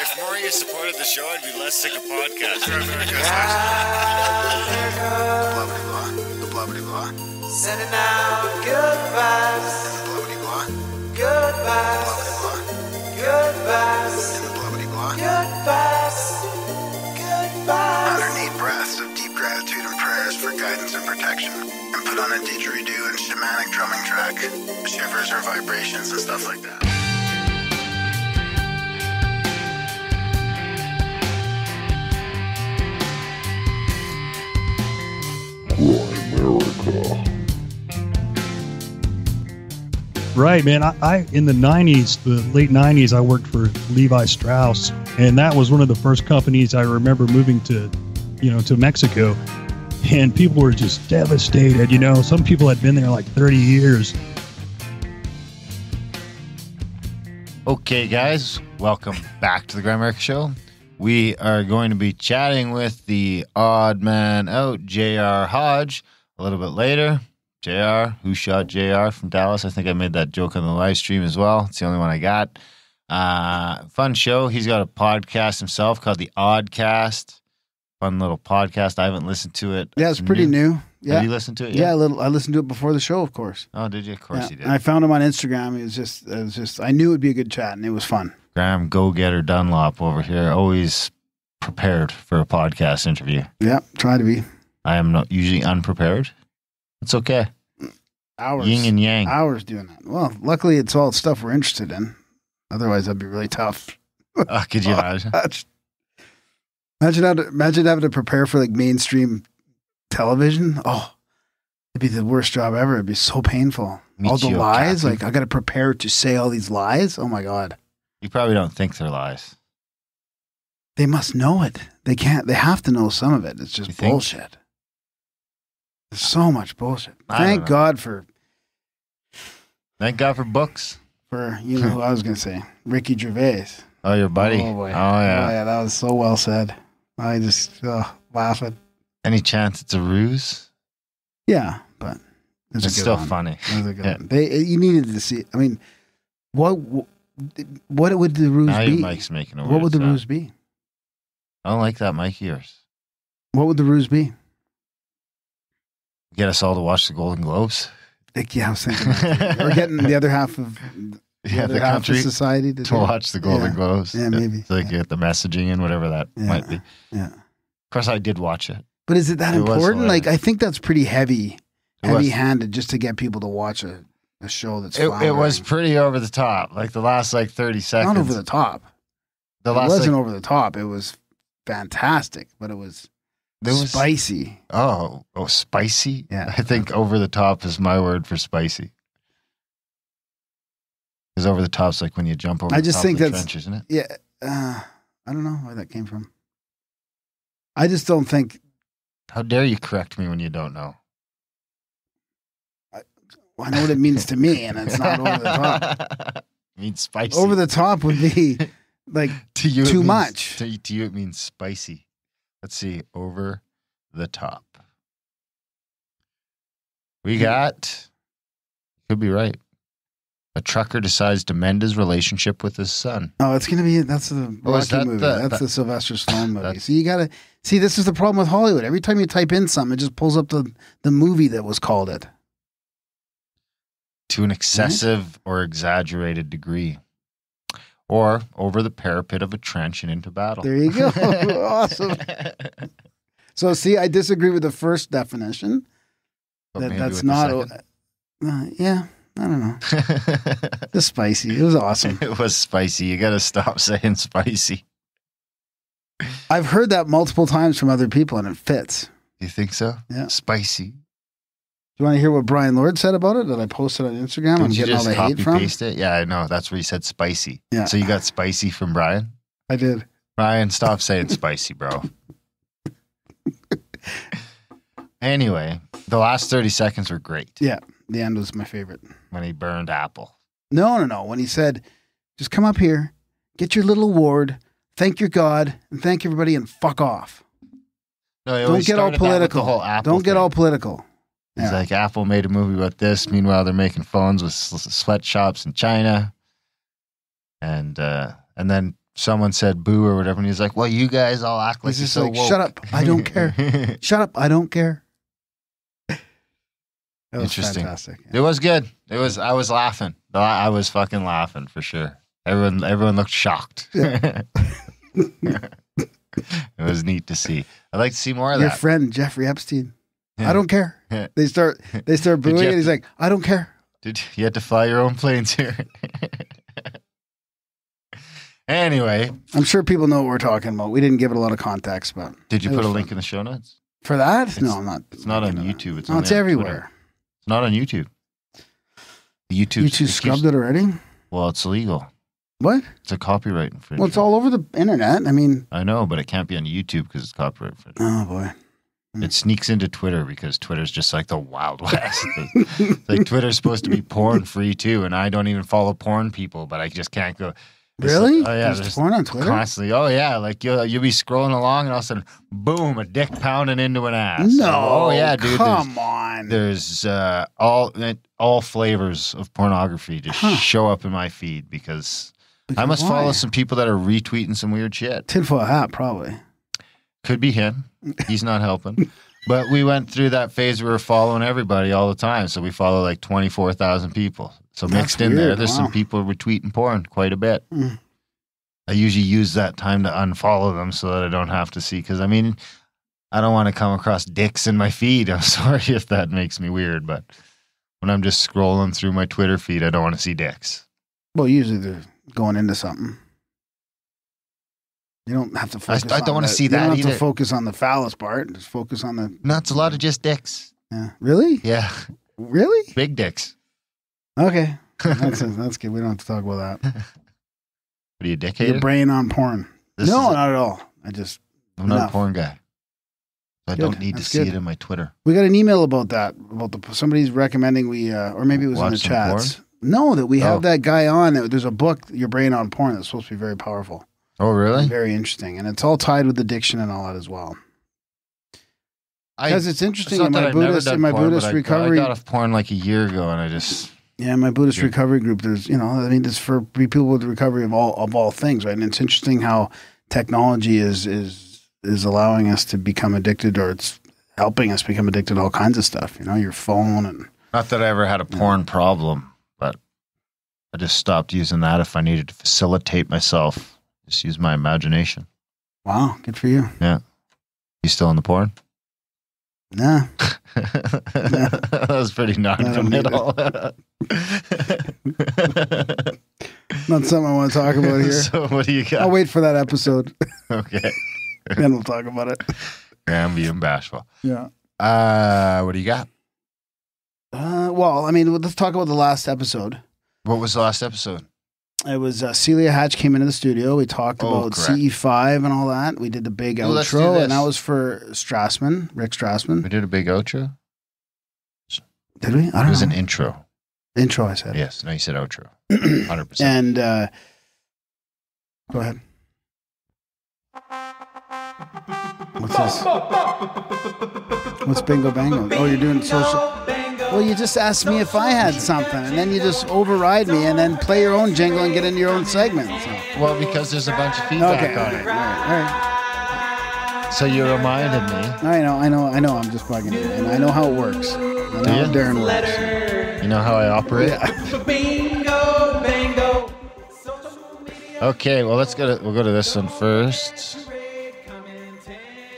If Murray had supported the show, I'd be less sick of podcasts. The blobbity blah. Sending out good vibes. And the blobbity blah. Good vibes. Good vibes. And the blobbity blah. Good vibes. Good vibes. Underneath breaths of deep gratitude and prayers for guidance and protection. And put on a didgeridoo and shamanic drumming track. Shivers or vibrations and stuff like that. Right, man. I in the 90s, the late 90s, I worked for Levi Strauss, and that was one of the first companies I remember moving to, to Mexico, and people were just devastated. Some people had been there like 30 years. Okay, guys, welcome back to the Grand America Show. We are going to be chatting with the odd man out, J.R. Hodge, a little bit later. JR, who shot JR from Dallas? I think I made that joke on the live stream as well. It's the only one I got. Fun show. He's got a podcast himself called The Oddcast. Fun little podcast. I haven't listened to it. Yeah, it's pretty new. Yeah. Have you listened to it yet? Yeah, a little. I listened to it before the show, of course. Oh, did you? Of course you did. And I found him on Instagram. It was just. I knew it would be a good chat, and it was fun. Graham Go-Getter Dunlop over here, always prepared for a podcast interview. Yeah, try to be. I am not usually unprepared. It's okay. Hours. Yin and yang. Hours doing that. Well, luckily it's all stuff we're interested in. Otherwise, that'd be really tough. Could you imagine? Imagine having to prepare for like mainstream television. Oh, it'd be the worst job ever. It'd be so painful. All the lies. Like, I got to prepare to say all these lies. Oh my God. You probably don't think they're lies. They must know it. They can't. They have to know some of it. It's just bullshit. So much bullshit. Thank God for books. For, who I was going to say, Ricky Gervais. Oh, your buddy. Oh, boy. Oh, yeah. Oh, yeah, that was so well said. I just, laughing. Any chance it's a ruse? Yeah, but it's still funny. It was a good one. You needed to see, I mean, what would the ruse be? Your mic's making a weird sound. What would the ruse be? I don't like that mic yours. What would the ruse be? Get us all to watch the Golden Globes. Yeah, I was thinking that. We're getting the other half of the country of society to watch the Golden Globes. Yeah, maybe. So they get the messaging and whatever that might be. Yeah. Of course, I did watch it. But is it that important? Like, I think that's pretty heavy-handed just to get people to watch a show that's floundering. It was pretty over the top. Like, the last, 30 seconds. Not over the top. It wasn't over the top. It was fantastic, but it was... There was spicy. Oh, spicy? Yeah. I think over the top is my word for spicy. Because over the top's like when you jump over the trench, isn't it? Yeah. I don't know where that came from. I just don't think... How dare you correct me when you don't know? I know what it means to me, and it's not over the top. It means spicy. Over the top would be like to you too much. To you it means spicy. Let's see, over the top. We got, could be right. A trucker decides to mend his relationship with his son. Oh, it's going to be, that's the Rocky movie. That's the Sylvester Stallone movie. So you got to, see, this is the problem with Hollywood. Every time you type in something, it just pulls up the movie that was called it. To an excessive or exaggerated degree. Or over the parapet of a trench and into battle. There you go. Awesome. So, see, I disagree with the first definition. That's not... yeah, I don't know. It's spicy. It was awesome. It was spicy. You got to stop saying spicy. I've heard that multiple times from other people, and it fits. You think so? Yeah. Spicy. Do you want to hear what Brian Lord said about it? That I posted on Instagram. Didn't you just copy-paste it? Yeah, I know. That's where he said spicy. Yeah. So you got spicy from Brian? I did. Brian, stop saying spicy, bro. Anyway, the last 30 seconds were great. Yeah, the end was my favorite. When he burned Apple. No. When he said, just come up here, get your little award, thank your God, and thank everybody, and fuck off. No, don't get all political. Don't get all political. He's like, Apple made a movie about this. Meanwhile, they're making phones with sweatshops in China. And then someone said boo or whatever, and he's like, well, you guys all act like you're so woke. Shut up, I don't care. Shut up, I don't care. That was interesting. Fantastic. Yeah. It was good. It was. I was laughing. I was fucking laughing for sure. Everyone looked shocked. Yeah. It was neat to see. I'd like to see more of that. Your friend Jeffrey Epstein. Yeah. I don't care. Yeah. They start booing, and he's like, I don't care. Dude, you had to fly your own planes here. Anyway, I'm sure people know what we're talking about. We didn't give it a lot of context, but did you put a link in the show notes for that? No, I'm not. It's not on YouTube. It's on everywhere. It's not on YouTube. YouTube scrubbed it already. Well, it's illegal. What? It's a copyright infringement. Well, it's all over the internet. I mean, I know, but it can't be on YouTube because it's copyright infringement. Oh boy. It sneaks into Twitter because Twitter's just like the Wild West. Like Twitter's supposed to be porn free too, and I don't even follow porn people, but I just can't go. Really? Like, oh yeah, there's porn on Twitter constantly. Oh yeah, like you'll be scrolling along, and all of a sudden, boom, a dick pounding into an ass. No, like, oh yeah, dude. Come on. There's all flavors of pornography just show up in my feed because I must follow some people that are retweeting some weird shit. Tinfoil hat, probably. Could be him. He's not helping. But we went through that phase where we were following everybody all the time. So we follow like 24,000 people. So mixed in there, there's some people retweeting porn quite a bit. Mm. I usually use that time to unfollow them so that I don't have to see. Because, I mean, I don't want to come across dicks in my feed. I'm sorry if that makes me weird. But when I'm just scrolling through my Twitter feed, I don't want to see dicks. Well, usually they're going into something. You don't have to focus on I don't want to see that either. You don't have to focus on the phallus part. Just focus on the... No, it's a lot of just dicks. Yeah. Really? Yeah. Really? Big dicks. Okay. That's good. We don't have to talk about that. What are you, a dick hater? Your brain on porn. No, not at all. I'm not a porn guy. I don't need to see it in my Twitter. We got an email about that. Somebody's recommending we... or maybe it was in the chats. No, that we have that guy on. There's a book, Your Brain on Porn, that's supposed to be very powerful. Oh, really? Very interesting. And it's all tied with addiction and all that as well. Because it's interesting, in my Buddhist recovery... I got off porn like a year ago and I just... Yeah, my Buddhist recovery group, there's, you know, I mean, it's for people with recovery of all things, right? And it's interesting how technology is allowing us to become addicted, or it's helping us become addicted to all kinds of stuff, you know, your phone and... Not that I ever had a porn problem, but I just stopped using that if I needed to facilitate myself. Just use my imagination. Wow, good for you. Yeah. You still in the porn? Nah. That was pretty non-committal. Not something I want to talk about here. So what do you got? I'll wait for that episode. Okay. Then we'll talk about it. I'm being bashful. Yeah. What do you got? Well, I mean, let's talk about the last episode. What was the last episode? It was Celia Hatch came into the studio. We talked about CE5 and all that. We did the big outro, and that was for Strassman, Rick Strassman. We did a big outro? Did we? I don't know. It was an intro. Intro, I said. Yes. No, you said outro. 100%. And go ahead. What's this? What's Bingo Bango? Oh, you're doing social... Well, you just asked me if I had something, and then you just override me and then play your own jingle and get into your own segment. So. Well, because there's a bunch of feedback on it. All right. So you reminded me. I know. I'm just bugging you, and I know how it works. I know how Darren works. You know how I operate? Yeah. Bingo, bango. Okay, well, we'll go to this one first.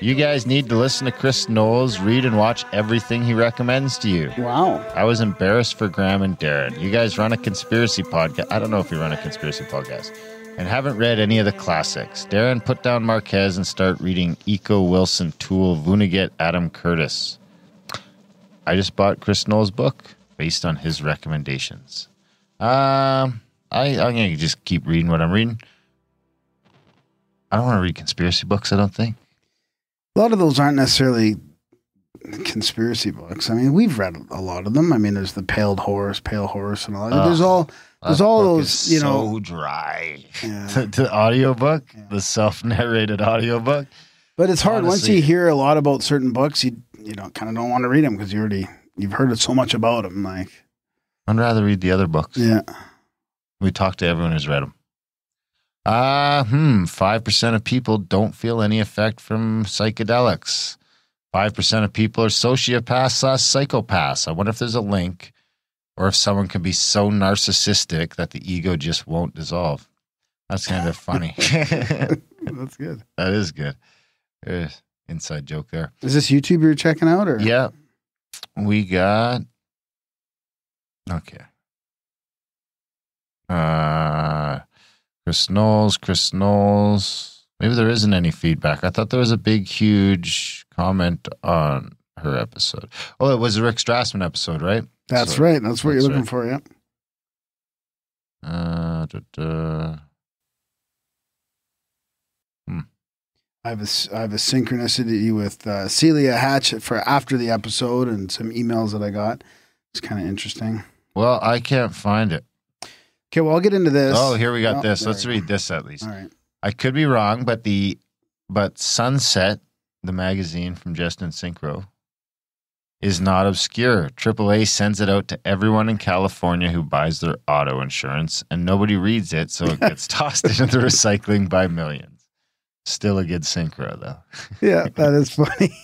You guys need to listen to Chris Knowles, read and watch everything he recommends to you. Wow. I was embarrassed for Graham and Darren. You guys run a conspiracy podcast. I don't know if you run a conspiracy podcast. And haven't read any of the classics. Darren, put down Marquez and start reading Eco, Wilson, Tool, Vunigate, Adam Curtis. I just bought Chris Knowles' book based on his recommendations. I'm going to just keep reading what I'm reading. I don't want to read conspiracy books, I don't think. A lot of those aren't necessarily conspiracy books. I mean, we've read a lot of them. I mean, there's the Pale Horse, and all that. There's all those. You know, so dry. Yeah. the audiobook, the self-narrated audiobook. But it's hard once you hear a lot about certain books. You know, kind of don't want to read them because you've heard so much about them. Like, I'd rather read the other books. Yeah, we talk to everyone who's read them. 5% of people don't feel any effect from psychedelics. 5% of people are sociopaths/psychopaths. I wonder if there's a link, or if someone can be so narcissistic that the ego just won't dissolve. That's kind of funny. That's good. That is good. There's inside joke there. Is this YouTube you're checking out? Or? Yeah. We got... Okay. Chris Knowles. Maybe there isn't any feedback. I thought there was a big, huge comment on her episode. Oh, it was the Rick Strassman episode, right? That's right. That's what you're looking for, yeah. I have a synchronicity with Celia Hatch for after the episode and some emails that I got. It's kind of interesting. Well, I can't find it. Okay, well, I'll get into this. Oh, here we got this. Let's read this at least. All right. I could be wrong, but Sunset, the magazine from Justin Synchro, is not obscure. AAA sends it out to everyone in California who buys their auto insurance, and nobody reads it, so it gets tossed into the recycling by millions. Still a good synchro, though. Yeah, that is funny.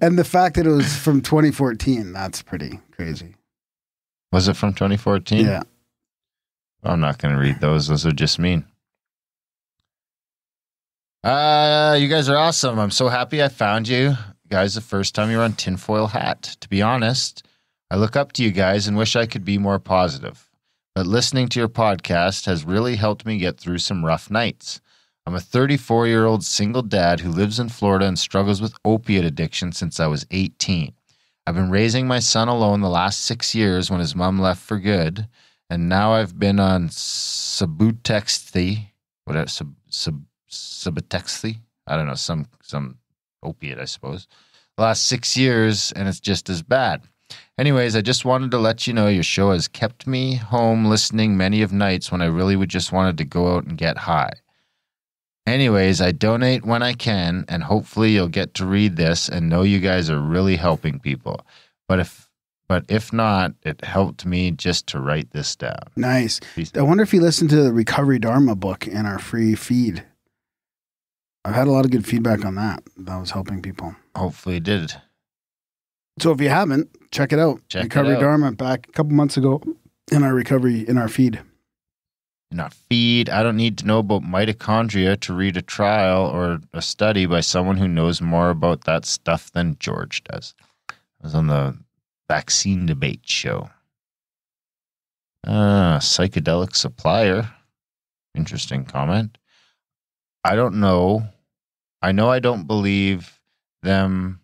And the fact that it was from 2014, that's pretty crazy. Was it from 2014? Yeah. I'm not going to read those. Those are just mean. You guys are awesome. I'm so happy I found you. Guys, the first time you were on Tinfoil Hat. To be honest, I look up to you guys and wish I could be more positive. But listening to your podcast has really helped me get through some rough nights. I'm a 34-year-old single dad who lives in Florida and struggles with opiate addiction since I was 18. I've been raising my son alone the last 6 years when his mom left for good, and now I've been on Subutex, whatever, Subutex, I don't know, some opiate, I suppose, the last 6 years, and it's just as bad. Anyways, I just wanted to let you know your show has kept me home listening many of nights when I really would just wanted to go out and get high. Anyways, I donate when I can, and hopefully you'll get to read this and know you guys are really helping people. But if not, it helped me just to write this down. Nice. I wonder if you listened to the Recovery Dharma book in our free feed. I've had a lot of good feedback on that. That was helping people. Hopefully it did. So if you haven't, check it out. Recovery Dharma back a couple months ago in our feed. In our feed. I don't need to know about mitochondria to read a trial or a study by someone who knows more about that stuff than George does. I was on the vaccine debate show. Psychedelic supplier. Interesting comment. I don't know. I know I don't believe them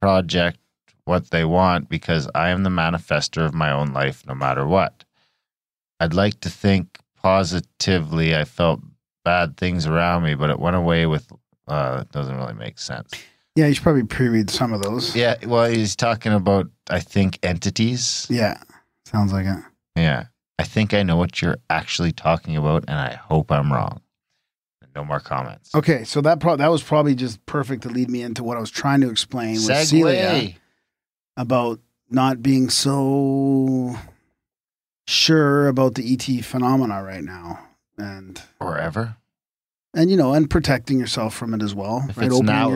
project what they want because I am the manifester of my own life no matter what. I'd like to think positively I felt bad things around me, but it went away with, it doesn't really make sense. Yeah, you should probably pre-read some of those. Yeah, well, he's talking about, I think, entities. Yeah, sounds like it. Yeah, I think I know what you're actually talking about and I hope I'm wrong. No more comments. Okay, so that was probably just perfect to lead me into what I was trying to explain with Celia about not being so sure about the ET phenomena right now and forever, and and protecting yourself from it as well. If right, opening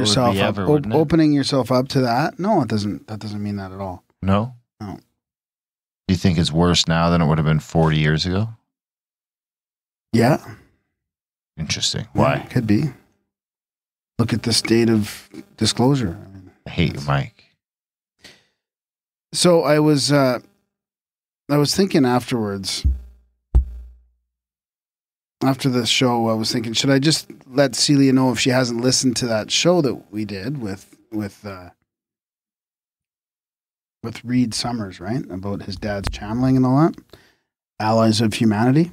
yourself up to that. No, it doesn't. That doesn't mean that at all. No, no. Do you think it's worse now than it would have been 40 years ago? Yeah. Interesting. Why? Yeah, could be. Look at the state of disclosure. I hate you, Mike. So I was thinking afterwards, after this show, I was thinking, should I just let Celia know if she hasn't listened to that show that we did with Reed Summers, right? About his dad's channeling and all that. Allies of Humanity.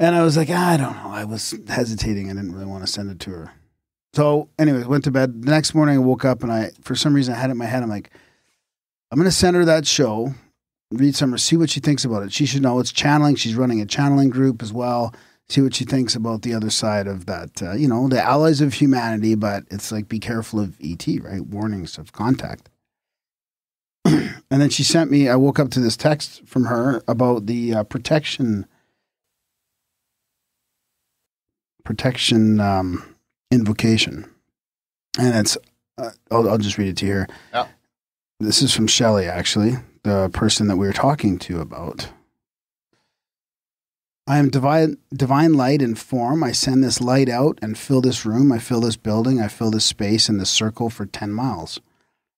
And I was like, I don't know. I was hesitating. I didn't really want to send it to her. So anyway, went to bed. The next morning I woke up and for some reason I had it in my head. I'm like, I'm going to send her that show, Read Summer, see what she thinks about it. She should know it's channeling. She's running a channeling group as well. See what she thinks about the other side of that, the Allies of Humanity, but it's like, be careful of ET, right? Warnings of contact. And then she sent me, I woke up to this text from her about the protection invocation. And it's, I'll just read it to you here. Yeah. This is from Shelley, actually, the person that we were talking to about. I am divine light in form. I send this light out and fill this room. I fill this building. I fill this space in this circle for 10 miles.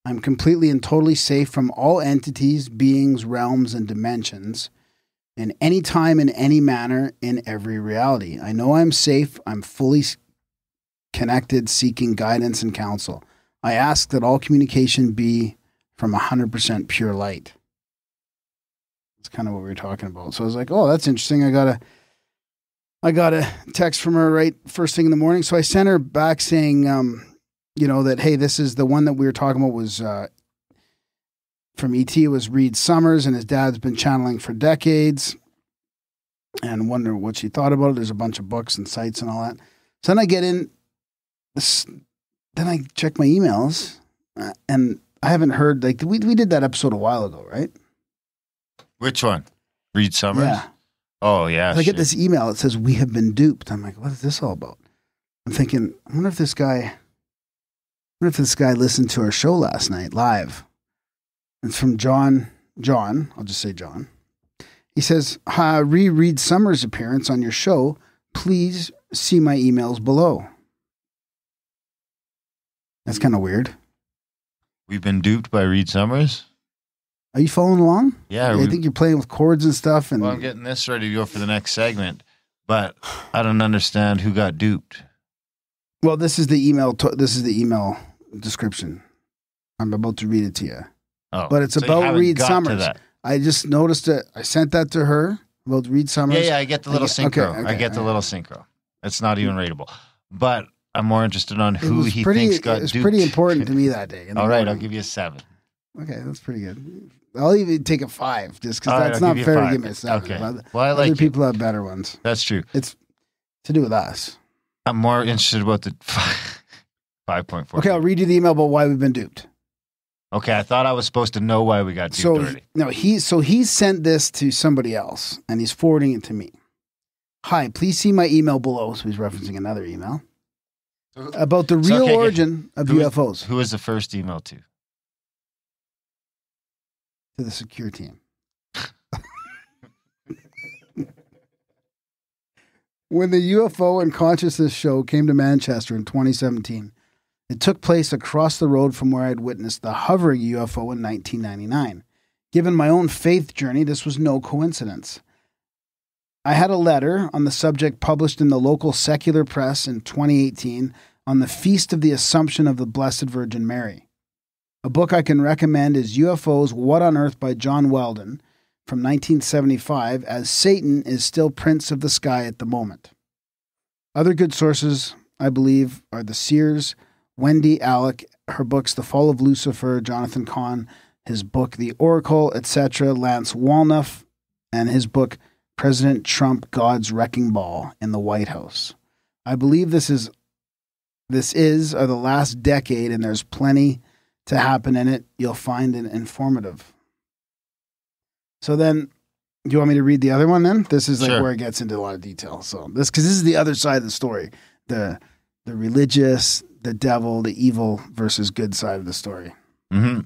I'm completely and totally safe from all entities, beings, realms, and dimensions in any time, in any manner, in every reality. I know I'm safe. I'm fully connected, seeking guidance and counsel. I ask that all communication be from 100% pure light. That's kind of what we were talking about. So I was like, oh, that's interesting. I got a text from her right first thing in the morning. So I sent her back saying, you know, that, hey, this is the one that we were talking about was from ET. It was Reed Summers, and his dad's been channeling for decades, and wonder what she thought about it. There's a bunch of books and sites and all that. So then I get in. Then I check my emails, and I haven't heard, like, we did that episode a while ago, right? Which one? Reed Summers? Yeah. Oh, yeah. So I get this email. It says, we have been duped. I'm like, what is this all about? I'm thinking, I wonder if this guy listened to our show last night live. It's from John. I'll just say John. He says, hi, Reed Summers' appearance on your show. Please see my emails below. That's kind of weird. We've been duped by Reed Summers. Are you following along? Yeah. I think you're playing with chords and stuff. And well, I'm getting this ready to go for the next segment, but I don't understand who got duped. Well, this is the email. This is the email description. I'm about to read it to you. Oh, but it's so about Reed Summers. I just noticed it. I sent that to her about Reed Summers. Yeah, I get the little synchro. Okay, I get the little synchro. It's not even readable, but I'm more interested on who he thinks got duped. It was pretty important to me that day. All right, I'll give you a 7. Okay, that's pretty good. I'll even take a 5 just because that's not fair to give me a 7. Okay. Well, I like other people have better ones. That's true. It's to do with us. I'm more interested about the 5.4. Okay, I'll read you the email about why we've been duped. Okay, I thought I was supposed to know why we got duped already. No, he sent this to somebody else, and he's forwarding it to me. Hi, please see my email below. So he's referencing another email. About the real origin of UFOs. Who was the first email to? To the secure team. When the UFO and Consciousness show came to Manchester in 2017, it took place across the road from where I had witnessed the hovering UFO in 1999. Given my own faith journey, this was no coincidence. I had a letter on the subject published in the local secular press in 2018 on the Feast of the Assumption of the Blessed Virgin Mary. A book I can recommend is UFOs, What on Earth by John Weldon from 1975, as Satan is still prince of the sky at the moment. Other good sources, I believe, are the Sears, Wendy Alec, her books The Fall of Lucifer, Jonathan Cahn, his book The Oracle, etc., Lance Walnuff, and his book President Trump, God's Wrecking Ball in the White House. I believe this is the last decade, and there's plenty to happen in it. You'll find it informative. So then, do you want me to read the other one then? This is like where it gets into a lot of detail. So this is the other side of the story. The religious, the devil, the evil versus good side of the story. Mm-hmm.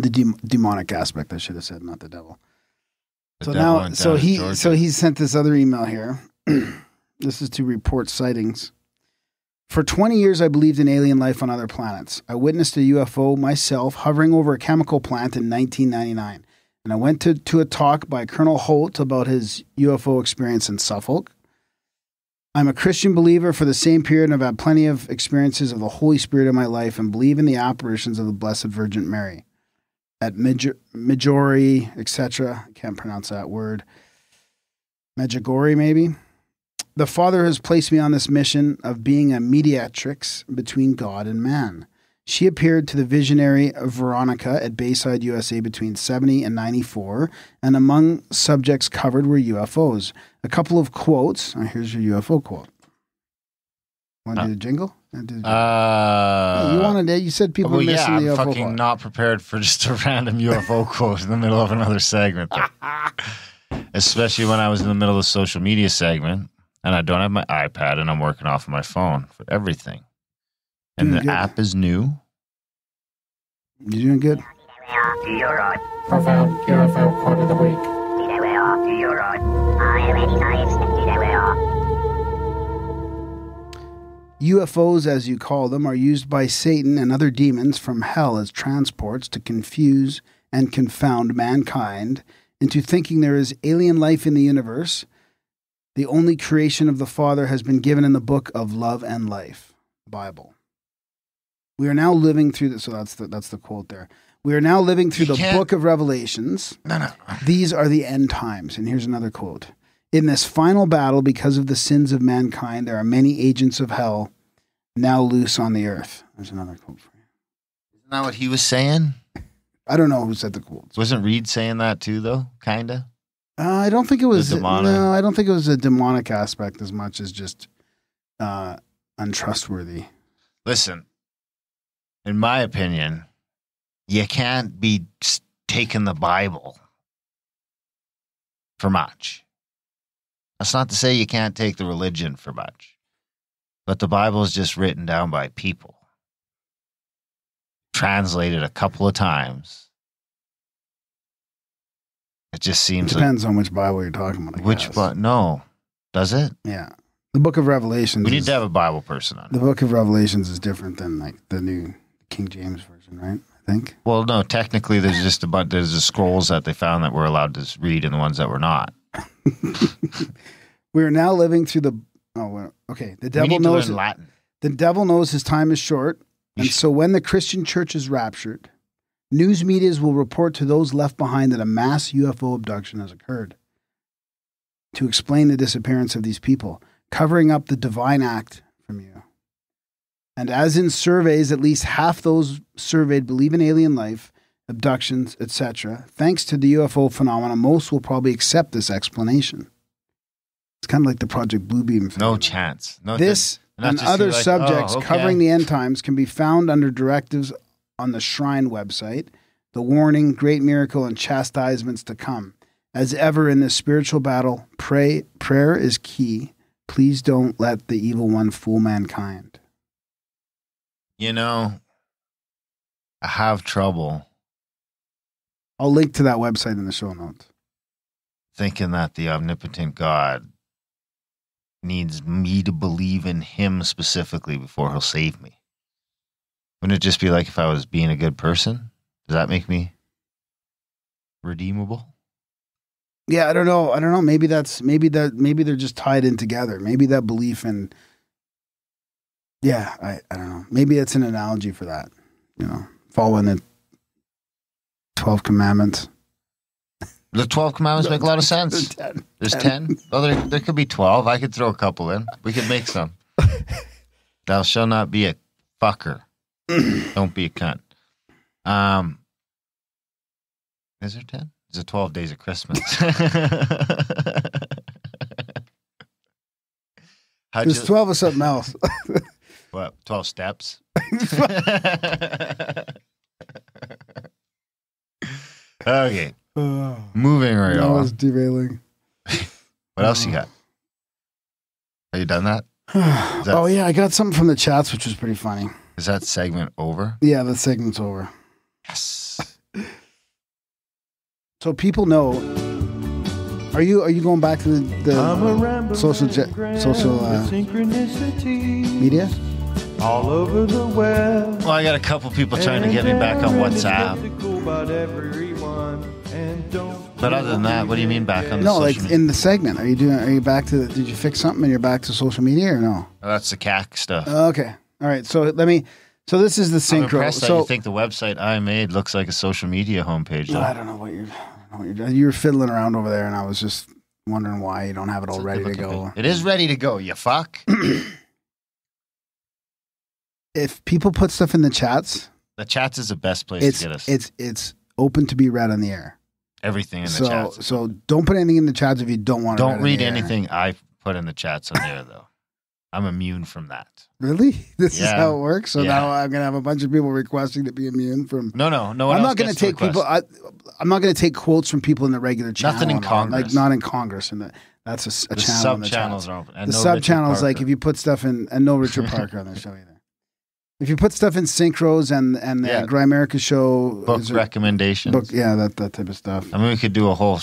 The demonic aspect, I should have said, not the devil. So now, so he sent this other email here. This is to report sightings. For 20 years, I believed in alien life on other planets. I witnessed a UFO myself hovering over a chemical plant in 1999. And I went to a talk by Colonel Holt about his UFO experience in Suffolk. I'm a Christian believer for the same period, and I've had plenty of experiences of the Holy Spirit in my life and believe in the apparitions of the Blessed Virgin Mary. At Medjugorje, etc. I can't pronounce that word. Medjugorje, maybe. The Father has placed me on this mission of being a mediatrix between God and man. She appeared to the visionary Veronica at Bayside, USA between 70 and 94, and among subjects covered were UFOs. A couple of quotes. Here's your UFO quote. Want to do the jingle? You wanted it. You said people were missing the UFO. I'm fucking not prepared for just a random UFO quote in the middle of another segment. Especially when I was in the middle of the social media segment and I don't have my iPad and I'm working off of my phone for everything. And the app is new. You doing good? Profound UFO quote of the week. UFOs, as you call them, are used by Satan and other demons from hell as transports to confuse and confound mankind into thinking there is alien life in the universe. The only creation of the Father has been given in the book of love and life, Bible. We are now living through the, so that's the quote there. We are now living through the book of Revelations. No. These are the end times. And here's another quote. In this final battle, because of the sins of mankind, there are many agents of hell now loose on the earth. There's another quote for you. Isn't that what he was saying? I don't know who said the quote. Wasn't Reed saying that too, though? Kinda. I don't think it was. No, I don't think it was a demonic aspect as much as just untrustworthy. Listen, in my opinion, you can't be taking the Bible for much. That's not to say you can't take the religion for much, but the Bible is just written down by people, translated a couple of times. It just seems it depends on which Bible you're talking about. Does it? Yeah, the Book of Revelations. We need to have a Bible person on. The Book of Revelations is different than like the New King James version, right? I think. Well, no, technically there's just a bunch. There's the scrolls that they found that were allowed to read, and the ones that were not. We are now living through the the devil knows Latin. The devil knows his time is short, and so when the Christian church is raptured, news medias will report to those left behind that a mass UFO abduction has occurred to explain the disappearance of these people, covering up the divine act from you. And as in surveys, at least half those surveyed believe in alien life, abductions, etc. Thanks to the UFO phenomena, most will probably accept this explanation. It's kind of like the Project Bluebeam phenomenon. No chance. No this and other like, subjects covering the end times can be found under directives on the Shrine website, the warning, great miracle, and chastisements to come. As ever in this spiritual battle, prayer is key. Please don't let the evil one fool mankind. You know, I have trouble. I'll link to that website in the show notes. Thinking that the omnipotent God needs me to believe in him specifically before he'll save me. Wouldn't it just be like if I was being a good person? Does that make me redeemable? Yeah, I don't know. Maybe they're just tied in together. Maybe that belief in I don't know. Maybe it's an analogy for that. You know, following the 12 commandments. The 12 commandments make a lot of sense. There's 10. Oh, there could be 12. I could throw a couple in. We could make some. Thou shalt not be a fucker. Don't be a cunt. Is there 10? Is it 12 days of Christmas? There's 12 or something else. What? 12 steps? Okay. Moving right on. I was derailing. What else you got? Have you done that? I got something from the chats, which was pretty funny. Is that segment over? Yeah, that segment's over. Yes. So people know. Are you going back to the social media? All over the web. Well, I got a couple people trying to get me back on WhatsApp. But other than that, what do you mean back on the social media? No, like in the segment. Are you back to did you fix something and you're back to social media or no? Oh, that's the CAC stuff. Okay. All right. So so this is the synchro. I'm impressed that you think the website I made looks like a social media homepage. Though. I don't know what you're doing. You were fiddling around over there and I was just wondering why you don't have it all ready to go. It is ready to go, you fuck. If people put stuff in the chats... The chats is the best place to get us. It's open to be read on the air. Everything in the chats. So don't put anything in the chats if you don't want to read anything I put in the chats on the air, though. I'm immune from that. Really? This is how it works? So now I'm going to have a bunch of people requesting to be immune from... No. I'm not going to take people... I'm not going to take quotes from people in the regular channel. Nothing in Congress. Like, not in Congress. And that's a channel. Sub-channels are open. The sub-channels, like, if you put stuff in... And no Richard Parker on the show either. If you put stuff in Synchros and the Gry America show... Book recommendations. That type of stuff. I mean, we could do a whole...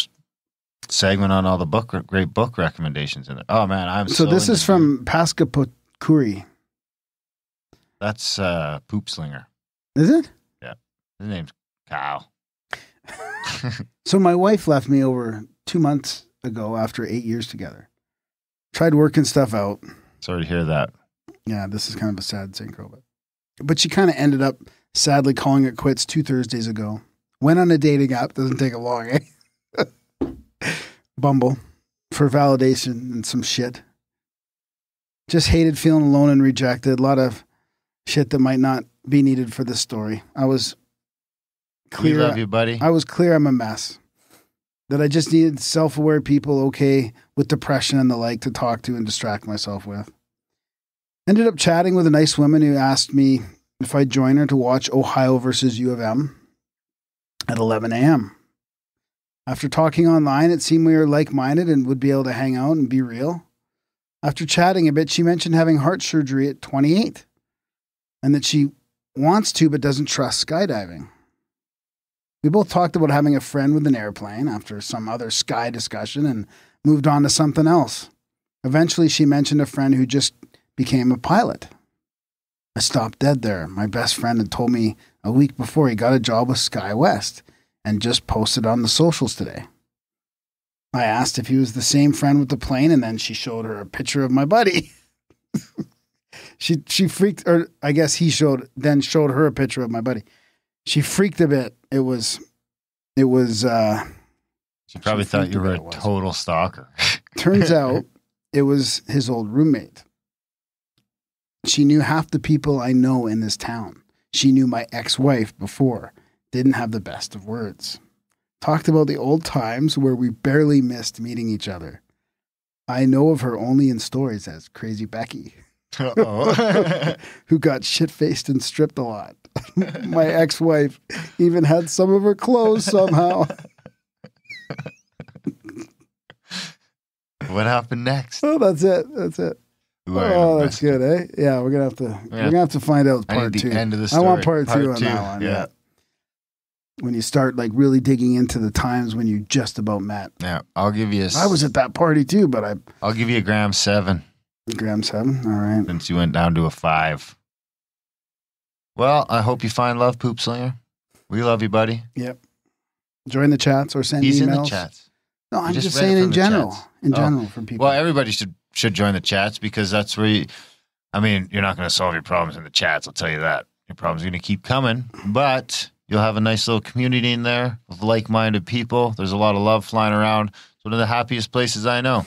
segment on all the great book recommendations in there. Oh man, I'm so this is from Paskapokuri. That's Poop Slinger. Is it? Yeah. His name's Kyle. So my wife left me over 2 months ago after 8 years together. Tried working stuff out. Sorry to hear that. Yeah, this is kind of a sad synchro, but she kind of ended up sadly calling it quits 2 Thursdays ago. Went on a dating app, doesn't take long, eh? Bumble for validation and some shit. Just hated feeling alone and rejected. A lot of shit that might not be needed for this story. I was clear. We love you, buddy. I was clear I'm a mess. That I just needed self-aware people okay with depression and the like to talk to and distract myself with. Ended up chatting with a nice woman who asked me if I'd join her to watch Ohio versus U of M at 11 a.m. After talking online, it seemed we were like-minded and would be able to hang out and be real. After chatting a bit, she mentioned having heart surgery at 28 and that she wants to but doesn't trust skydiving. We both talked about having a friend with an airplane after some other sky discussion and moved on to something else. Eventually, she mentioned a friend who just became a pilot. I stopped dead there. My best friend had told me a week before he got a job with SkyWest. And just posted on the socials today. I asked if he was the same friend with the plane, and then she showed her a picture of my buddy. She freaked, or I guess he showed her a picture of my buddy. She freaked a bit. She probably thought you were a total stalker. Turns out it was his old roommate. She knew half the people I know in this town. She knew my ex-wife before. Didn't have the best of words. Talked about the old times where we barely missed meeting each other. I know of her only in stories as Crazy Becky. Uh-oh. Who got shit-faced and stripped a lot. My ex-wife even had some of her clothes somehow. What happened next? Oh, that's it. That's it. Oh, that's good, eh? Yeah, we're going to have to find out part two. End of the story. I want part two on that one. Yeah. When you start like really digging into the times when you just about met. Yeah, I'll give you. I was at that party too, but I'll give you a gram 7. Gram 7, all right. Since you went down to a 5. Well, I hope you find love, Poop Slinger. We love you, buddy. Yep. Join the chats or send emails. He's in the chats. No, I'm just saying in general. In general, from people. Well, everybody should join the chats because that's where you. I mean, you're not going to solve your problems in the chats. I'll tell you that. Your problems are going to keep coming, but. You'll have a nice little community in there with like-minded people. There's a lot of love flying around. It's one of the happiest places I know.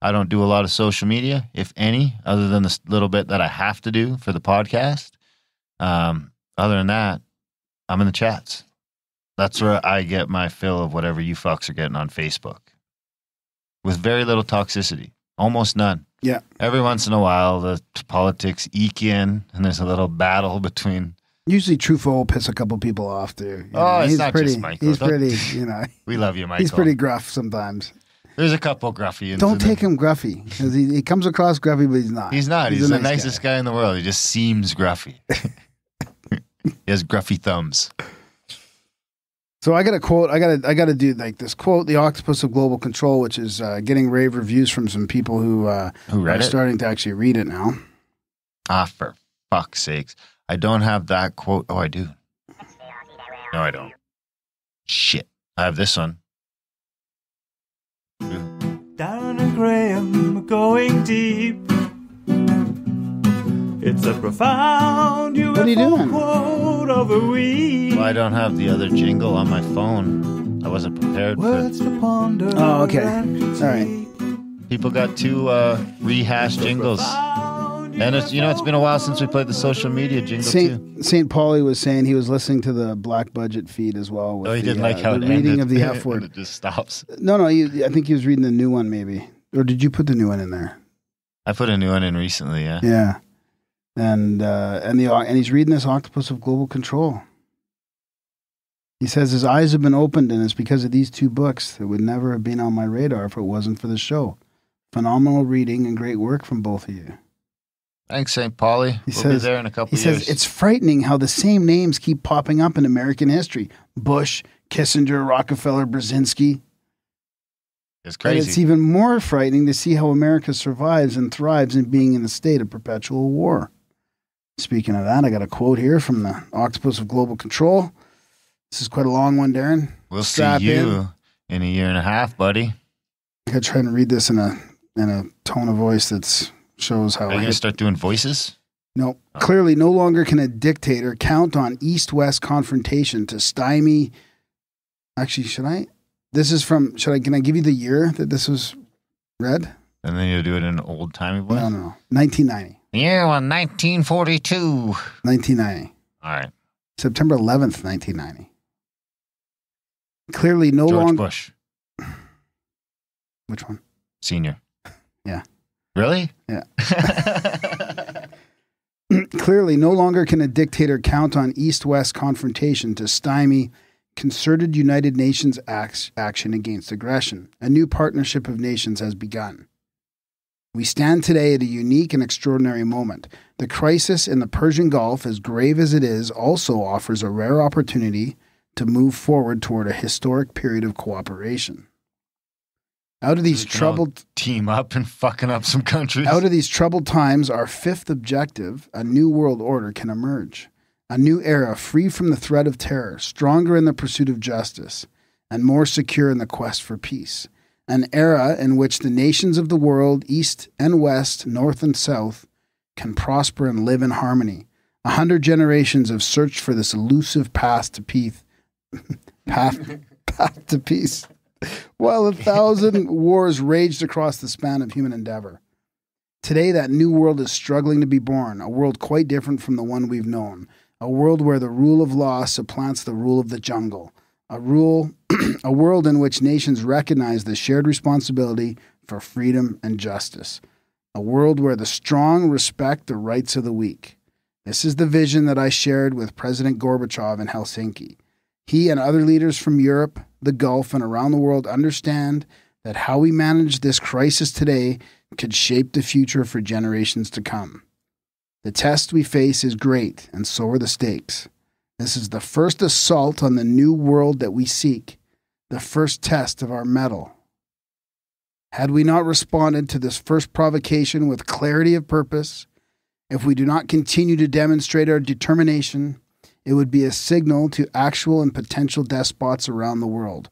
I don't do a lot of social media, if any, other than this little bit that I have to do for the podcast. Other than that, I'm in the chats. That's where I get my fill of whatever you fucks are getting on Facebook. With very little toxicity. Almost none. Yeah. Every once in a while, the politics eke in, and there's a little battle between... Usually Truffaut will piss a couple people off, too. Oh, it's not just Michael. He's pretty, you know. We love you, Michael. He's pretty gruff sometimes. There's a couple gruffy. Don't take him gruffy. He comes across gruffy, but he's not. He's not. He's the nicest guy in the world. He just seems gruffy. He has gruffy thumbs. So I got a quote. I got to do like this quote, the Octopus of Global Control, which is getting rave reviews from some people who are starting to actually read it now. Ah, for fuck's sakes. I don't have that quote. Oh, I do. No, I don't. Shit. I have this one. Darren and Graham going deep. It's a profound UFO quote of a week. Well, I don't have the other jingle on my phone. I wasn't prepared for it. Oh, okay. All right. People got two rehashed jingles. And it's, you know, it's been a while since we played the social media jingle too. St. Pauli was saying he was listening to the Black Budget feed as well. With he didn't like how the reading ended, of the F word. It just stops. No, I think he was reading the new one maybe. Or did you put the new one in there? I put a new one in recently, yeah. Yeah. And he's reading this Octopus of Global Control. He says his eyes have been opened, and it's because of these two books that would never have been on my radar if it wasn't for the show. Phenomenal reading and great work from both of you. Thanks, St. Pauli. We'll be there in a couple years. He says, it's frightening how the same names keep popping up in American history. Bush, Kissinger, Rockefeller, Brzezinski. It's crazy. And it's even more frightening to see how America survives and thrives in being in a state of perpetual war. Speaking of that, I got a quote here from the Octopus of Global Control. This is quite a long one, Darren. We'll see you in a year and a half, buddy. I gotta try and read this in a tone of voice that shows how. Are you gonna start doing voices? No. Oh. Clearly, no longer can a dictator count on East-West confrontation to stymie. Actually, should I? This is from. Should I? Can I give you the year that this was read? And then you'll do it in an old-timey voice. No, 1990. Yeah, well, 1942. 1990. All right. September 11th, 1990. Clearly no longer... George Bush. Which one? Senior. Yeah. Really? Yeah. Clearly, no longer can a dictator count on East-West confrontation to stymie concerted United Nations action against aggression. A new partnership of nations has begun. We stand today at a unique and extraordinary moment. The crisis in the Persian Gulf, as grave as it is, also offers a rare opportunity to move forward toward a historic period of cooperation. Out of these troubled team up and fucking up some countries. Out of these troubled times, our fifth objective, a new world order, can emerge. A new era free from the threat of terror, stronger in the pursuit of justice, and more secure in the quest for peace. An era in which the nations of the world, east and west, north and south, can prosper and live in harmony. 100 generations have searched for this elusive path to peace. Path to peace. While 1,000 wars raged across the span of human endeavor. Today, that new world is struggling to be born, a world quite different from the one we've known, a world where the rule of law supplants the rule of the jungle, a world in which nations recognize the shared responsibility for freedom and justice, a world where the strong respect the rights of the weak. This is the vision that I shared with President Gorbachev in Helsinki. He and other leaders from Europe, the Gulf, and around the world understand that how we manage this crisis today could shape the future for generations to come. The test we face is great, and so are the stakes. This is the first assault on the new world that we seek, the first test of our mettle. Had we not responded to this first provocation with clarity of purpose, if we do not continue to demonstrate our determination, it would be a signal to actual and potential despots around the world.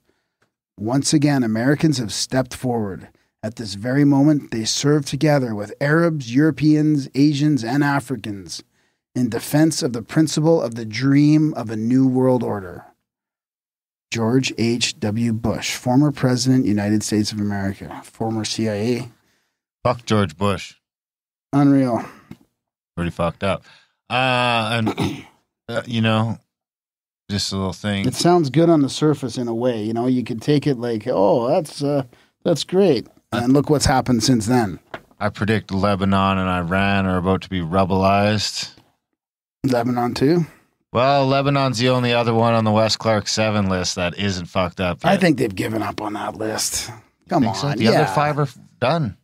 Once again, Americans have stepped forward. At this very moment, they serve together with Arabs, Europeans, Asians, and Africans in defense of the principle of the dream of a new world order. George H.W. Bush, former President, United States of America, former CIA. Fuck George Bush. Unreal. Pretty fucked up. Just a little thing. It sounds good on the surface in a way. You know, you could take it like, oh, that's great. And look what's happened since then. I predict Lebanon and Iran are about to be rebelized. Lebanon too? Well, Lebanon's the only other one on the West Clark 7 list that isn't fucked up yet. I think they've given up on that list. Come on. So? The other five are done.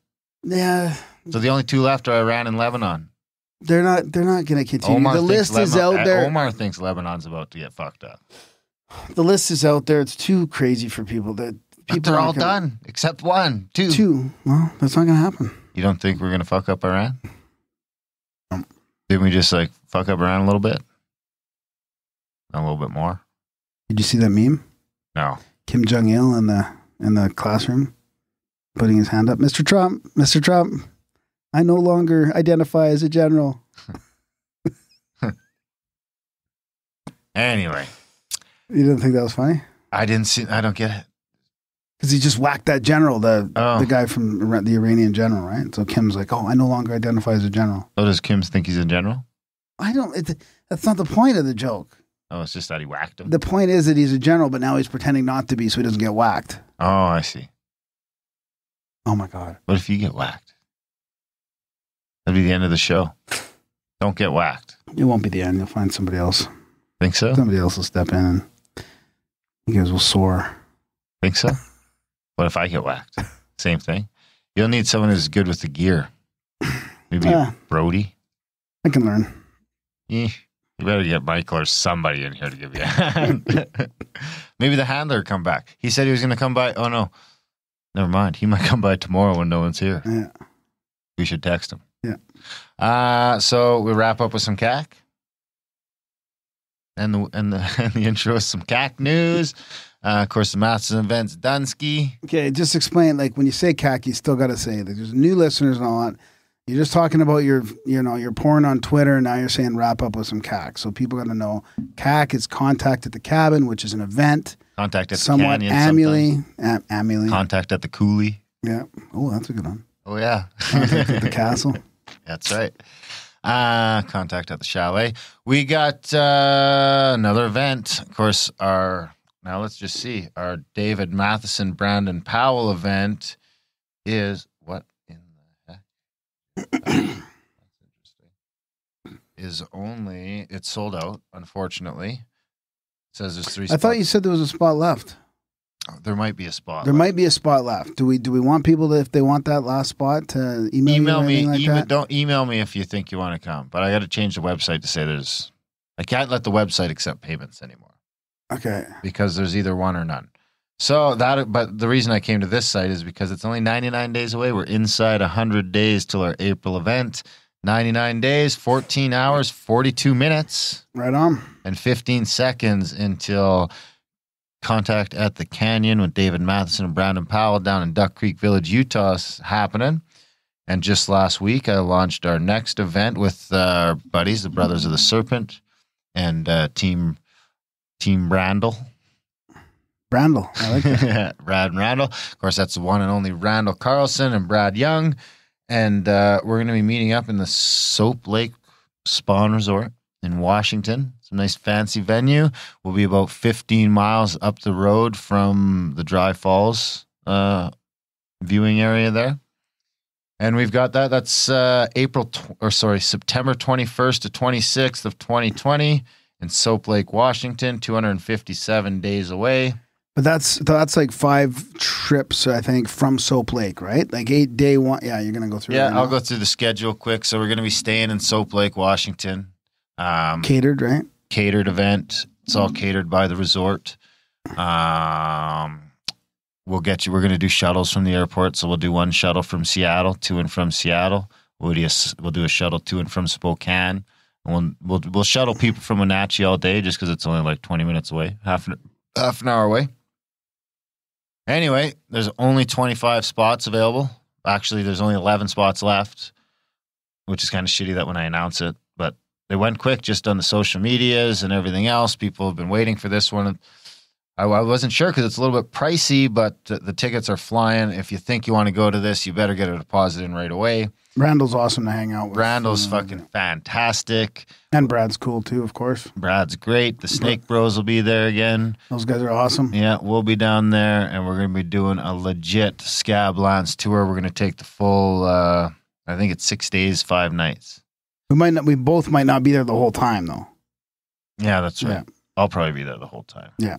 Yeah. So the only two left are Iran and Lebanon. They're not going to continue. Omar, the list is out there. Omar thinks Lebanon's about to get fucked up. The list is out there. It's too crazy for people. But they're all done except one, two. Well, that's not going to happen. You don't think we're going to fuck up Iran? Didn't we just fuck up Iran a little bit? A little bit more. Did you see that meme? No. Kim Jong Il in the classroom, putting his hand up. Mr. Trump. I no longer identify as a general. Anyway. You didn't think that was funny? I don't get it. Because he just whacked that general, the guy from the Iranian general, right? So Kim's like, oh, I no longer identify as a general. Oh, does Kim think he's a general? That's not the point of the joke. Oh, it's just that he whacked him? The point is that he's a general, but now he's pretending not to be so he doesn't get whacked. Oh, I see. Oh, my God. What if you get whacked? That'll be the end of the show. Don't get whacked. It won't be the end. You'll find somebody else. Think so? Somebody else will step in and you guys will soar. Think so? What if I get whacked? Same thing. You'll need someone who's good with the gear. Maybe Brody. I can learn. Yeah. You better get Michael or somebody in here to give you a hand. Maybe the handler come back. He said he was going to come by. Oh, no. Never mind. He might come by tomorrow when no one's here. Yeah. We should text him. Yeah. So we wrap up with some CAC. And the intro is some CAC news. Of course, the Masters and Events, Dunsky. Okay, just explain, like, when you say CAC, you still got to say it. There's new listeners and all that. You're just talking about your, you know, your porn on Twitter, and now you're saying wrap up with some CAC. So people got to know CAC is Contact at the Cabin, which is an event. Contact at somewhat the Canyon. Somewhat annually. Contact at the Coulee. Yeah. Oh, that's a good one. Oh, yeah. Contact at the Castle. That's right. Contact at the Chalet. We got another event. Of course, our, now let's just see, our David Matheson, Brandon Powell event is, what in the heck? That's interesting. Is only, it's sold out, unfortunately. It says there's 3 spots. I thought you said there was a spot left. There might be a spot. There might be a spot left. Do we want people to, if they want that last spot, to email me? Like that? Don't email me if you think you want to come. But I got to change the website to say there's. I can't let the website accept payments anymore. Okay. Because there's either one or none. So that. But the reason I came to this site is because it's only 99 days away. We're inside 100 days till our April event. 99 days, 14 hours, 42 minutes. Right on. And 15 seconds until. Contact at the Canyon with David Matheson and Brandon Powell down in Duck Creek Village, Utah is happening. And just last week, I launched our next event with our buddies, the Brothers of the Serpent, and Team Randall. Randall. I like that. Yeah, Brad and Randall. Of course, that's the one and only Randall Carlson and Brad Young. And we're going to be meeting up in the Soap Lake Spawn Resort in Washington. Some nice fancy venue. We'll be about 15 miles up the road from the Dry Falls viewing area there. And we've got that. That's September 21st to 26th of 2020 in Soap Lake, Washington, 257 days away. But that's like 5 trips, I think, from Soap Lake, right? Like 8 day one. Yeah, you're going to go through. Yeah, right, I'll go through the schedule quick. So we're going to be staying in Soap Lake, Washington. Catered, right? Catered event. It's all catered by the resort. We'll get you. We're going to do shuttles from the airport, so we'll do one shuttle from Seattle, to and from Seattle. We'll do a shuttle to and from Spokane, and we'll shuttle people from Wenatchee all day, just because it's only like 20 minutes away, half an hour away. Anyway, there's only 25 spots available. Actually, there's only 11 spots left, which is kind of shitty that when I announce it, but. They went quick just on the social medias and everything else. People have been waiting for this one. I wasn't sure because it's a little bit pricey, but the tickets are flying. If you think you want to go to this, you better get a deposit in right away. Randall's awesome to hang out with. Randall's fucking fantastic. And Brad's cool too, of course. Brad's great. The Snake Bros will be there again. Those guys are awesome. Yeah, we'll be down there, and we're going to be doing a legit Scab Lance tour. We're going to take the full, I think it's 6 days, 5 nights. We both might not be there the whole time, though. Yeah, that's right. Yeah. I'll probably be there the whole time. Yeah.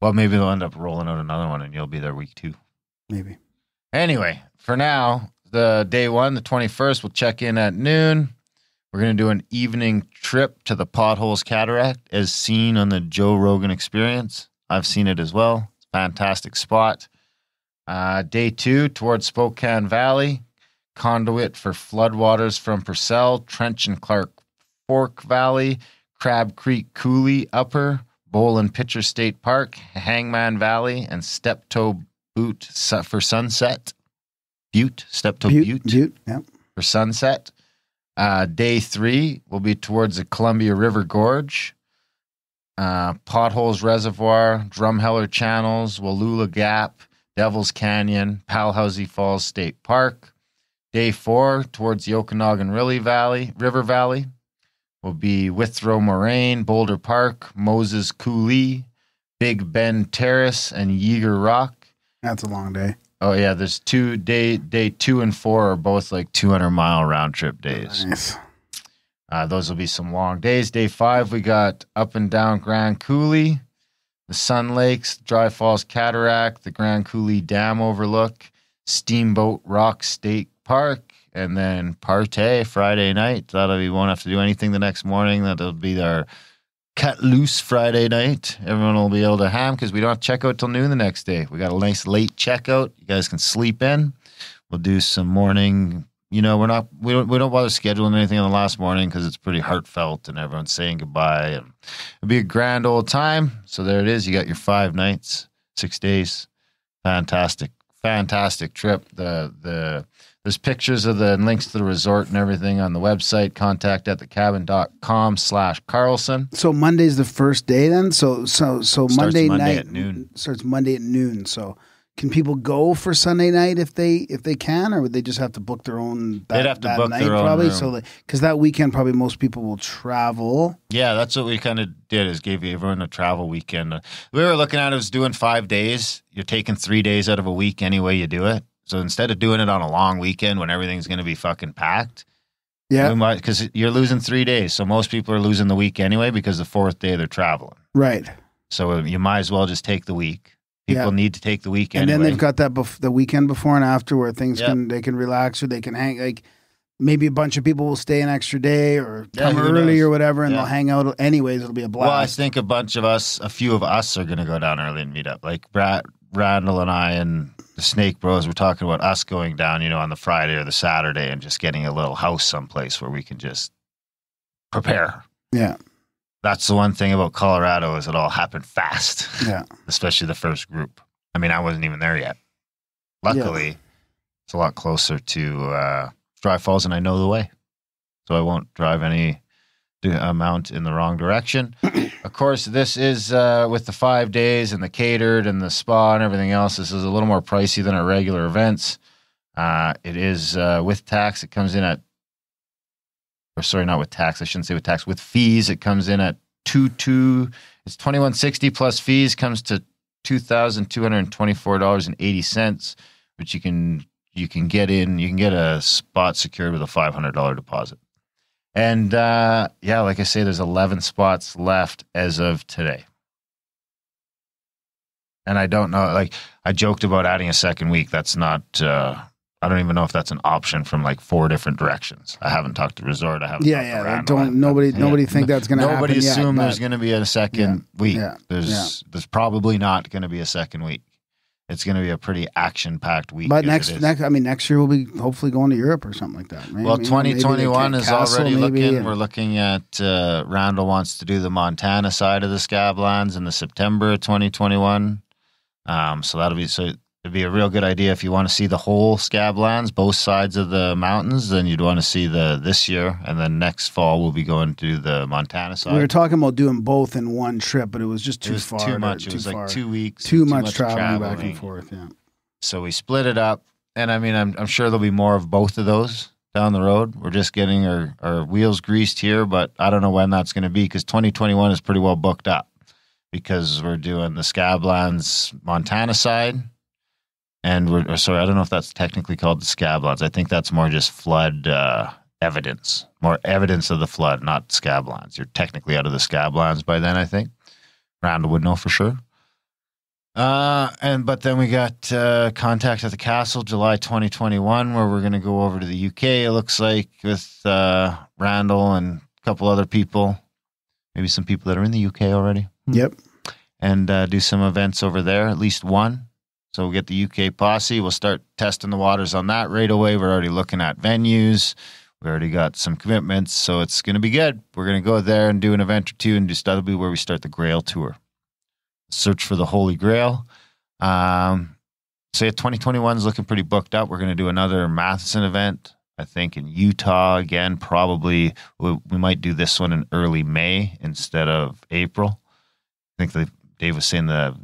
Well, maybe they'll end up rolling out another one, and you'll be there week 2. Maybe. Anyway, for now, the day 1, the 21st, we'll check in at noon. We're going to do an evening trip to the Potholes Cataract, as seen on the Joe Rogan Experience. I've seen it as well. It's a fantastic spot. Day 2, towards Spokane Valley. Conduit for floodwaters from Purcell, Trench and Clark Fork Valley, Crab Creek Coulee Upper, Bowl and Pitcher State Park, Hangman Valley, and Steptoe Butte for sunset. Butte, Steptoe Butte. Butte, yep. For sunset. Day 3 will be towards the Columbia River Gorge, Potholes Reservoir, Drumheller Channels, Wallula Gap, Devil's Canyon, Palhousie Falls State Park. Day 4, towards the Okanagan River Valley, will be Withrow Moraine, Boulder Park, Moses Coulee, Big Bend Terrace, and Yeager Rock. That's a long day. Oh yeah, there's day two and four are both like 200-mile round trip days. Nice. Those will be some long days. Day 5, we got up and down Grand Coulee, the Sun Lakes, Dry Falls Cataract, the Grand Coulee Dam Overlook, Steamboat Rock State Park, and then partay Friday night. That'll be, won't have to do anything the next morning. That'll be our cut loose Friday night. Everyone will be able to ham because we don't have to check out till noon the next day. We got a nice late checkout. You guys can sleep in. We'll do some morning. You know, we don't bother scheduling anything on the last morning because it's pretty heartfelt and everyone's saying goodbye. And it'll be a grand old time. So there it is. You got your 5 nights, 6 days. Fantastic, fantastic trip. There's pictures of the links to the resort and everything on the website. contact@thecabin.com/Carlson. So Monday's the first day then. So Monday night at noon. Starts Monday at noon. So. Can people go for Sunday night if they can, or would they just have to book their own? They'd have to book their own room. So, because that weekend probably most people will travel. Yeah, that's what we kind of did, is gave everyone a travel weekend. We were looking at it as doing 5 days. You're taking 3 days out of a week any way you do it. So instead of doing it on a long weekend when everything's going to be fucking packed, yeah, because you're losing 3 days. So most people are losing the week anyway because the 4th day they're traveling. Right. So you might as well just take the week. People need to take the weekend, and then they've got that the weekend before and after where things can relax, or they can hang. Like maybe a bunch of people will stay an extra day or come early or whatever, and they'll hang out. Anyways, it'll be a blast. Well, I think a few of us are going to go down early and meet up. Like Randall and I and the Snake Bros were talking about us going down, you know, on the Friday or the Saturday and just getting a little house someplace where we can just prepare. Yeah. That's the one thing about Colorado, is it all happened fast. Yeah. Especially the first group. I mean, I wasn't even there yet. Luckily, it's a lot closer to Dry Falls, and I know the way. So I won't drive any amount in the wrong direction. Of course, this is with the 5 days and the catered and the spa and everything else, this is a little more pricey than our regular events. It is with tax. It comes in at with fees, it comes in at it's $2,160 plus fees, comes to $2,224.80, which you can get a spot secured with a $500 deposit. And like I say, there's 11 spots left as of today. And I don't know, like I joked about adding a second week. That's not I don't even know if that's an option from like 4 different directions. I haven't talked to Resort. I haven't. Nobody think that's going to happen. Nobody assume there's going to be a second week. Yeah, there's probably not going to be a second week. It's going to be a pretty action-packed week. But next year we'll be hopefully going to Europe or something like that. Right? Well, I mean, 2021 is already looking. We're looking at Randall wants to do the Montana side of the Scablands in the September of 2021. So that'll be so. It'd be a real good idea if you want to see the whole Scablands, both sides of the mountains. Then you'd want to see this year, and then next fall we'll be going to the Montana side. We were talking about doing both in one trip, but it was just too far. Too much. It was like 2 weeks. Too much traveling back and forth. Yeah. So we split it up, and I mean, I'm sure there'll be more of both of those down the road. We're just getting our wheels greased here, but I don't know when that's going to be because 2021 is pretty well booked up because we're doing the Scablands Montana side. And I don't know if that's technically called the Scablands. I think that's more just flood evidence, more evidence of the flood, not Scablands. You're technically out of the Scablands by then, I think. Randall would know for sure. But then we got Contact at the Castle, July 2021, where we're going to go over to the UK, it looks like, with Randall and a couple other people, maybe some people that are in the UK already. Yep. And do some events over there, at least one. So we'll get the UK posse. We'll start testing the waters on that right away. We're already looking at venues. We already got some commitments, so it's going to be good. We're going to go there and do an event or two, and just that'll be where we start the Grail Tour. Search for the Holy Grail. So 2021 is looking pretty booked up. We're going to do another Matheson event, I think, in Utah again. Probably we might do this one in early May instead of April. I think Dave was saying the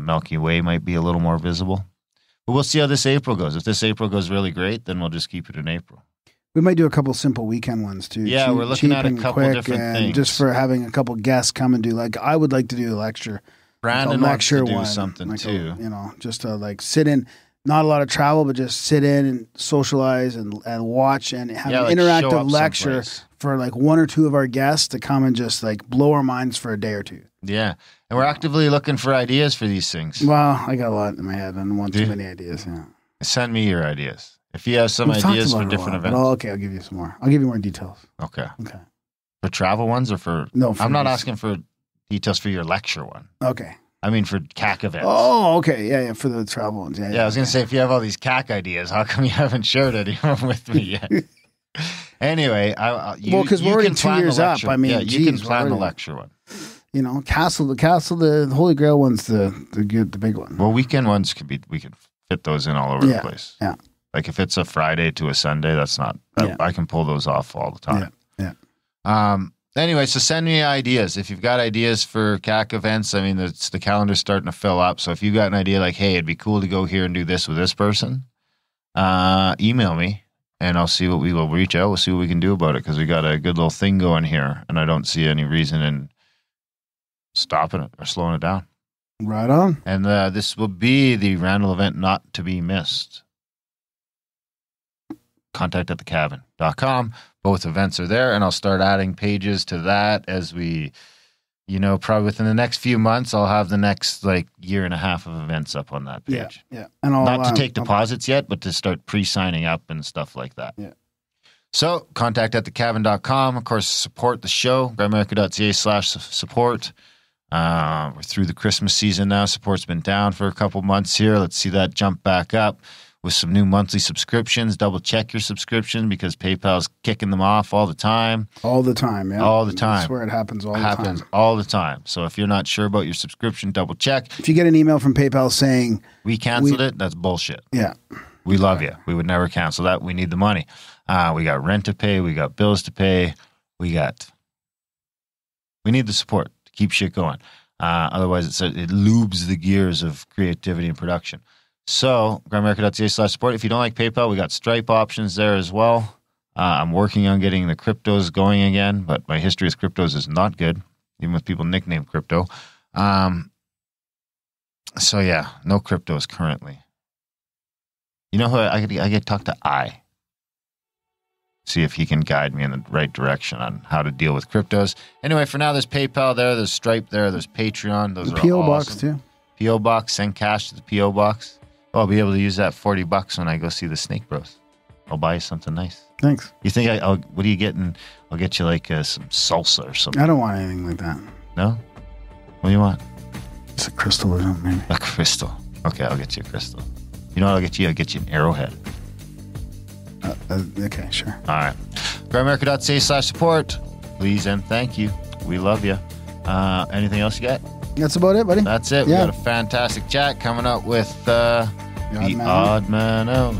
Milky Way might be a little more visible. But we'll see how this April goes. If this April goes really great, then we'll just keep it in April. We might do a couple simple weekend ones too. Yeah, we're looking at a couple different things. Just for having a couple guests come and do, like, I would like to do a lecture. Brandon wants to do something too. You know, just to like sit in. not a lot of travel, but just sit in and socialize and watch and have an interactive lecture for like one or two of our guests to come and just like blow our minds for a day or two. Yeah. And we're actively looking for ideas for these things. Well, I got a lot in my head. I don't want too many ideas. Yeah. Send me your ideas. If you have some ideas for different events. Oh, okay. I'll give you some more. I'll give you more details. Okay. Okay. For travel ones or for? No. For I'm not asking for details for your lecture one. Okay. I mean for CAC events. Oh, okay. Yeah, yeah, for the travel ones. Yeah, yeah, yeah. I was going to say, if you have all these CAC ideas, how come you haven't shared any of them with me yet? Anyway, because we're already 2 years up. I mean, yeah, geez, you can plan the lecture one. You know, the Holy Grail one's the big one. Well, weekend ones could be, we could fit those in all over the place. Yeah. Like if it's a Friday to a Sunday, that's not, I can pull those off all the time. Yeah. Anyway, so send me ideas. If you've got ideas for CAC events, I mean, the calendar's starting to fill up. So if you've got an idea like, hey, it'd be cool to go here and do this with this person, email me and I'll see what we will reach out. We'll see what we can do about it because we got a good little thing going here and I don't see any reason in stopping it or slowing it down. Right on. And this will be the Randall event not to be missed. contact@thecabin.com. Both events are there, and I'll start adding pages to that as we, you know, probably within the next few months, I'll have the next like year and a half of events up on that page. Yeah, yeah. And I'll, not to take deposits yet, but to start pre-signing up and stuff like that. Yeah. So contact@thecabin.com. Of course, support the show, grandamerica.ca/support. We're through the Christmas season now. Support's been down for a couple months here. Let's see that jump back up with some new monthly subscriptions. Double check your subscription because PayPal's kicking them off all the time. All the time, yeah. All the time. That's where it happens all the time. It happens all the time. So if you're not sure about your subscription, double check. If you get an email from PayPal saying we canceled it, that's bullshit. Yeah. We love you. We would never cancel that. We need the money. We got rent to pay. We got bills to pay. We need the support to keep shit going. Otherwise, it lubes the gears of creativity and production. So, grandamerica.ca/support. If you don't like PayPal, we got Stripe options there as well. I'm working on getting the cryptos going again, but my history with cryptos is not good, even with people nicknamed crypto. So, yeah, no cryptos currently. You know who I get to talk to? See if he can guide me in the right direction on how to deal with cryptos. Anyway, for now, there's PayPal there, there's Stripe there, there's Patreon. Those are P.O. Box, too. P.O. Box, send cash to the P.O. Box. I'll be able to use that $40 when I go see the Snake Bros. I'll buy you something nice. Thanks. You think I'll, what are you getting? I'll get you like some salsa or something. I don't want anything like that. No? What do you want? It's a crystal or something, maybe. A crystal. Okay, I'll get you a crystal. You know what I'll get you? I'll get you an arrowhead. Okay, sure. All right. grandamerica.ca/support. Please and thank you. We love you. Anything else you got? That's about it, buddy. That's it. Yeah. We got a fantastic chat coming up with... The Odd Man Out.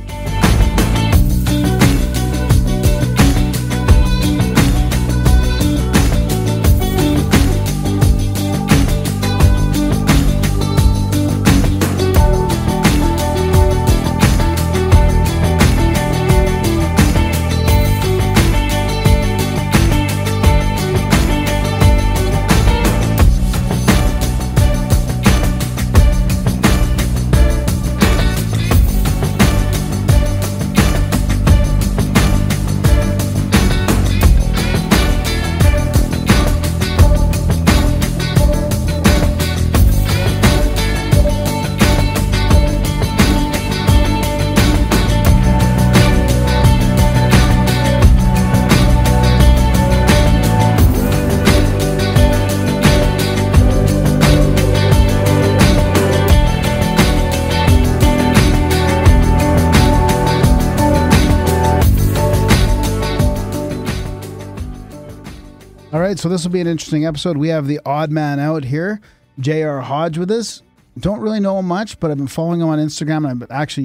So this will be an interesting episode. We have the Odd Man Out here, J.R. Hodge with us. Don't really know him much, but I've been following him on Instagram. And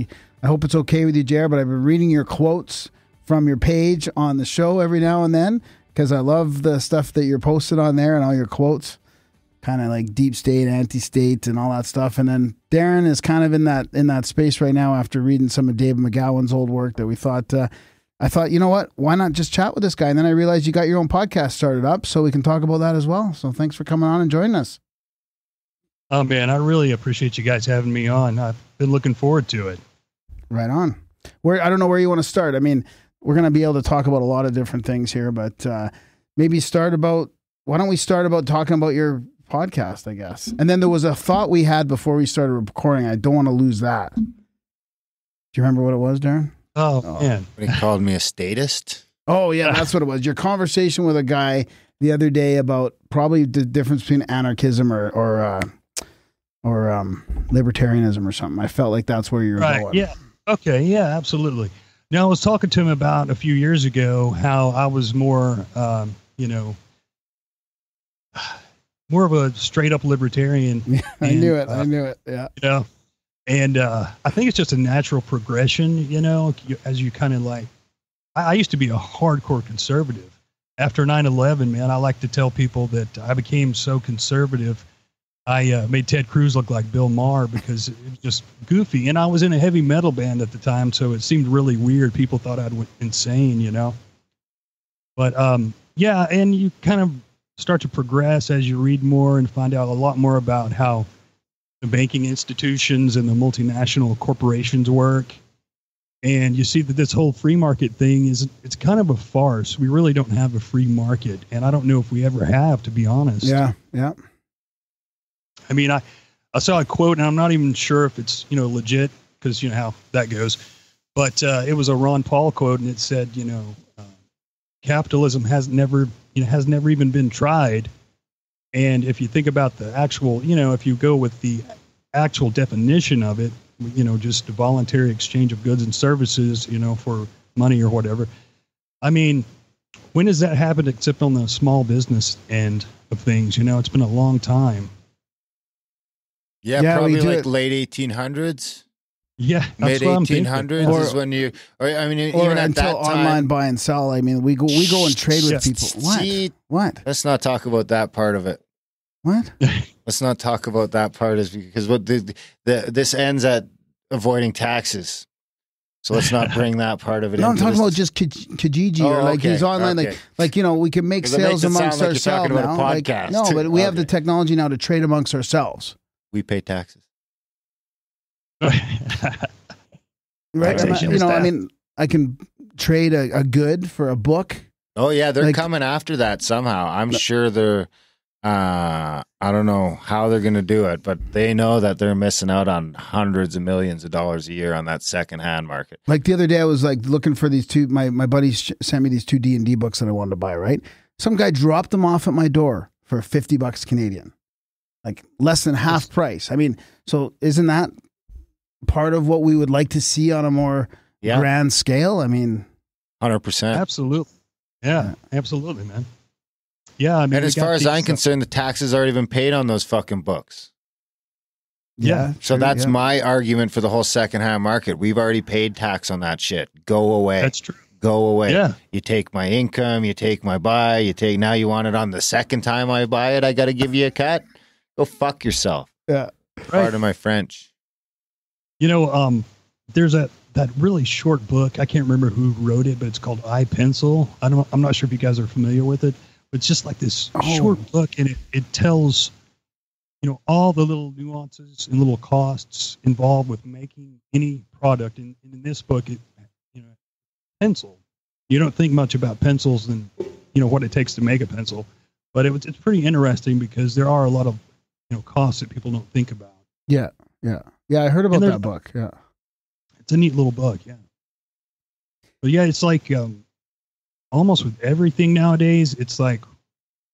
I hope it's okay with you, J.R., but I've been reading your quotes from your page on the show every now and then because I love the stuff that you're posted on there and all your quotes, kind of like deep state, anti-state, and all that stuff. And then Darren is kind of in that space right now after reading some of Dave McGowan's old work that we thought... I thought, you know what? Why not just chat with this guy? And then I realized you got your own podcast started up, so we can talk about that as well. So thanks for coming on and joining us. Oh, man, I really appreciate you guys having me on. I've been looking forward to it. Right on. I don't know where you want to start. I mean, we're going to be able to talk about a lot of different things here, but maybe start about, why don't we start about talking about your podcast, I guess. And then there was a thought we had before we started recording. I don't want to lose that. Do you remember what it was, Darren? Oh, man. He called me a statist. Oh, yeah, that's what it was. Your conversation with a guy the other day about probably the difference between anarchism or libertarianism or something. I felt like that's where you were going. Yeah. Okay. Yeah, absolutely. Now, I was talking to him about a few years ago how I was more, more of a straight up libertarian. Yeah, I knew it. Yeah. And I think it's just a natural progression, as you kind of like, I used to be a hardcore conservative. After 9/11, man, I like to tell people that I became so conservative. I made Ted Cruz look like Bill Maher because it was just goofy. And I was in a heavy metal band at the time, so it seemed really weird. People thought I went insane, But, yeah, and you kind of start to progress as you read more and find out a lot more about how the banking institutions and the multinational corporations work. And you see that this whole free market thing it's kind of a farce. We really don't have a free market. And I don't know if we ever have, to be honest. Yeah. Yeah. I mean, I saw a quote and I'm not even sure if it's, legit, because how that goes, but, it was a Ron Paul quote and it said, capitalism has never even been tried. And if you think about the actual, if you go with the actual definition of it, just a voluntary exchange of goods and services, for money or whatever. I mean, when has that happened except on the small business end of things? It's been a long time. Yeah, probably like late 1800s. Yeah, mid 1800s is when you. Or even at that time, online buy and sell. I mean, we go and trade with people. What? Let's not talk about that part of it. What? Let's not talk about that part, is because what this ends at avoiding taxes. So let's not bring that part of it. No, I'm talking about just Kijiji or like these online, like we can make sales amongst ourselves now. No, but we have the technology now to trade amongst ourselves. We pay taxes. Right? I can trade a good for a book. Oh yeah, they're coming after that somehow. I'm sure they're. I don't know how they're going to do it, but they know that they're missing out on hundreds of millions of dollars a year on that secondhand market. Like the other day, I was like looking for these two. My buddies sent me these two D&D books that I wanted to buy. Right? Some guy dropped them off at my door for $50 Canadian, like less than half price. I mean, so isn't that part of what we would like to see on a more grand scale? I mean, 100%, absolutely, yeah, absolutely, man. Yeah, I mean, and as far as I'm concerned, the tax has already been paid on those fucking books. Yeah. So that's my argument for the whole secondhand market. We've already paid tax on that shit. Go away. That's true. Go away. Yeah. You take my income, you take my buy, now you want it on the second time I buy it, I got to give you a cut. Go fuck yourself. Yeah. Part of my French. There's that really short book. I can't remember who wrote it, but it's called I Pencil. I'm not sure if you guys are familiar with it. It's just like this short book, and it tells, all the little nuances and little costs involved with making any product. And in this book, pencil. You don't think much about pencils and what it takes to make a pencil, but it's pretty interesting because there are a lot of costs that people don't think about. Yeah, yeah, yeah. I heard about that book. Yeah, it's a neat little book. Yeah, but yeah, it's like. Almost with everything nowadays, it's like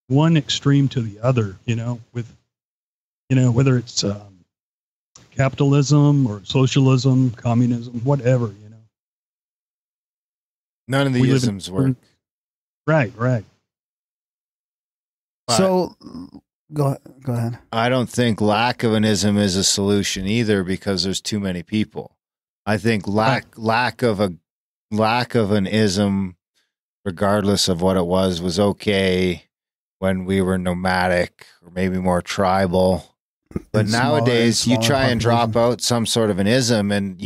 one extreme to the other, whether it's capitalism or socialism, communism, whatever, None of the isms work. Right. But so go ahead. I don't think lack of an ism is a solution either because there's too many people. I think lack of an ism, regardless of what it was okay when we were nomadic or maybe more tribal. But nowadays you try and drop out some sort of an ism and,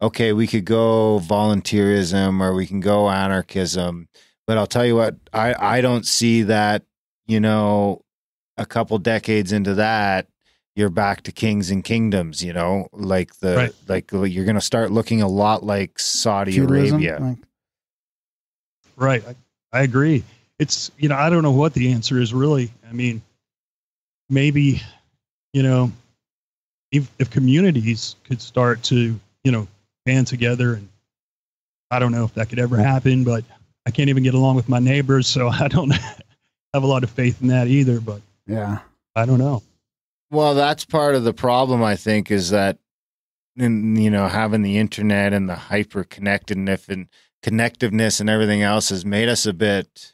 okay, we could go volunteerism or we can go anarchism. But I'll tell you what, I don't see that, a couple decades into that, you're back to kings and kingdoms, you know, like the, right. like you're going to start looking a lot like Saudi feudalism, Arabia. Like. Right. I agree. It's, you know, I don't know what the answer is really. I mean, maybe, you know, if communities could start to, you know, band together, and I don't know if that could ever happen, but I can't even get along with my neighbors. So I don't have a lot of faith in that either, but yeah, I don't know. Well, that's part of the problem, I think, is that, and you know, having the internet and the hyper connectedness and everything else has made us a bit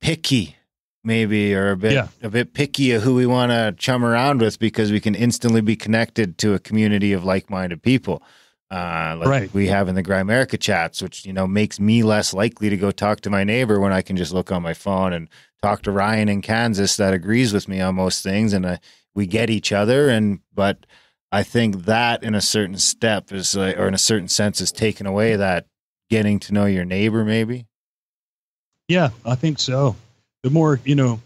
picky, maybe, or a bit picky of who we want to chum around with, because we can instantly be connected to a community of like-minded people, like right. we have in the Grimerica chats, which, you know, makes me less likely to go talk to my neighbor when I can just look on my phone and talk to Ryan in Kansas that agrees with me on most things, and we get each other. And but I think that in a certain step is like, or in a certain sense, is taken away, that getting to know your neighbor, maybe. Yeah, I think so. The more, you know,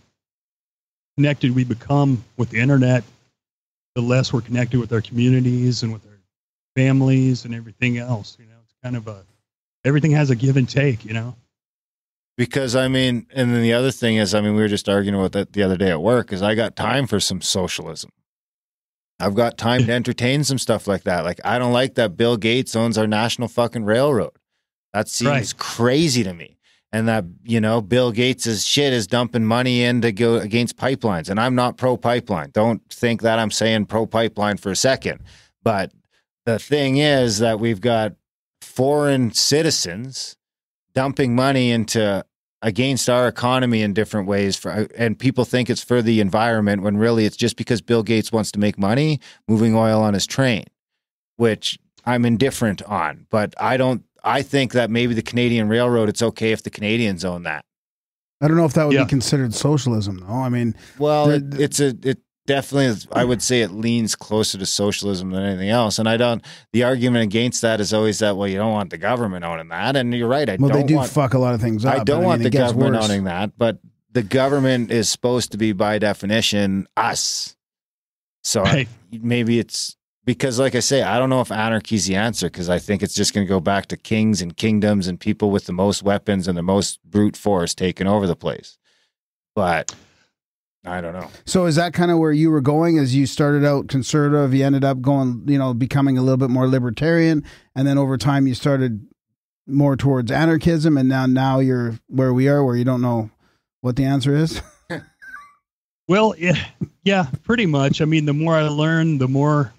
connected we become with the internet, the less we're connected with our communities and with our families and everything else. You know, it's kind of everything has a give and take, you know. Because, I mean, and then the other thing is, I mean, we were just arguing about that the other day at work, is I got time for some socialism. I've got time to entertain some stuff like that. Like, I don't like that Bill Gates owns our national fucking railroad. That seems right. crazy to me. And that, you know, Bill Gates' shit is dumping money in to go against pipelines. And I'm not pro-pipeline. Don't think that I'm saying pro-pipeline for a second. But the thing is that we've got foreign citizens dumping money into against our economy in different ways, for, and people think it's for the environment, when really it's just because Bill Gates wants to make money moving oil on his train, which I'm indifferent on. But I think that maybe the Canadian railroad, it's okay if the Canadians own that. I don't know if that would be considered socialism, though. I mean, well, it definitely is. I would say it leans closer to socialism than anything else. And the argument against that is always that, well, you don't want the government owning that. And you're right. Well, they do fuck a lot of things up. I don't want the government owning that, but the government is supposed to be, by definition, us. So right. Maybe it's because, like I say, I don't know if anarchy is the answer, because I think it's just going to go back to kings and kingdoms and people with the most weapons and the most brute force taking over the place. But I don't know. So is that kind of where you were going? As you started out conservative, you ended up going, you know, becoming a little bit more libertarian, and then over time you started more towards anarchism, and now you're where we are, where you don't know what the answer is? Well, yeah, pretty much. I mean, the more I learn, the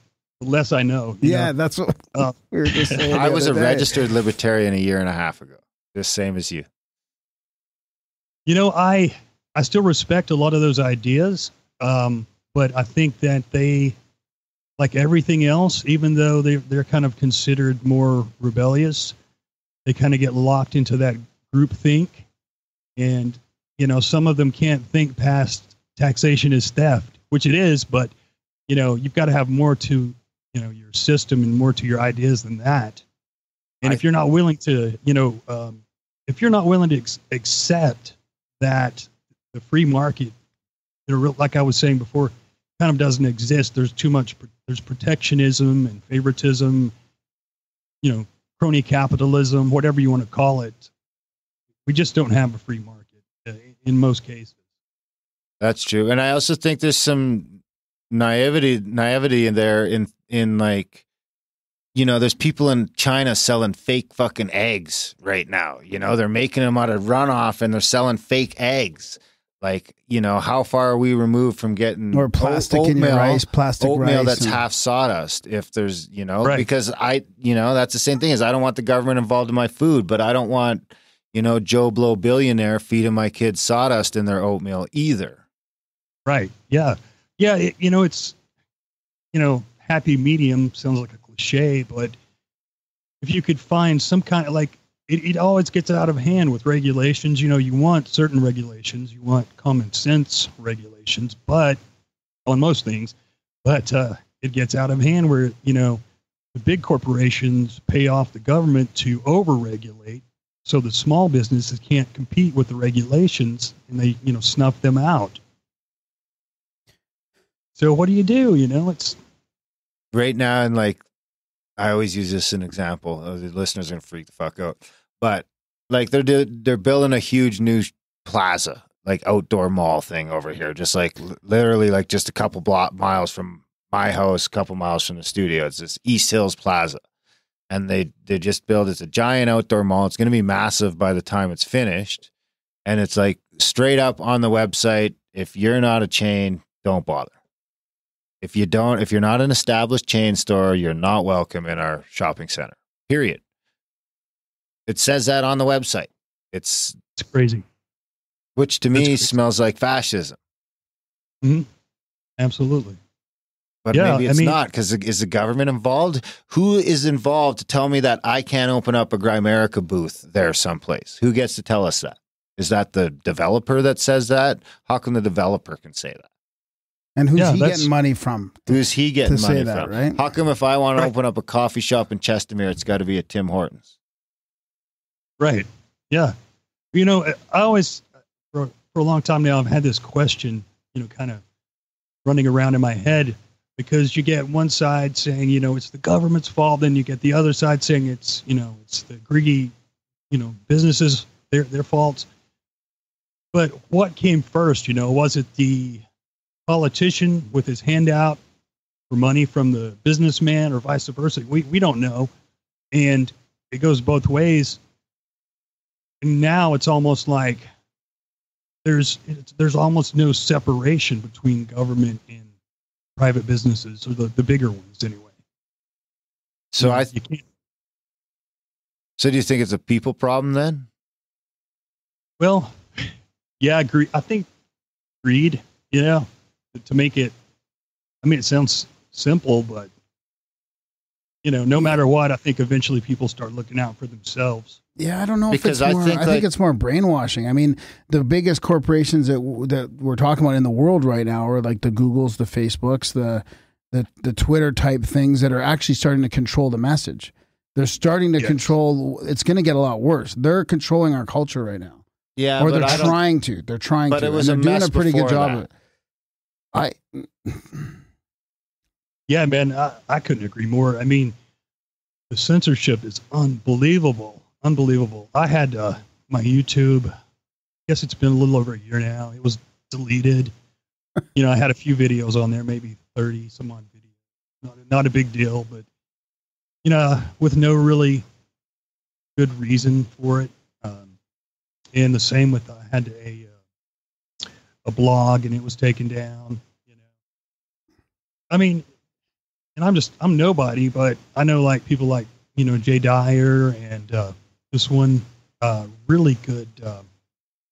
less I know. Yeah, that's what we were just saying. I was a registered libertarian a year and a half ago, the same as you. You know, I still respect a lot of those ideas, but I think that they, like everything else, even though they're kind of considered more rebellious, they kind of get locked into that groupthink. And, you know, some of them can't think past taxation is theft, which it is, but, you know, you've got to have more to, you know, your system and more to your ideas than that. And if you're not willing to, you know, if you're not willing to accept that the free market, like I was saying before, kind of doesn't exist. There's too much. There's protectionism and favoritism, you know, crony capitalism, whatever you want to call it. We just don't have a free market in most cases. That's true. And I also think there's some naivety in there in like, you know, there's people in China selling fake fucking eggs right now. You know, they're making them out of runoff and they're selling fake eggs. Like, you know, how far are we removed from getting oatmeal that's half sawdust? If there's, you know, right. because you know, that's the same thing as I don't want the government involved in my food, but I don't want, you know, Joe Blow billionaire feeding my kids sawdust in their oatmeal either. Right. Yeah. Yeah. You know, it's, you know, happy medium sounds like a cliche, but if you could find some kind of like, it always gets out of hand with regulations. You know, you want certain regulations, you want common sense regulations, but on most things, but it gets out of hand where, you know, the big corporations pay off the government to over-regulate so the small businesses can't compete with the regulations, and they, you know, snuff them out. So what do? You know, it's right now. And like, I always use this as an example. The listeners are going to freak the fuck out, but like they're building a huge new plaza, like outdoor mall thing over here. Just like literally like just a couple block miles from my house, a couple miles from the studio. It's this East Hills Plaza. And they just build, it's a giant outdoor mall. It's going to be massive by the time it's finished. And it's like straight up on the website. If you're not a chain, don't bother. If you're not an established chain store, you're not welcome in our shopping center, period. It says that on the website. It's crazy. Which to me smells like fascism. Mm-hmm. Absolutely. But yeah, maybe it's not, because is the government involved? Who is involved to tell me that I can't open up a Grimerica booth there someplace? Who gets to tell us that? Is that the developer that says that? How come the developer can say that? And who's he getting money from? Who's he getting money from? Right? How come if I want to open up a coffee shop in Chestermere, it's got to be at Tim Hortons? Right. Yeah. You know, I always... For a long time now, I've had this question, you know, kind of running around in my head, because you get one side saying, you know, it's the government's fault. Then you get the other side saying it's, you know, it's the greedy, you know, businesses, their fault. But what came first, you know? Was it the politician with his hand out for money from the businessman, or vice versa? We don't know. And it goes both ways. And now it's almost like, there's almost no separation between government and private businesses, or the bigger ones anyway. So So do you think it's a people problem then? Well, yeah, I think greed, yeah. To make it, I mean, it sounds simple, but you know, no matter what, I think eventually people start looking out for themselves. Yeah, I don't know because if it's I think it's more brainwashing. I mean, the biggest corporations that we're talking about in the world right now are like the Googles, the Facebooks, the Twitter type things that are actually starting to control the message. They're starting to control. It's going to get a lot worse. They're controlling our culture right now. Yeah, or they're trying to. They're trying to. But it was a mess before that. They're doing a pretty good job of it. Yeah, man, I couldn't agree more. I mean, the censorship is unbelievable. Unbelievable. I had my YouTube, I guess it's been a little over a year now. It was deleted. You know, I had a few videos on there, maybe 30 some odd videos. Not a big deal, but, you know, with no really good reason for it. And the same with, I had a blog and it was taken down, you know. I mean, and I'm nobody, but I know like people like, you know, Jay Dyer and this one really good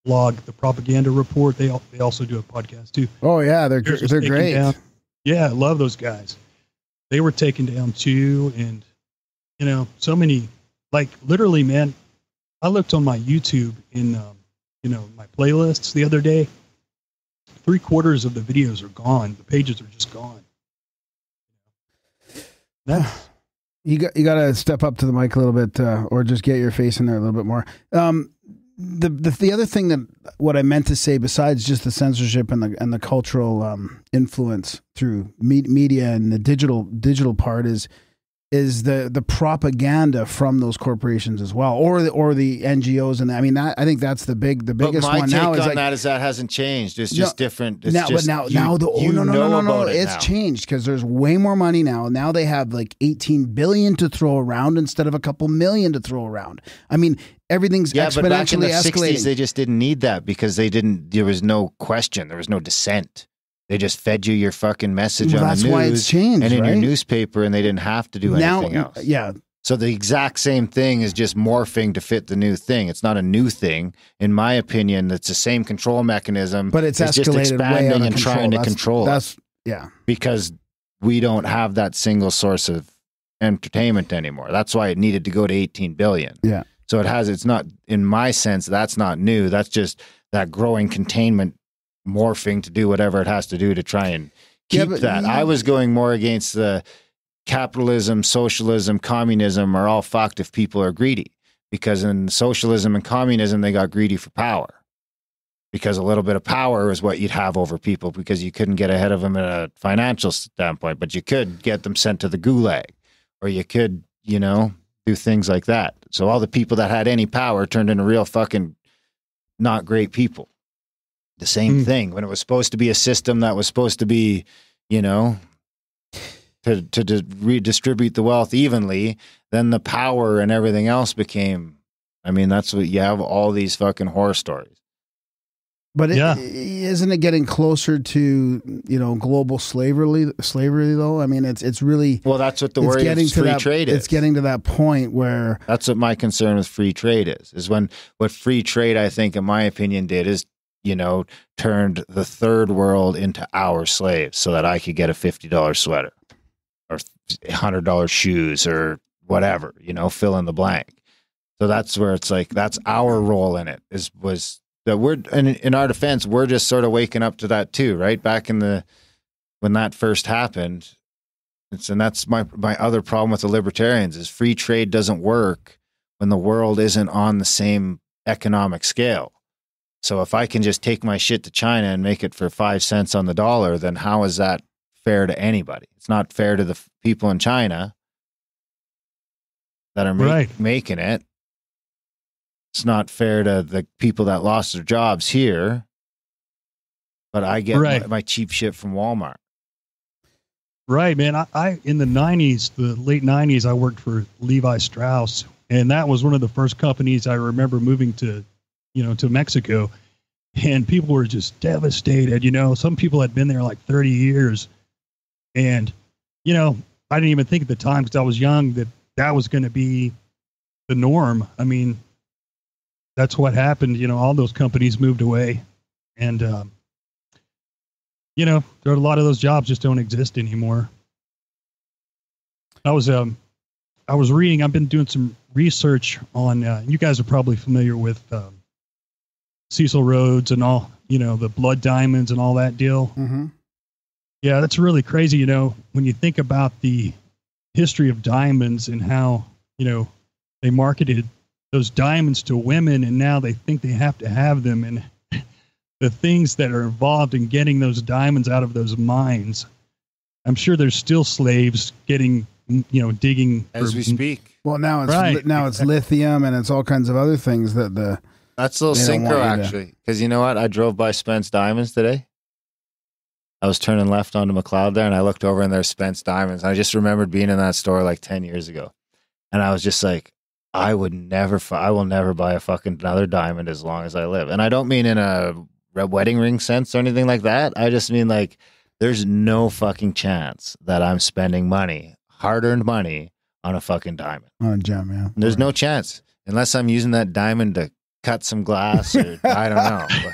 blog, The Propaganda Report. They also do a podcast too. Oh yeah, they're great. Down. Yeah, I love those guys. They were taken down too, and you know, so many. Like literally, man, I looked on my YouTube in you know, my playlists the other day. 3/4 of the videos are gone. The pages are just gone. That's... You got to step up to the mic a little bit, or just get your face in there a little bit more. The other thing that what I meant to say, besides just the censorship and the cultural influence through media and the digital part, is the propaganda from those corporations as well, or the NGOs. And I mean, I think that's the biggest one now. My take on like, that is that hasn't changed. It's just different. It's now, just, but now, you, now the oh, no, no, no, no, it it's now. Changed because there's way more money now. Now they have like 18 billion to throw around instead of a couple million to throw around. I mean, everything's exponentially but back in the escalating. 60s, they just didn't need that because there was no question. There was no dissent. They just fed you your fucking message on the news. That's why it's changed, and in your newspaper, and they didn't have to do anything else. Yeah. So the exact same thing is just morphing to fit the new thing. It's not a new thing, in my opinion. It's the same control mechanism, but it's just expanding and trying to control. That's yeah. Because we don't have that single source of entertainment anymore. That's why it needed to go to 18 billion. Yeah. So it has. It's not, in my sense, that's not new. That's just that growing containment. Morphing to do whatever it has to do to try and keep that. Yeah. I was going more against the capitalism, socialism, communism are all fucked if people are greedy, because in socialism and communism, they got greedy for power. because a little bit of power is what you'd have over people, because you couldn't get ahead of them in a financial standpoint, but you could get them sent to the gulag, or you could, you know, do things like that. So all the people that had any power turned into real fucking not great people. The same thing when it was supposed to be a system that was supposed to be, you know, to redistribute the wealth evenly, then the power and everything else became, I mean, that's what you have, all these fucking horror stories. But yeah. Isn't it getting closer to, you know, global slavery though? I mean, it's really, well, that's what the word free trade is. It's getting to that point where that's what my concern with free trade is when what free trade, I think, in my opinion, did is, you know, turned the third world into our slaves so that I could get a $50 sweater or $100 shoes or whatever, you know, fill in the blank. So that's where it's like, that's our role in it was that we're, in our defense, we're just sort of waking up to that too, right? Back in the, when that first happened, and that's my other problem with the libertarians is free trade doesn't work when the world isn't on the same economic scale. So if I can just take my shit to China and make it for 5 cents on the dollar, then how is that fair to anybody? It's not fair to the people in China that are making it. It's not fair to the people that lost their jobs here, but I get my cheap shit from Walmart. Right, man. I in the 90s, the late 90s, I worked for Levi Strauss, and that was one of the first companies I remember moving to, you know, to Mexico, and people were just devastated. You know, some people had been there like 30 years and, you know, I didn't even think at the time, cause I was young, that that was going to be the norm. I mean, that's what happened. You know, all those companies moved away and, you know, there are a lot of those jobs just don't exist anymore. I was reading, I've been doing some research on, you guys are probably familiar with, Cecil Rhodes and all, you know, the blood diamonds and all that deal. Mm-hmm. Yeah, that's really crazy. You know, when you think about the history of diamonds and how, you know, they marketed those diamonds to women and now they think they have to have them, and the things that are involved in getting those diamonds out of those mines. I'm sure there's still slaves getting, you know, digging. As we speak. Well, now it's, now it's lithium and it's all kinds of other things that the, that's a little synchro, actually, because you know what? I drove by Spence Diamonds today. I was turning left onto McLeod there, and I looked over, and there's Spence Diamonds. I just remembered being in that store like 10 years ago, and I was just like, I would never, I will never buy a fucking another diamond as long as I live. And I don't mean in a wedding ring sense or anything like that. I just mean like there's no fucking chance that I'm spending money, hard-earned money, on a fucking diamond. On a gem, yeah. There's no chance unless I'm using that diamond to cut some glass, or I don't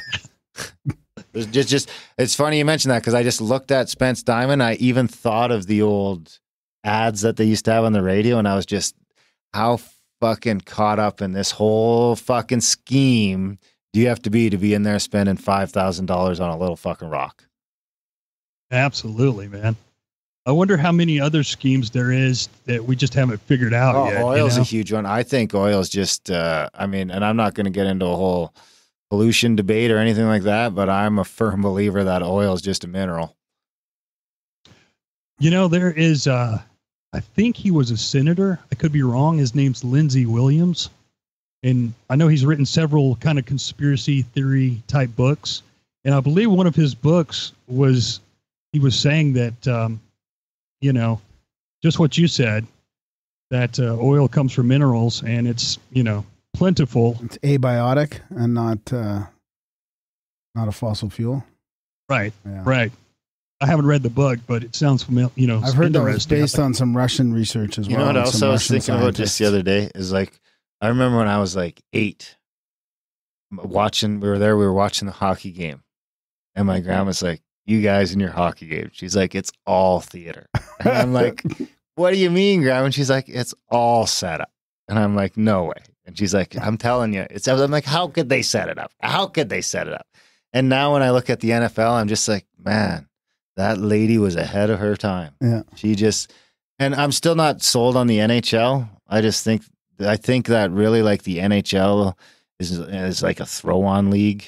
know. It's just, it's funny you mentioned that, because I just looked at Spence Diamond. I even thought of the old ads that they used to have on the radio, and I was just, how fucking caught up in this whole fucking scheme do you have to be in there spending $5,000 on a little fucking rock? Absolutely, man. I wonder how many other schemes there is that we just haven't figured out yet. Oil's a huge one. I think oil's just, I mean, and I'm not going to get into a whole pollution debate or anything like that, but I'm a firm believer that oil is just a mineral. You know, there is, I think he was a senator. I could be wrong. His name's Lindsey Williams. And I know he's written several kind of conspiracy theory type books. And I believe one of his books was, he was saying that, you know, just what you said, that oil comes from minerals and it's, you know, plentiful. It's abiotic and not, not a fossil fuel. Right. Yeah. Right. I haven't read the book, but it sounds familiar. You know, I've heard that it's based on some Russian research as well. You know what else I was thinking about just the other day is like, I remember when I was like 8 watching, we were watching the hockey game, and my grandma's like, "You guys in your hockey game." She's like, "It's all theater." And I'm like, "What do you mean, Grandma?" And she's like, "It's all set up." And I'm like, "No way." And she's like, "I'm telling you, it's," I'm like, "How could they set it up? How could they set it up?" And now when I look at the NFL, I'm just like, man, that lady was ahead of her time. Yeah. She just, and I'm still not sold on the NHL. I just think, I think that really like the NHL is like a throw on league.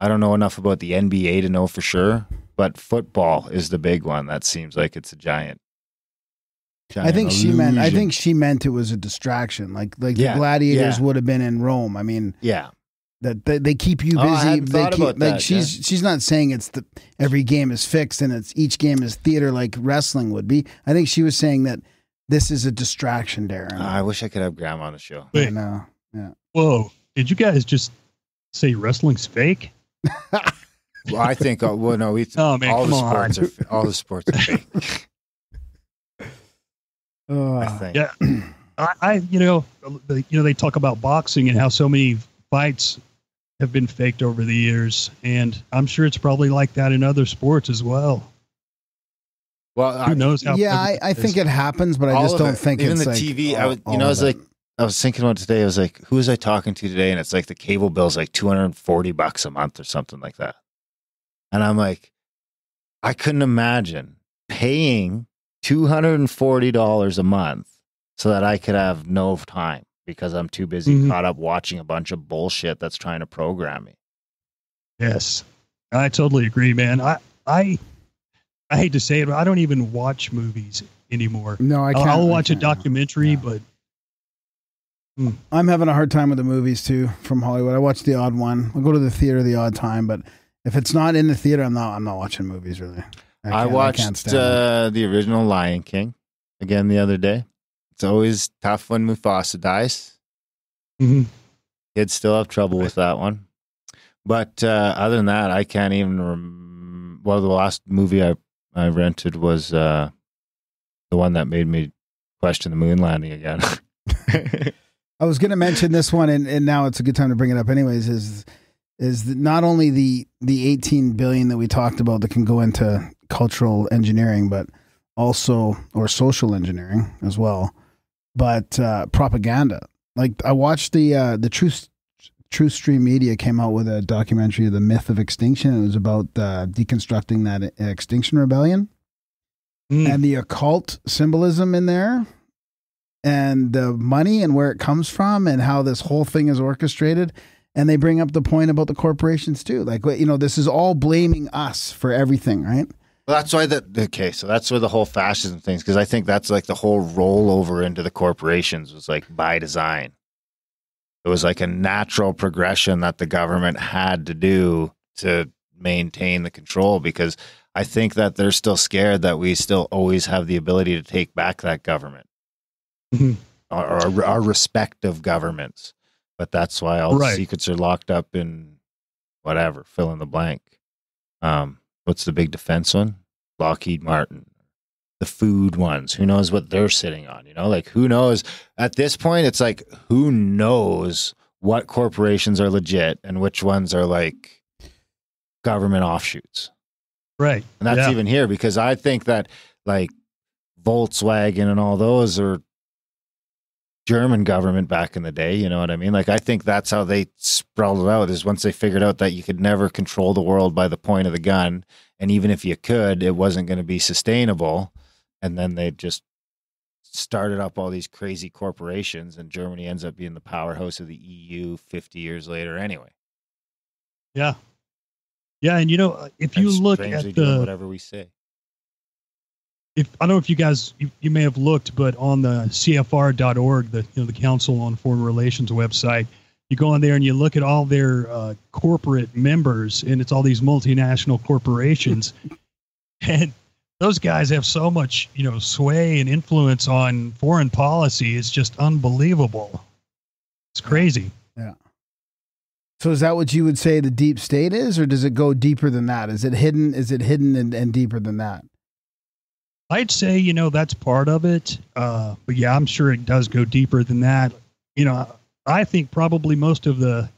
I don't know enough about the NBA to know for sure, but football is the big one that seems like it's a giant. I think illusion. She meant. I think she meant it was a distraction. Like yeah, the gladiators would have been in Rome. I mean, that they keep you busy. I hadn't thought about that, she's not saying it's every game is fixed and it's each game is theater like wrestling would be. I think she was saying that this is a distraction, Darren. I wish I could have Graham on the show. Wait, no, Whoa! Did you guys just say wrestling's fake? Well, I think. Well, no, we. Oh man, all the sports are fake. I think. Yeah, you know, they talk about boxing and how so many fights have been faked over the years, and I'm sure it's probably like that in other sports as well. Well, who knows? How I think it happens, but I just don't think even it's like TV. I was thinking about today. I was like, who was I talking to today? And it's like the cable bill is like $240 a month or something like that, and I'm like, I couldn't imagine paying $240 a month so that I could have no time because I'm too busy caught up watching a bunch of bullshit that's trying to program me. Yes, I totally agree, man. I hate to say it, but I don't even watch movies anymore. No, I can't. I'll watch a documentary, but I'm having a hard time with the movies too from Hollywood. I watch the odd one. I'll go to the theater the odd time, but if it's not in the theater, I'm not watching movies really. I watched the original Lion King again the other day. It's always tough when Mufasa dies. Kids still have trouble with that one. But other than that, I can't even remember. Well, the last movie I rented was the one that made me question the moon landing again. I was going to mention this one, and now it's a good time to bring it up anyways, is not only the $18 billion that we talked about that can go into cultural engineering, but also, or social engineering as well, but propaganda. Like I watched the True Stream Media came out with a documentary, The Myth of Extinction. It was about deconstructing that extinction rebellion and the occult symbolism in there and the money and where it comes from and how this whole thing is orchestrated. And they bring up the point about the corporations too. Like, you know, this is all blaming us for everything, right? Well, that's why so that's where the whole fascism thing is, because I think that's like the whole rollover into the corporations was like by design. It was like a natural progression that the government had to do to maintain the control, because I think that they're still scared that we still always have the ability to take back that government, our respective governments. But that's why all the secrets are locked up in whatever, fill in the blank. What's the big defense one? Lockheed Martin. The food ones. Who knows what they're sitting on? You know, like who knows? At this point, it's like, who knows what corporations are legit and which ones are like government offshoots. Right. And that's even here, because I think that like Volkswagen and all those are German government back in the day, you know what I mean? Like, I think that's how they sprawled it out, is once they figured out that you could never control the world by the point of the gun, and even if you could, it wasn't going to be sustainable, and then they just started up all these crazy corporations, and Germany ends up being the powerhouse of the EU 50 years later anyway. Yeah. Yeah, and you know, if you look at the... whatever we say. I don't know if you guys, you may have looked, but on the CFR.org, the Council on Foreign Relations website, you go on there and you look at all their corporate members, and it's all these multinational corporations, and those guys have so much, you know, sway and influence on foreign policy. It's just unbelievable. It's crazy. Yeah. So is that what you would say the deep state is, or does it go deeper than that? Is it hidden and deeper than that? I'd say, you know, that's part of it. But yeah, I'm sure it does go deeper than that. You know, I think probably most of the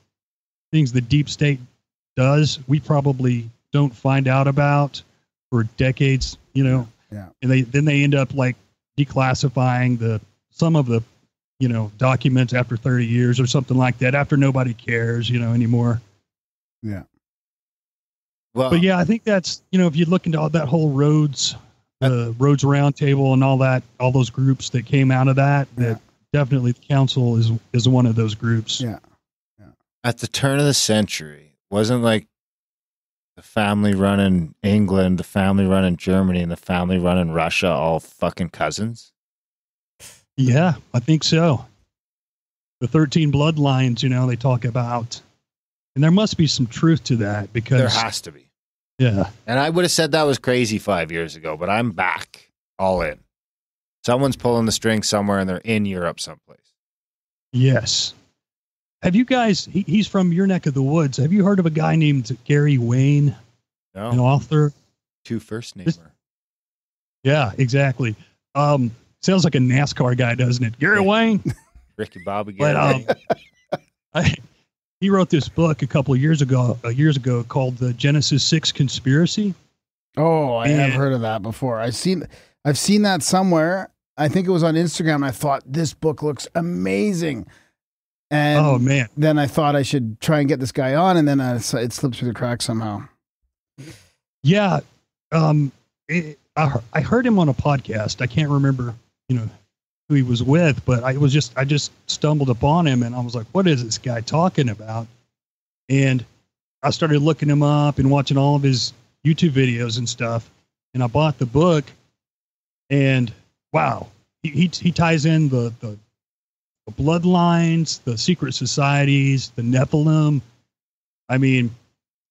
things the deep state does, we probably don't find out about for decades, you know, and then they end up like declassifying some of the, you know, documents after 30 years or something like that, after nobody cares, you know, anymore. Yeah. Well, but yeah, I think that's, you know, if you look into all that whole Rhodes, the Rhodes Roundtable and all that, all those groups that came out of that, that definitely the council is one of those groups. Yeah. At the turn of the century, wasn't like The family running England, the family running Germany, and the family running Russia, all fucking cousins? Yeah, I think so. The 13 bloodlines, you know, they talk about. And there must be some truth to that because... There has to be. Yeah. And I would have said that was crazy 5 years ago, but I'm back all in. Someone's pulling the string somewhere and they're in Europe someplace. Yes. Have you guys, he's from your neck of the woods. Have you heard of a guy named Gary Wayne? No. An author? Two first namer. Yeah, exactly. Sounds like a NASCAR guy, doesn't it? Gary Wayne. Ricky Bobby Gary. But, he wrote this book a couple of years ago called The Genesis 6 Conspiracy. Oh, I have heard of that before. I've seen that somewhere. I think it was on Instagram. I thought this book looks amazing. And oh, man. Then I thought I should try and get this guy on, and then it slipped through the cracks somehow. Yeah. I heard him on a podcast. I can't remember, who he was with, but I just stumbled upon him and I was like, what is this guy talking about? And I started looking him up and watching all of his YouTube videos and stuff. And I bought the book, and wow, he ties in the bloodlines, the secret societies, the Nephilim. I mean,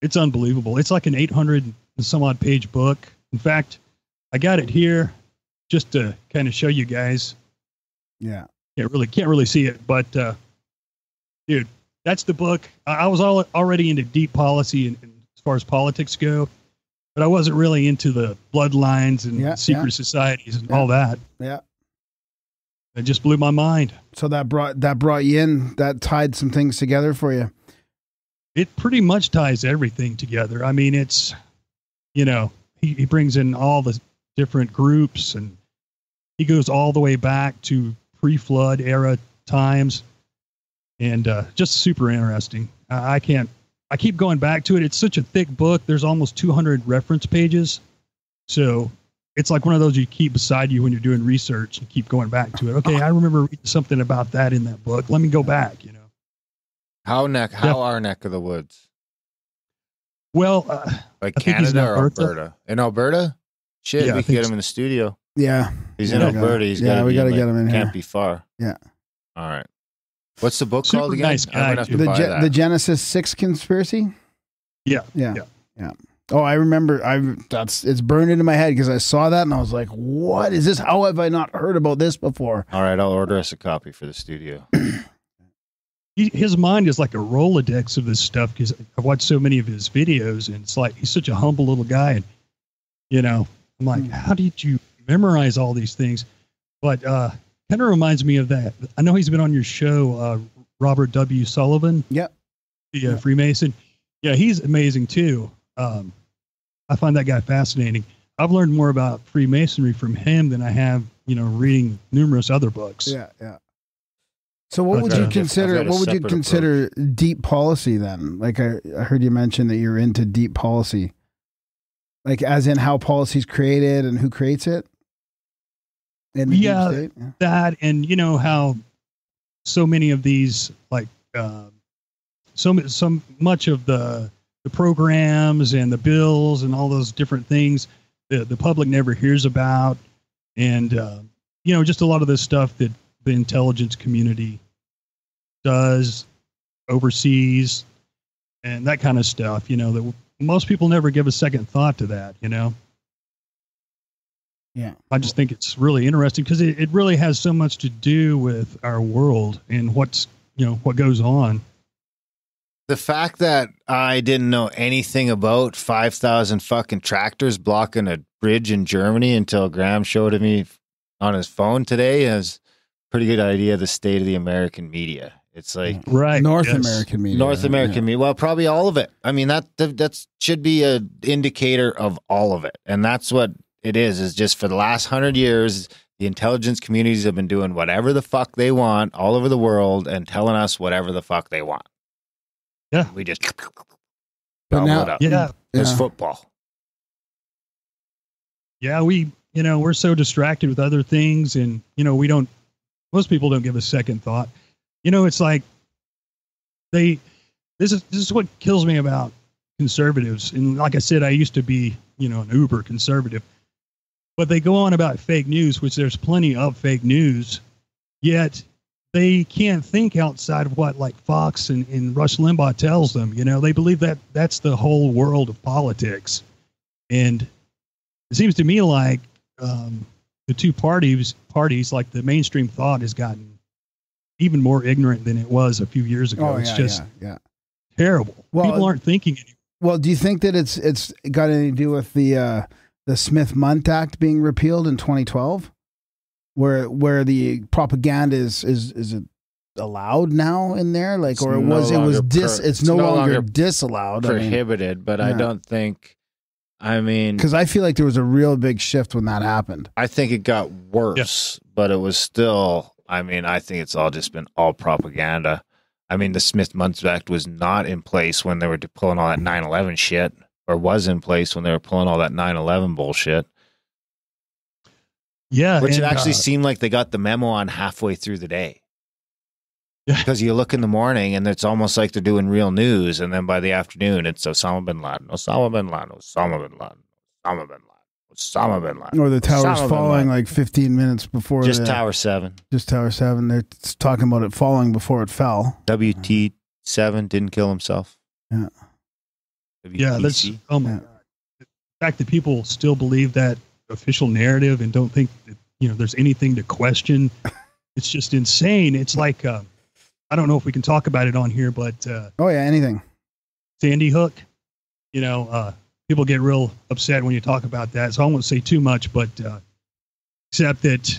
it's unbelievable. It's like an 800 and some odd page book. In fact, I got it here just to kind of show you guys. Yeah. Can't really see it, but, dude, that's the book. I was already into deep policy and as far as politics go, but I wasn't really into the bloodlines and secret societies and all that. Yeah. It just blew my mind. So that brought you in, that tied some things together for you. It pretty much ties everything together. I mean, it's, he brings in all the different groups, and he goes all the way back to pre-flood era times, and just super interesting. I keep going back to it. It's such a thick book. There's almost 200 reference pages. So it's like one of those you keep beside you when you're doing research. You keep going back to it. Okay, I remember reading something about that in that book. Let me go back, How our neck of the woods? Well, like Canada or Alberta? In Alberta? Shit, yeah, we could get him in the studio. Yeah. He's in Alberta. We got to get him in here. Can't be far. Yeah. All right. What's the book called again? Nice guy, the Genesis 6 Conspiracy? Yeah. Oh, I remember. It's burned into my head because I saw that and I was like, what is this? How have I not heard about this before? All right. I'll order us a copy for the studio. His mind is like a Rolodex of this stuff because I've watched so many of his videos, and it's like he's such a humble little guy. And, I'm like, how did you memorize all these things? But kind of reminds me of that. I know he's been on your show, Robert W. Sullivan. Yep. The Freemason. Yeah, he's amazing too. I find that guy fascinating. I've learned more about Freemasonry from him than I have, reading numerous other books. Yeah. So what would you consider deep policy then? Like I heard you mention that you're into deep policy. Like as in how policy's created and who creates it? That, and how so many of these, like much of the programs and the bills and all those different things the public never hears about, and just a lot of this stuff that the intelligence community does, oversees, and that kind of stuff. That most people never give a second thought to that. Yeah, I just think it's really interesting because it really has so much to do with our world and what's, what goes on. The fact that I didn't know anything about 5,000 fucking tractors blocking a bridge in Germany until Graham showed it me on his phone today is a pretty good idea of the state of the American media. It's like North American media. North American media. Well, probably all of it. I mean, that should be an indicator of all of it. And that's what it is. It's just for the last 100 years, the intelligence communities have been doing whatever the fuck they want all over the world and telling us whatever the fuck they want. Yeah. We just gobble it up. Yeah. It's football. Yeah. We, we're so distracted with other things, and, most people don't give a second thought. It's like this is what kills me about conservatives. And like I said, I used to be, you know, an uber conservative. But they go on about fake news, which there's plenty of fake news, yet they can't think outside of what, like, Fox and Rush Limbaugh tells them. You know, they believe that that's the whole world of politics. And it seems to me like the two parties, like the mainstream thought has gotten even more ignorant than it was a few years ago. Oh, yeah, it's just terrible. Well, people aren't thinking anymore. Well, do you think that it's got anything to do with the Smith-Mundt Act being repealed in 2012, where the propaganda is it allowed now in there? Like, or it's no longer disallowed, prohibited, I mean, but I don't think, I mean, cause I feel like there was a real big shift when that happened. I think it got worse, but it was still, I mean, I think it's all just been all propaganda. I mean, the Smith-Mundt Act was not in place when they were pulling all that 9/11 shit. Or was in place when they were pulling all that 9/11 bullshit. Yeah. Which, and it actually seemed like they got the memo on halfway through the day. Because you look in the morning and it's almost like they're doing real news. And then by the afternoon, it's Osama bin Laden, Osama bin Laden, Osama bin Laden, Osama bin Laden, Osama bin Laden. Or the tower's falling like 15 minutes before. Just Tower 7. Just Tower 7. They're talking about it falling before it fell. WT7 didn't kill himself. Yeah. Yeah, that's, oh my God. The fact that people still believe that official narrative and don't think that, you know, there's anything to question, it's just insane. It's like, I don't know if we can talk about it on here, but oh yeah, anything. Sandy Hook, you know, people get real upset when you talk about that, so I won't say too much, but except that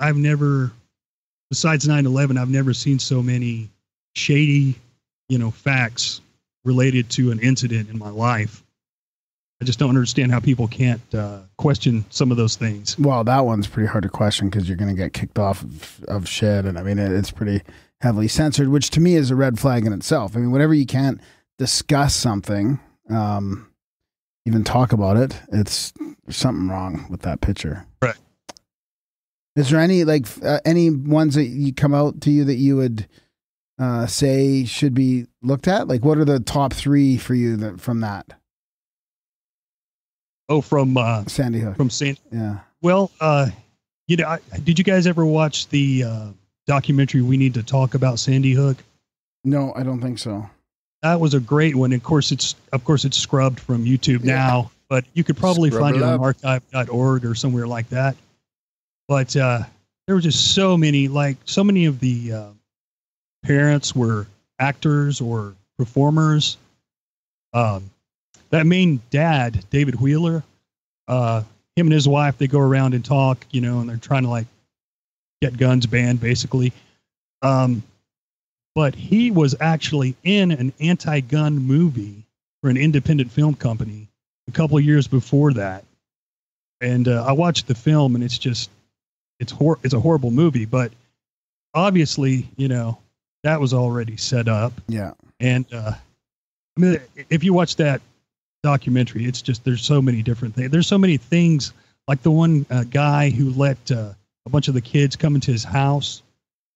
I've never, besides 9/11, I've never seen so many shady, you know, facts related to an incident in my life. I just don't understand how people can't question some of those things. Well, that one's pretty hard to question because you're going to get kicked off of shit. And I mean, it's pretty heavily censored, which to me is a red flag in itself. I mean, whenever you can't discuss something, even talk about it, it's something wrong with that picture. Right. Is there any, like, any ones that you come out to you that you would say should be looked at? Like, what are the top three for you that, from that? Oh, from Sandy Hook. From Sandy. Yeah. Well, you know, did you guys ever watch the documentary We Need to Talk About Sandy Hook? No, I don't think so. That was a great one. Of course it's scrubbed from YouTube now, but you could probably find it on archive.org or somewhere like that. But there were just so many, like, so many of the parents were actors or performers. That main dad, David Wheeler, him and his wife, they go around and talk, you know, and they're trying to, like, get guns banned, basically. But he was actually in an anti-gun movie for an independent film company a couple of years before that. And I watched the film, and it's just, it's a horrible movie, but obviously, you know, that was already set up. Yeah. And, I mean, if you watch that documentary, it's just, there's so many different things. There's so many things, like the one guy who let a bunch of the kids come into his house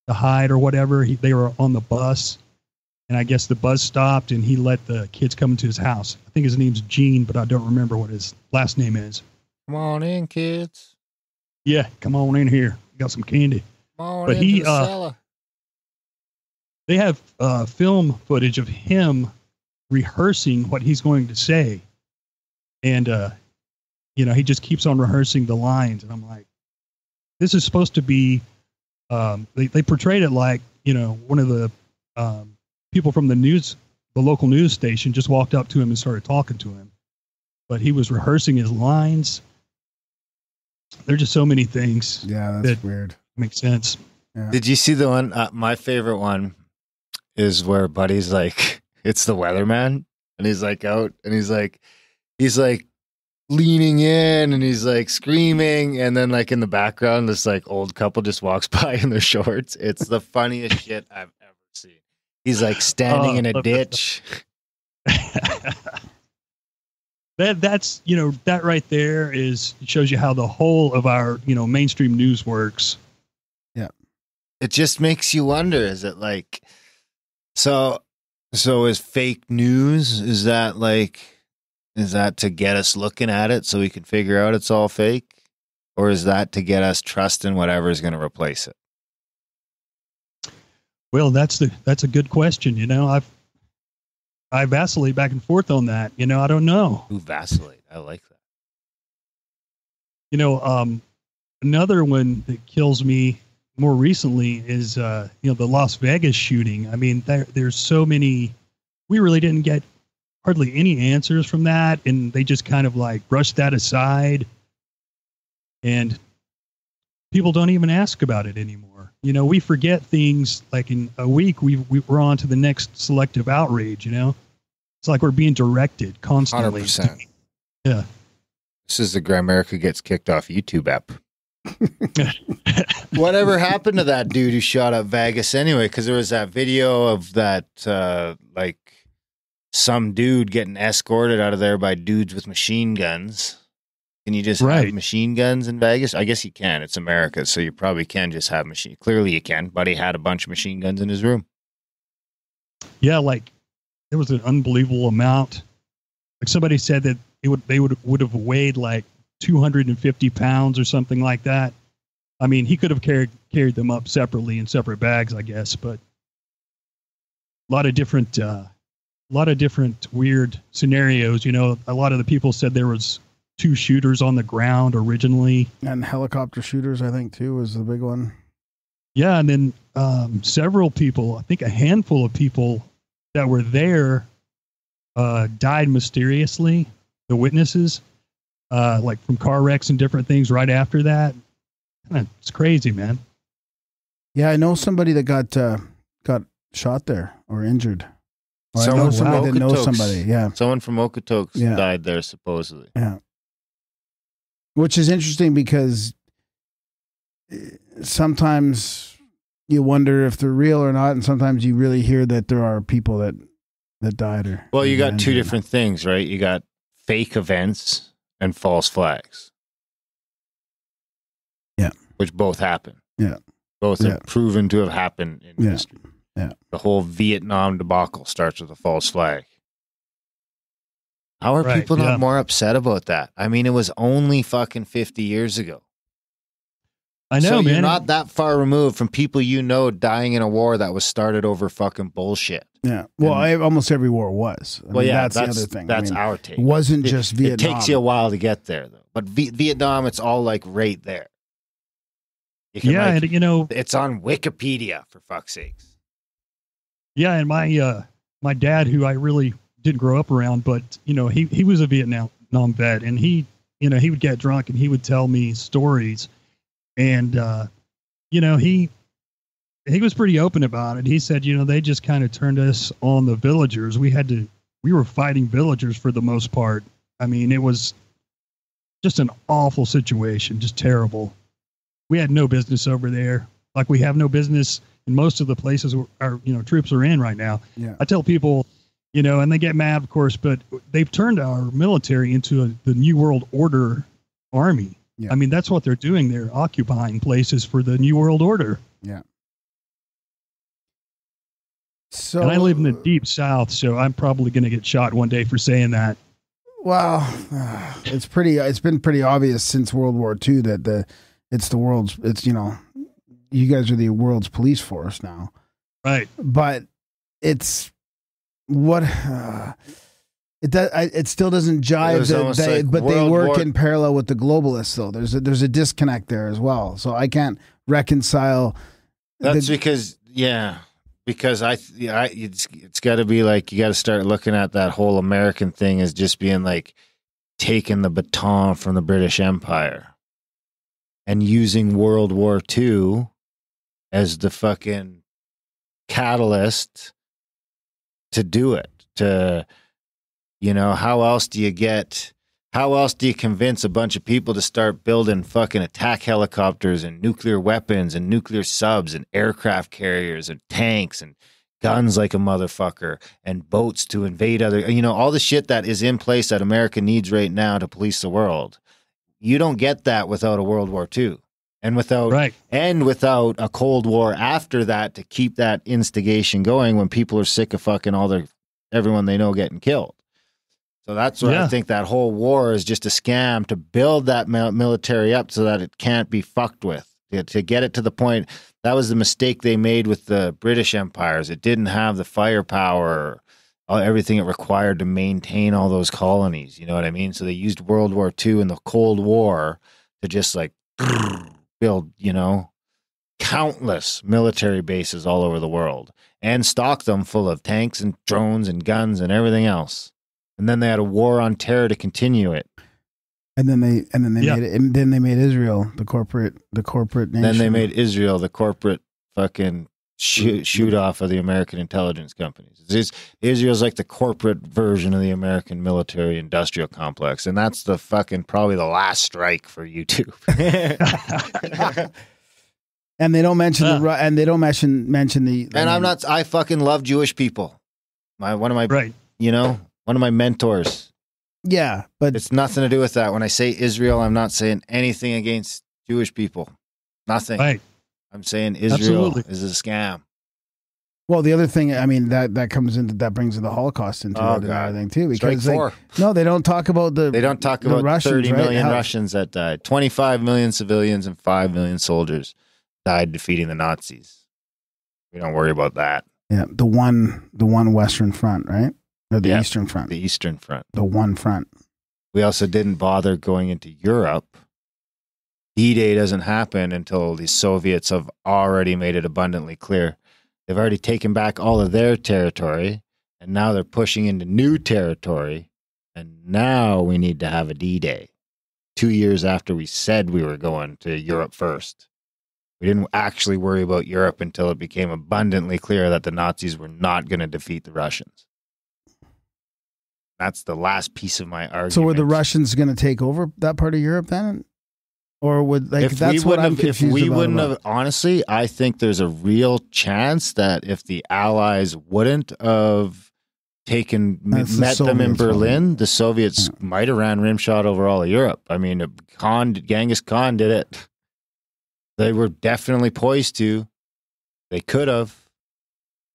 to hide or whatever. They were on the bus, and I guess the bus stopped, and he let the kids come into his house. I think his name's Gene, but I don't remember what his last name is. Come on in, kids. Yeah. Come on in here. We got some candy. Come on in the cellar. They have film footage of him rehearsing what he's going to say. And, you know, he just keeps on rehearsing the lines. And I'm like, this is supposed to be, they portrayed it like, you know, one of the people from the local news station just walked up to him and started talking to him. But he was rehearsing his lines. There are just so many things. Yeah, that's weird. Makes sense. Yeah. Did you see the one? My favorite one is where Buddy's like, it's the weatherman, and he's like out, and he's like leaning in, and he's like screaming, and then, like, in the background, this, like, old couple just walks by in their shorts. It's the funniest shit I've ever seen. He's like standing in a ditch. That's, you know, that right there is, it shows you how the whole of our, you know, mainstream news works. It just makes you wonder, is it like, so So is fake news, is that like, is that to get us looking at it so we can figure out it's all fake? Or is that to get us trust in whatever is going to replace it? Well, that's a good question. You know, I vacillate back and forth on that. You know, I don't know. Ooh, vacillate. I like that. You know, another one that kills me more recently is, you know, the Las Vegas shooting. I mean, there's so many, we really didn't get hardly any answers from that. And they just kind of like brushed that aside and people don't even ask about it anymore. You know, we forget things like in a week, we're on to the next selective outrage. You know, it's like we're being directed constantly. 100%. Yeah. This is the Grimerica Gets Kicked Off YouTube app. Whatever happened to that dude who shot up Vegas anyway? Because there was that video of that, like, some dude getting escorted out of there by dudes with machine guns. Can you just have machine guns in Vegas? I guess you can. It's America, so you probably can just have machine. Clearly you can. Buddy had a bunch of machine guns in his room. Yeah, like, there was an unbelievable amount. Like, somebody said that it would, they would have weighed, like, 250 pounds or something like that. I mean, he could have carried them up separately in separate bags, I guess, but a lot of different weird scenarios. You know, a lot of the people said there was 2 shooters on the ground originally. And helicopter shooters, I think too, was the big one. Yeah. And then, several people, I think a handful of people that were there, died mysteriously. The witnesses, like from car wrecks and different things right after that. It's crazy, man. Yeah, I know somebody that got shot there or injured. Or someone from Okotoks. Yeah. Someone from Okotoks died there, supposedly. Yeah. Which is interesting because sometimes you wonder if they're real or not, and sometimes you really hear that there are people that died. Or, well, you got 2 different things, right? You got fake events and false flags. Yeah. Which both happen. Yeah. Both are proven to have happened in history. Yeah. The whole Vietnam debacle starts with a false flag. How are people not more upset about that? I mean, it was only fucking 50 years ago. I know, so man. You're not that far removed from people, you know, dying in a war that was started over fucking bullshit. Yeah. Well, almost every war was. That's the other thing. That's our take. Wasn't just Vietnam. It takes you a while to get there, though. But Vietnam, it's all like right there. Yeah, like, and you know, it's on Wikipedia, for fuck's sakes. Yeah, and my dad, who I really didn't grow up around, but you know, he was a Vietnam vet, and he, you know, he would get drunk and he would tell me stories. And, you know, he was pretty open about it. He said, you know, they just kind of turned us on the villagers. We were fighting villagers for the most part. I mean, it was just an awful situation, just terrible. We had no business over there. Like, we have no business in most of the places our, you know, troops are in right now. Yeah. I tell people, you know, and they get mad, of course, but they've turned our military into the New World Order army. Yeah. I mean, that's what they're doing. They're occupying places for the New World Order. Yeah. So, and I live in the deep South, so I'm probably going to get shot one day for saying that. Well, it's been pretty obvious since World War II that it's, you know, you guys are the world's police force now. Right. But it's it still doesn't jive that they work in parallel with the globalists, though. There's a disconnect there as well. So I can't reconcile. That's because it's got to be like, you got to start looking at that whole American thing as just being like taking the baton from the British Empire and using World War II as the fucking catalyst to do it. You know, how else do you convince a bunch of people to start building fucking attack helicopters and nuclear weapons and nuclear subs and aircraft carriers and tanks and guns like a motherfucker and boats to invade other, you know, all the shit that is in place that America needs right now to police the world? You don't get that without a World War II. and without and without a Cold War after that to keep that instigation going when people are sick of fucking all their everyone they know getting killed. So that's what I think that whole war is just a scam to build that military up so that it can't be fucked with. To get it to the point, that was the mistake they made with the British empires. It didn't have the firepower, everything it required to maintain all those colonies. You know what I mean? So they used World War II and the Cold War to just like build, you know, countless military bases all over the world and stock them full of tanks and drones and guns and everything else. And then they had a war on terror to continue it. And then they made it, and then they made Israel the corporate nation. Then they made Israel the corporate fucking shoot off of the American intelligence companies. Israel's like the corporate version of the American military industrial complex, and that's the fucking probably the last strike for YouTube. And they don't mention the and they don't mention the. And I'm not. I fucking love Jewish people. One of my you know, one of my mentors. Yeah, but it's nothing to do with that. When I say Israel, I'm not saying anything against Jewish people. Nothing. Right. I'm saying Israel is a scam. Well, the other thing, I mean, that comes into that brings the Holocaust into the thing too, because they don't talk about the Russians, 30 million Russians that died, 25 million civilians, and 5 million soldiers died defeating the Nazis. We don't worry about that. Yeah, the one Western Front, right? Or the Eastern Front. The Eastern Front. The one front. We also didn't bother going into Europe. D-Day doesn't happen until the Soviets have already made it abundantly clear. They've already taken back all of their territory, and now they're pushing into new territory, and now we need to have a D-Day. 2 years after we said we were going to Europe first. We didn't actually worry about Europe until it became abundantly clear that the Nazis were not going to defeat the Russians. That's the last piece of my argument. So were the Russians going to take over that part of Europe then? Or would, like, if that's what I'm confused about. If we wouldn't have, honestly, I think there's a real chance that if the Allies wouldn't have met them in Berlin, the Soviets might have ran rimshot over all of Europe. I mean, Genghis Khan did it. They were definitely poised to. They could have.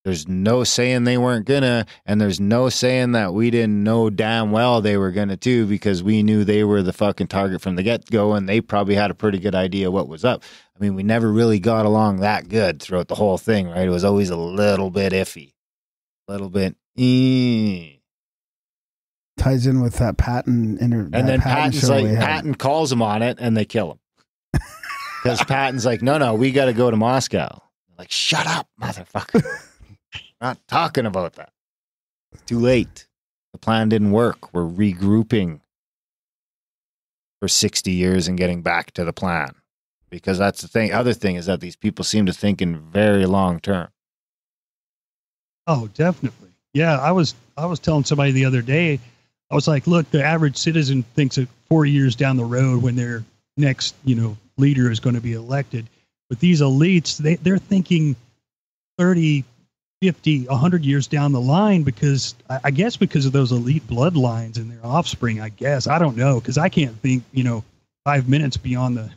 There's no saying they weren't gonna, and there's no saying that we didn't know damn well they were gonna too, because we knew they were the fucking target from the get-go, and they probably had a pretty good idea what was up. I mean, we never really got along that good throughout the whole thing, right? It was always a little bit iffy. A little bit ties in with that Patton interview. And then Patton calls him on it and they kill him. Because Patton's like, no, we gotta go to Moscow. Like, shut up, motherfucker. Not talking about that. It's too late. The plan didn't work. We're regrouping for 60 years and getting back to the plan. Because that's the thing. Other thing is that these people seem to think in very long term. Oh, definitely. Yeah, I was telling somebody the other day, I was like, look, the average citizen thinks of 4 years down the road when their next, you know, leader is going to be elected. But these elites, they're thinking 30, 50, 100 years down the line, because I guess because of those elite bloodlines and their offspring, I guess. I don't know, because I can't think, you know, 5 minutes beyond the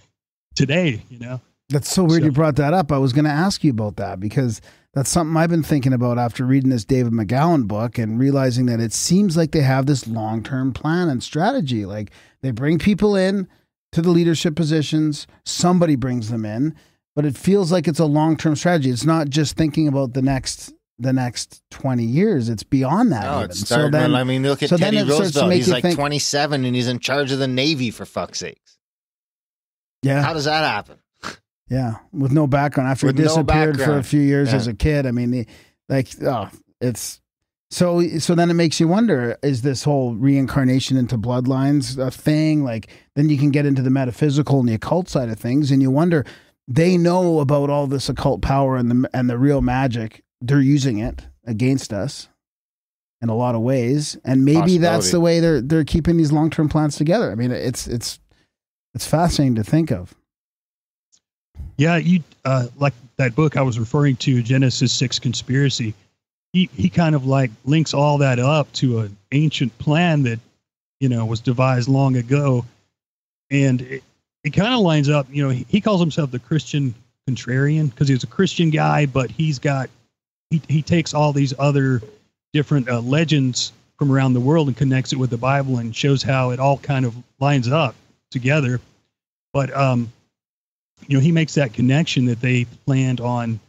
today, you know. That's so weird you brought that up. I was going to ask you about that, because that's something I've been thinking about after reading this David McGowan book and realizing that it seems like they have this long-term plan and strategy. Like, they bring people in to the leadership positions. Somebody brings them in. But it feels like it's a long-term strategy. It's not just thinking about the next 20 years. It's beyond that. No, even. It's starting. So then, I mean, look at Teddy Roosevelt. He's like 27, and he's in charge of the Navy, for fuck's sakes. Yeah. How does that happen? Yeah, with no background. After he disappeared for a few years as a kid. I mean, so then it makes you wonder, is this whole reincarnation into bloodlines a thing? Like, then you can get into the metaphysical and the occult side of things, and you wonder. They know about all this occult power and the real magic. They're using it against us in a lot of ways, and maybe that's the way they're keeping these long-term plans together. I mean, it's fascinating to think of. Yeah, you like that book I was referring to, Genesis 6 Conspiracy. He kind of like links all that up to an ancient plan that, you know, was devised long ago, and it kind of lines up. You know, he calls himself the Christian contrarian because he's a Christian guy, but he's got, he takes all these other different legends from around the world and connects it with the Bible and shows how it all kind of lines up together. But, you know, he makes that connection that they planned on,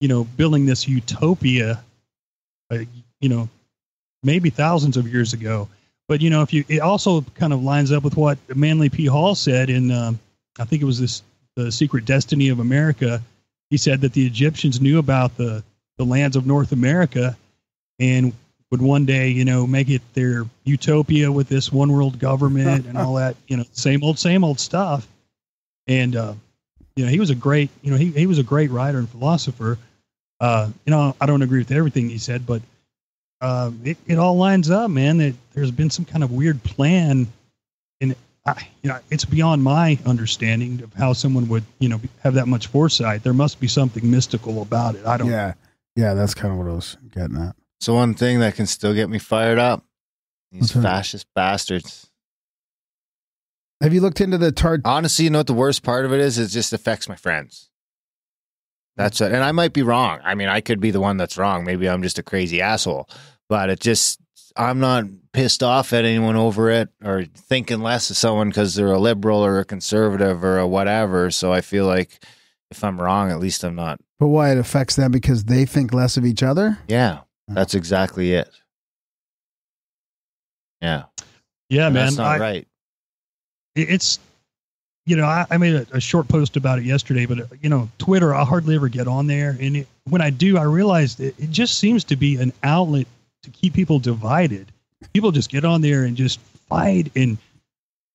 you know, building this utopia, you know, maybe thousands of years ago. But, you know, if you, it also kind of lines up with what Manly P. Hall said in, I think it was this, The Secret Destiny of America. He said that the Egyptians knew about the lands of North America and would one day, you know, make it their utopia with this one world government and all that, you know, same old stuff. And, you know, he was a great, you know, he was a great writer and philosopher. You know, I don't agree with everything he said, but it all lines up, man, that there's been some kind of weird plan. And, you know, it's beyond my understanding of how someone would, you know, have that much foresight. There must be something mystical about it. I don't. Yeah. Yeah. That's kind of what I was getting at. So one thing that can still get me fired up, these fascist bastards. Have you looked into the Honestly, you know what the worst part of it is? It just affects my friends. That's it. And I might be wrong. I mean, I could be the one that's wrong. Maybe I'm just a crazy asshole, but it just, I'm not pissed off at anyone over it or thinking less of someone because they're a liberal or a conservative or a whatever. So I feel like if I'm wrong, at least I'm not. But why? It affects them because they think less of each other? Yeah, that's exactly it. Yeah. Yeah, and man. That's not right. It's, you know, I made a short post about it yesterday, but, you know, Twitter, I hardly ever get on there. And when I do, I realize that it just seems to be an outlet to keep people divided. People just get on there and just fight, and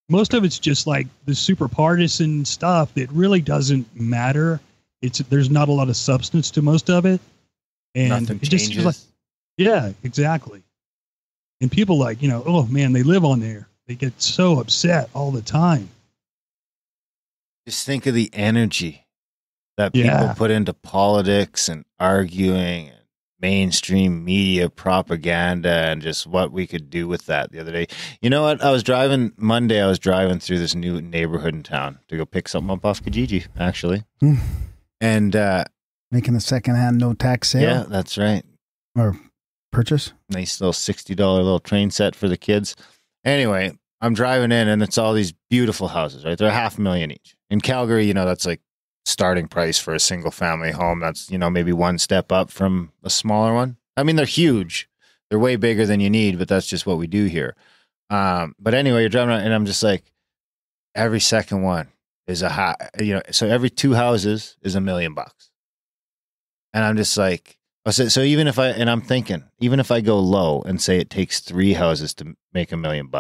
most of it's just like the super partisan stuff that really doesn't matter. It's there's not a lot of substance to most of it, and nothing it just changes. Like, yeah, exactly. And people like, you know, oh man, they live on there. They get so upset all the time. Just think of the energy that people put into politics and arguing. Mainstream media propaganda and just what we could do with that. The other day, you know what? I was driving Monday. I was driving through this new neighborhood in town to go pick something up off Kijiji, actually, and making a secondhand no tax sale. Yeah, that's right. Or purchase. Nice little $60 little train set for the kids. Anyway, I'm driving in, and it's all these beautiful houses. Right, they're $500,000 each in Calgary. You know, that's like starting price for a single family home. That's, you know, maybe one step up from a smaller one. I mean, they're huge. They're way bigger than you need, but that's just what we do here. But anyway, you're driving around and I'm just like, every second one is a high, you know, so every two houses is $1 million. And I'm just like, so even if I, and I'm thinking, even if I go low and say it takes three houses to make $1 million,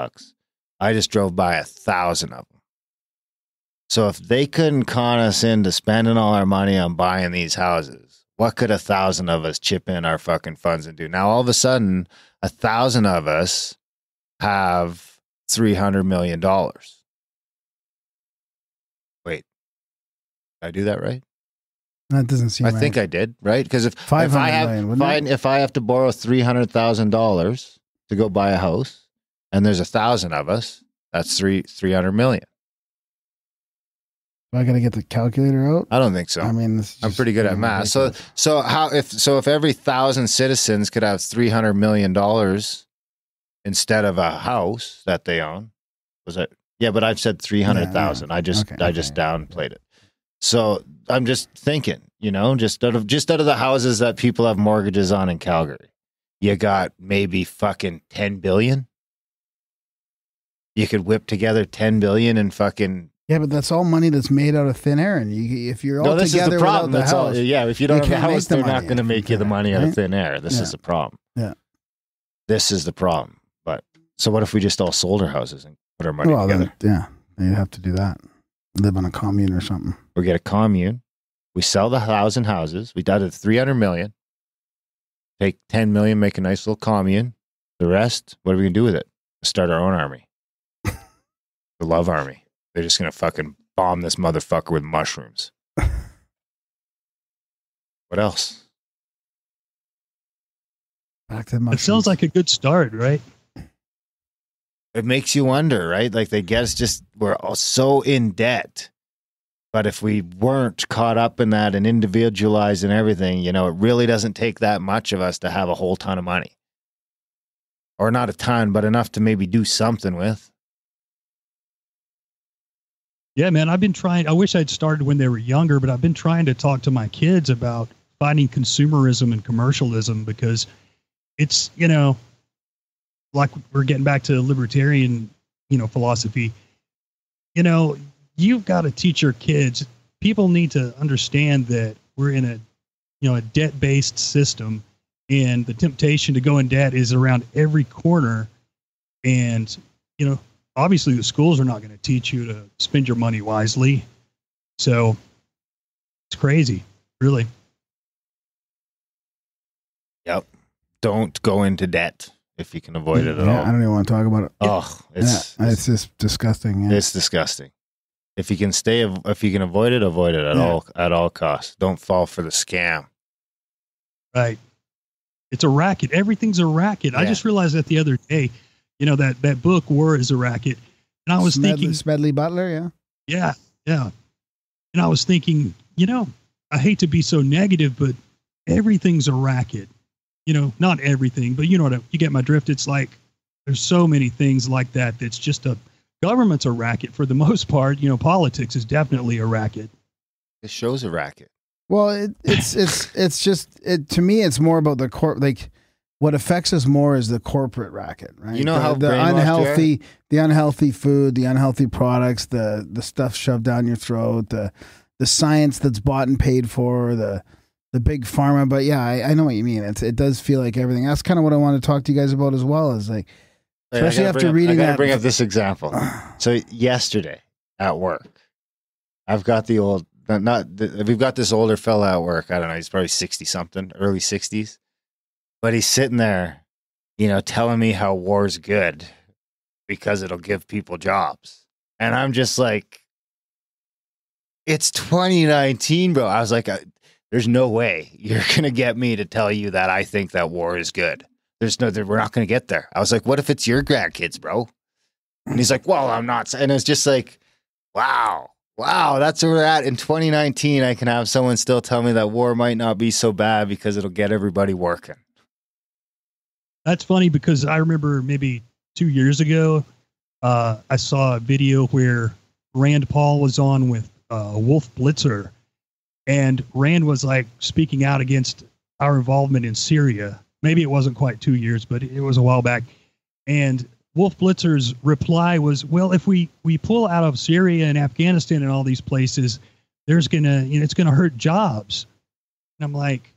I just drove by 1,000 of them. So if they couldn't con us into spending all our money on buying these houses, what could 1,000 of us chip in our fucking funds and do? Now, all of a sudden, 1,000 of us have $300 million. Wait, did I do that right? That doesn't seem right. I think I did, right? Because if I have to borrow $300,000 to go buy a house and there's 1,000 of us, that's $300 million. Am I gonna get the calculator out? I don't think so. I mean, I'm pretty good at math. So if every 1,000 citizens could have $300 million instead of a house that they own, was that? Yeah, but I've said 300,000. Yeah. I just downplayed it. So I'm just thinking, you know, just out of the houses that people have mortgages on in Calgary, you got maybe fucking 10 billion. You could whip together 10 billion and fucking. Yeah, but that's all money that's made out of thin air, and you, if you're all together without the house, yeah, if you don't have a house, they're not going to make you the money out of thin air. This is the problem. Yeah, this is the problem. But so, what if we just all sold our houses and put our money together? Yeah, you'd have to do that. Live on a commune or something. We get a commune. We sell the 1,000 houses. We dotted $300 million. Take $10 million, make a nice little commune. The rest, what are we going to do with it? Start our own army, the love army. They're just going to fucking bomb this motherfucker with mushrooms. What else? Back to mushrooms. It sounds like a good start, right? it makes you wonder, right? Like, they get us just, we're all so in debt. But if we weren't caught up in that and individualized and everything, you know, it really doesn't take that much of us to have a whole ton of money. Or not a ton, but enough to maybe do something with. Yeah, man, I've been trying. I wish I'd started when they were younger, but I've been trying to talk to my kids about fighting consumerism and commercialism, because it's, you know, like we're getting back to libertarian, you know, philosophy. You know, you've got to teach your kids. People need to understand that we're in a, you know, a debt-based system, and the temptation to go in debt is around every corner. And, you know, obviously the schools are not going to teach you to spend your money wisely. So it's crazy, really. Yep. Don't go into debt if you can avoid it at all. I don't even want to talk about it. Oh, it's just disgusting. Yeah. It's disgusting. If you can stay, if you can avoid it at all costs. Don't fall for the scam. Right. It's a racket. Everything's a racket. Yeah. I just realized that the other day. You know, that book, War is a Racket. And I was thinking... Smedley Butler, yeah? Yeah, yeah. And I was thinking, you know, I hate to be so negative, but everything's a racket. You know, not everything, but you know what, you get my drift. It's like, there's so many things like that that's just a... Government's a racket for the most part. You know, politics is definitely a racket. This show's a racket. Well, it's just, to me, it's more about the corp... Like, what affects us more is the corporate racket, right? You know, how the unhealthy food, the unhealthy products, the stuff shoved down your throat, the science that's bought and paid for, the big pharma. But yeah, I know what you mean. It does feel like everything. That's kind of what I want to talk to you guys about as well. Is like, especially after reading that. I gotta bring up this example. So yesterday at work, I've got the old, we've got this older fella at work. I don't know. He's probably 60 something, early 60s. But he's sitting there, you know, telling me how war's good because it'll give people jobs. And I'm just like, it's 2019, bro. I was like, there's no way you're going to get me to tell you that I think that war is good. There's no, we're not going to get there. I was like, what if it's your grandkids, bro? And he's like, well, I'm not. And it's just like, wow, that's where we're at in 2019. I can have someone still tell me that war might not be so bad because it'll get everybody working. That's funny, because I remember maybe 2 years ago, I saw a video where Rand Paul was on with Wolf Blitzer, and Rand was like speaking out against our involvement in Syria. Maybe it wasn't quite 2 years, but it was a while back. And Wolf Blitzer's reply was, well, if we pull out of Syria and Afghanistan and all these places, there's going to, you know, it's going to hurt jobs. And I'm like,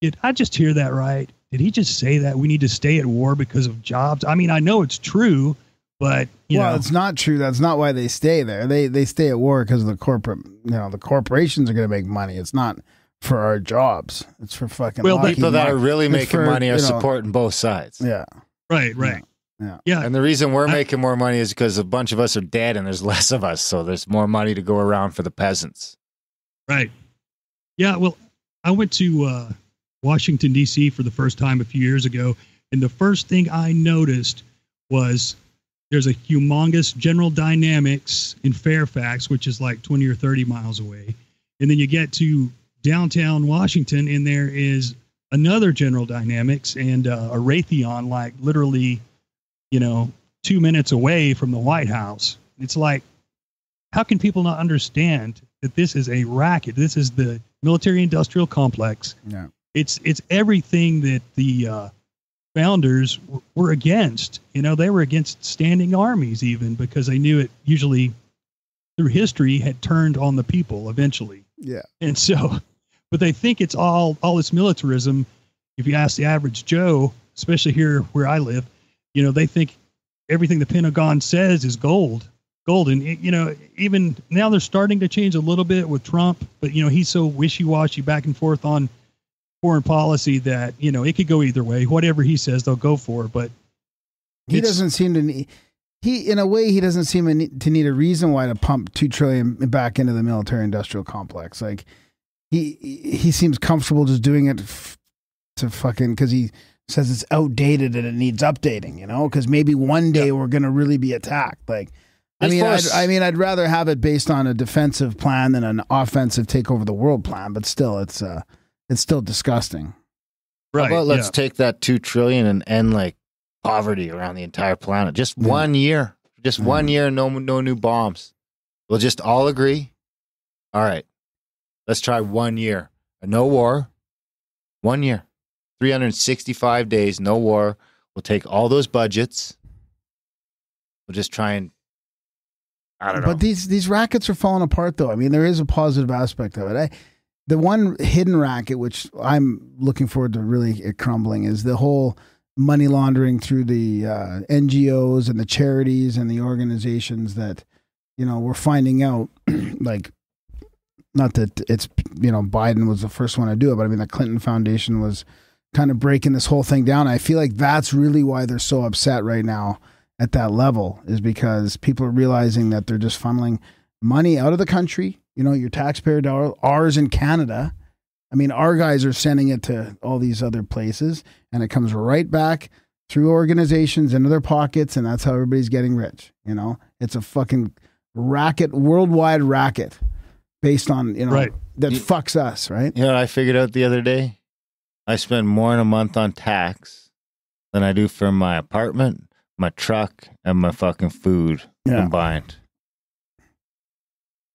did I just hear that right? Did he just say that we need to stay at war because of jobs? I mean, I know it's true, but you know, it's not true. That's not why they stay there. They stay at war because of the corporate, you know, the corporations are going to make money. It's not for our jobs. It's for fucking people that are really making money are supporting both sides. Yeah. Right. Right. Yeah. Yeah. And the reason we're making more money is because a bunch of us are dead and there's less of us. So there's more money to go around for the peasants. Right. Yeah. Well, I went to, Washington, D.C. for the first time a few years ago. And the first thing I noticed was there's a humongous General Dynamics in Fairfax, which is like 20 or 30 miles away. And then you get to downtown Washington, and there is another General Dynamics and a Raytheon, like literally, you know, 2 minutes away from the White House. It's like, how can people not understand that this is a racket? This is the military industrial complex. Yeah. It's everything that the founders were against. You know, they were against standing armies even, because they knew it usually through history had turned on the people eventually. Yeah. And so, but they think it's all this militarism. If you ask the average Joe, especially here where I live, you know, they think everything the Pentagon says is gold. And, you know, even now they're starting to change a little bit with Trump, but, you know, he's so wishy-washy back and forth on foreign policy that, you know, it could go either way. Whatever he says, they'll go for it. But he doesn't seem to need, in a way, he doesn't seem to need a reason why to pump $2 trillion back into the military industrial complex. Like he seems comfortable just doing it to fucking, cause he's says it's outdated and it needs updating, you know, because maybe one day we're going to really be attacked. Like, I mean, I'd rather have it based on a defensive plan than an offensive take over the world plan. But still, it's still disgusting. Right. How about let's take that $2 trillion and end like poverty around the entire planet. Just 1 year, just 1 year. No new bombs. We'll just all agree. All right. Let's try 1 year. No war. 1 year. 365 days, no war. We'll take all those budgets. We'll just try and, I don't know. But these rackets are falling apart, though. I mean, there is a positive aspect of it. The one hidden racket, which I'm looking forward to really crumbling, is the whole money laundering through the NGOs and the charities and the organizations that, you know, we're finding out, like, not that it's, you know, Biden was the first one to do it, but I mean, the Clinton Foundation was kind of breaking this whole thing down. I feel like that's really why they're so upset right now at that level, is because people are realizing that they're just funneling money out of the country. You know, your taxpayer dollar, ours in Canada. I mean, our guys are sending it to all these other places and it comes right back through organizations into their pockets. And that's how everybody's getting rich. You know, it's a fucking racket, worldwide racket. Based on, you know, that fucks us, right? You know what I figured out the other day? I spend more in a month on tax than I do for my apartment, my truck, and my fucking food combined.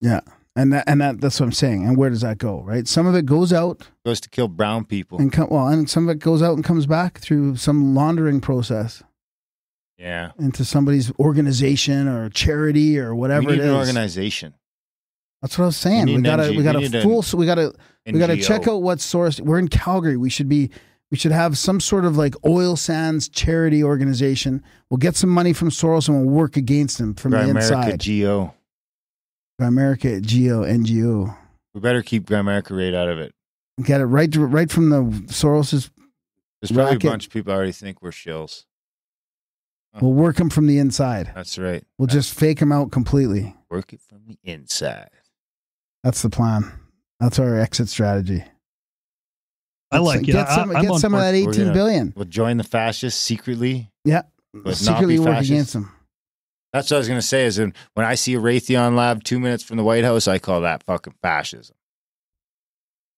Yeah. And that's what I'm saying. And where does that go, right? Some of it goes out. Goes to kill brown people. And some of it goes out and comes back through some laundering process. Yeah. Into somebody's organization or charity or whatever it is. An organization. That's what I was saying. We gotta check out what source. We're in Calgary. We should have some sort of like oil sands charity organization. We'll get some money from Soros and we'll work against him from the inside. Gramerica NGO. We better keep Gramerica Raid out of it. Get it right from the Soros's. There's probably a bunch of people already think we're shills. We'll work them from the inside. That's right. We'll just fake them out completely. Work it from the inside. That's the plan. That's our exit strategy. I like it. Get some of that $18 billion. We'll join the fascists secretly. Yeah. Secretly work against them. That's what I was going to say, is when I see a Raytheon lab 2 minutes from the White House, I call that fucking fascism.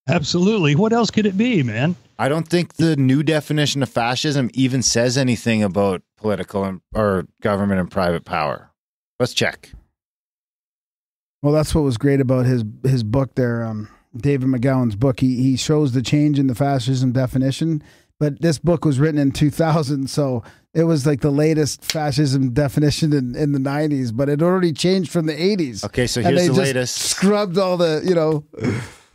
Absolutely. What else could it be, man? I don't think the new definition of fascism even says anything about political or government and private power. Let's check. Well, that's what was great about his book there, David McGowan's book. He shows the change in the fascism definition, but this book was written in 2000, so it was like the latest fascism definition in the 90s, but it already changed from the 80s. Okay, so here's the latest. Scrubbed all the, you know.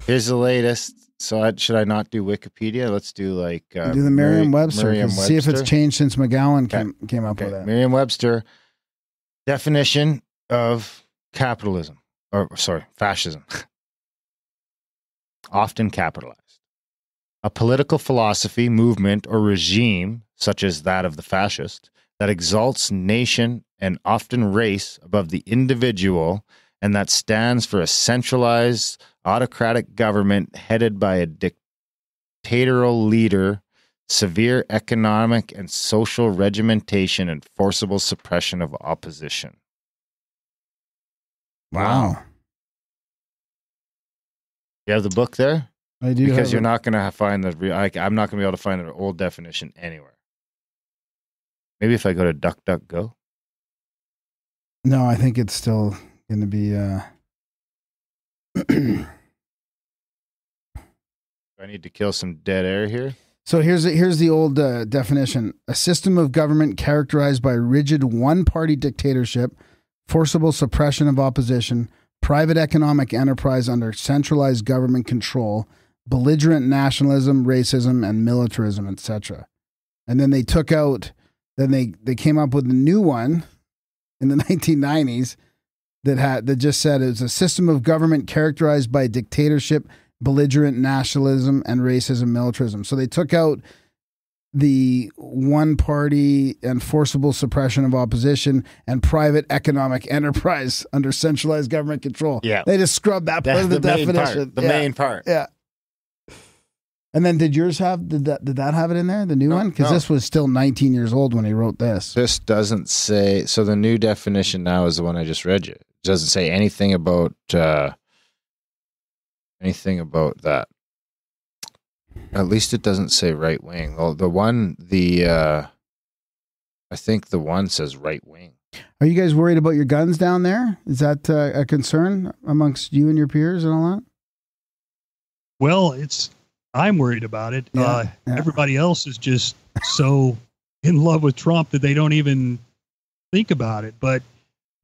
Here's the latest. So should I not do Wikipedia? Let's do like... do the Merriam-Webster. See if it's changed since McGowan came up with that. Merriam-Webster, definition of capitalism. Or, sorry, fascism, often capitalized. A political philosophy, movement, or regime, such as that of the fascist, that exalts nation and often race above the individual, and that stands for a centralized, autocratic government headed by a dictatorial leader, severe economic and social regimentation, and forcible suppression of opposition. Wow. You have the book there? I do. Because you're not going to find the real, I'm not going to be able to find an old definition anywhere. Maybe if I go to DuckDuckGo? No, I think it's still going to be. I need to kill some dead air here. So here's the old definition. A system of government characterized by rigid one-party dictatorship, forcible suppression of opposition, private economic enterprise under centralized government control, belligerent nationalism, racism, and militarism, etc. And then they took out, then they came up with a new one in the 1990s that just said it was a system of government characterized by dictatorship, belligerent nationalism, and racism, militarism. So they took out the one party and forcible suppression of opposition and private economic enterprise under centralized government control. Yeah. They just scrubbed that part of the definition. The main part. Yeah. And then did yours have, did that have it in there, the new one? Because this was still 19 years old when he wrote this. This doesn't say, so the new definition now is the one I just read you. It doesn't say anything about that. At least it doesn't say right wing. Well, the one, I think the one says right wing. Are you guys worried about your guns down there? Is that a concern amongst you and your peers and all that? Well, it's... I'm worried about it. Yeah, Everybody else is just so in love with Trump that they don't even think about it. But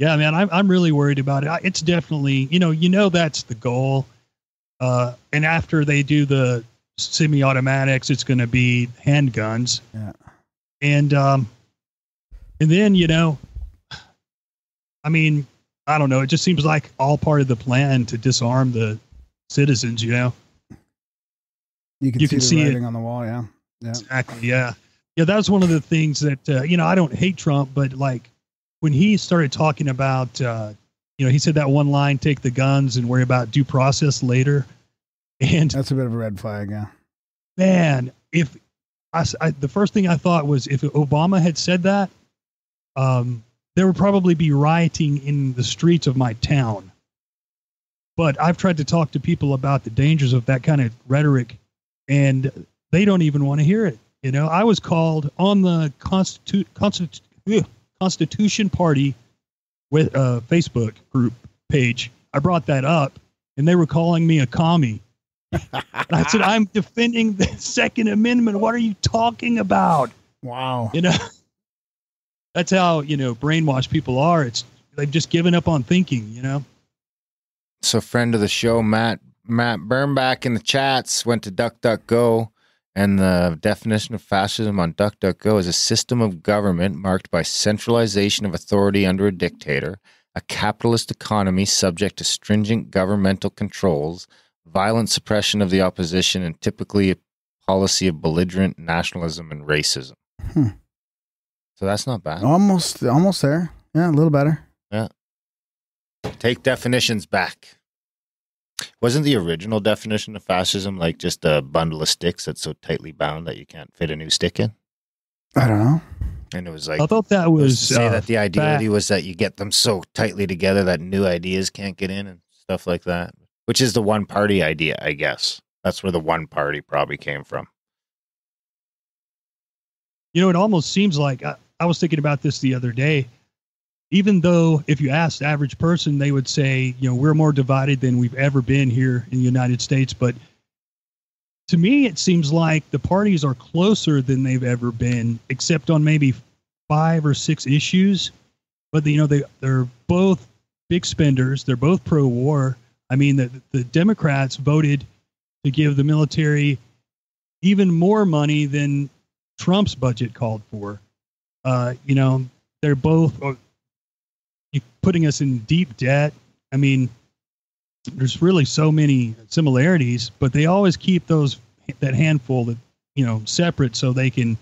yeah, man, I'm really worried about it. It's definitely, you know, that's the goal. And after they do the semi-automatics, it's going to be handguns. Yeah. And then, I mean, I don't know. It just seems like all part of the plan to disarm the citizens, You can see the writing on the wall, yeah. Exactly, yeah. Yeah, that was one of the things that, I don't hate Trump, but like when he started talking about, he said that one line, take the guns and worry about due process later. And that's a bit of a red flag, yeah. Man, the first thing I thought was if Obama had said that, there would probably be rioting in the streets of my town. But I've tried to talk to people about the dangers of that kind of rhetoric, and they don't even want to hear it. I was called on the Constitution Party with a Facebook group page. I brought that up and they were calling me a commie. And I said, I'm defending the Second Amendment. What are you talking about? Wow. That's how, brainwashed people are. They've just given up on thinking, So friend of the show, Matt Birnbach in the chats went to DuckDuckGo, and the definition of fascism on DuckDuckGo is a system of government marked by centralization of authority under a dictator, a capitalist economy subject to stringent governmental controls, violent suppression of the opposition, and typically a policy of belligerent nationalism and racism. Hmm. So that's not bad. Almost there. Yeah, a little better. Yeah. Take definitions back. Wasn't the original definition of fascism like just a bundle of sticks that's so tightly bound that you can't fit a new stick in? I don't know. And it was like, I thought that was to say that the ideality was that you get them so tightly together that new ideas can't get in and stuff like that, which is the one party idea, I guess. That's where the one party probably came from. It almost seems like I was thinking about this the other day. Even though if you asked the average person, they would say, we're more divided than we've ever been here in the United States. But to me, it seems like the parties are closer than they've ever been, except on maybe 5 or 6 issues. But, they're both big spenders. They're both pro-war. I mean, the Democrats voted to give the military even more money than Trump's budget called for. They're both... putting us in deep debt. I mean, there's really so many similarities, but they always keep that handful that, separate so they can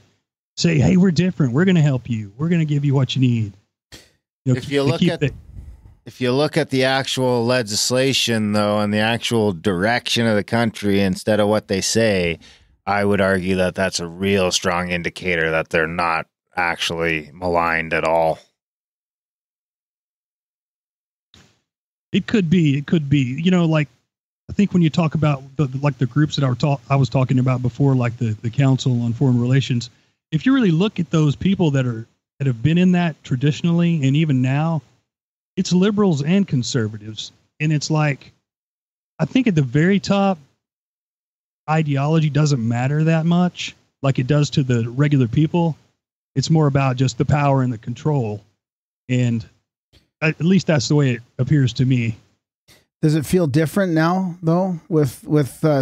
say, hey, we're different. We're going to help you. We're going to give you what you need. If you look at the actual legislation though, and the actual direction of the country, instead of what they say, I would argue that that's a real strong indicator that they're not actually maligned at all. It could be, like, I think when you talk about the groups that I was talking about before, like the Council on Foreign Relations, if you really look at those people that have been in that traditionally, and even now, it's liberals and conservatives. And it's like, I think at the very top, ideology doesn't matter that much like it does to the regular people. It's more about just the power and the control. And at least that's the way it appears to me. Does it feel different now though with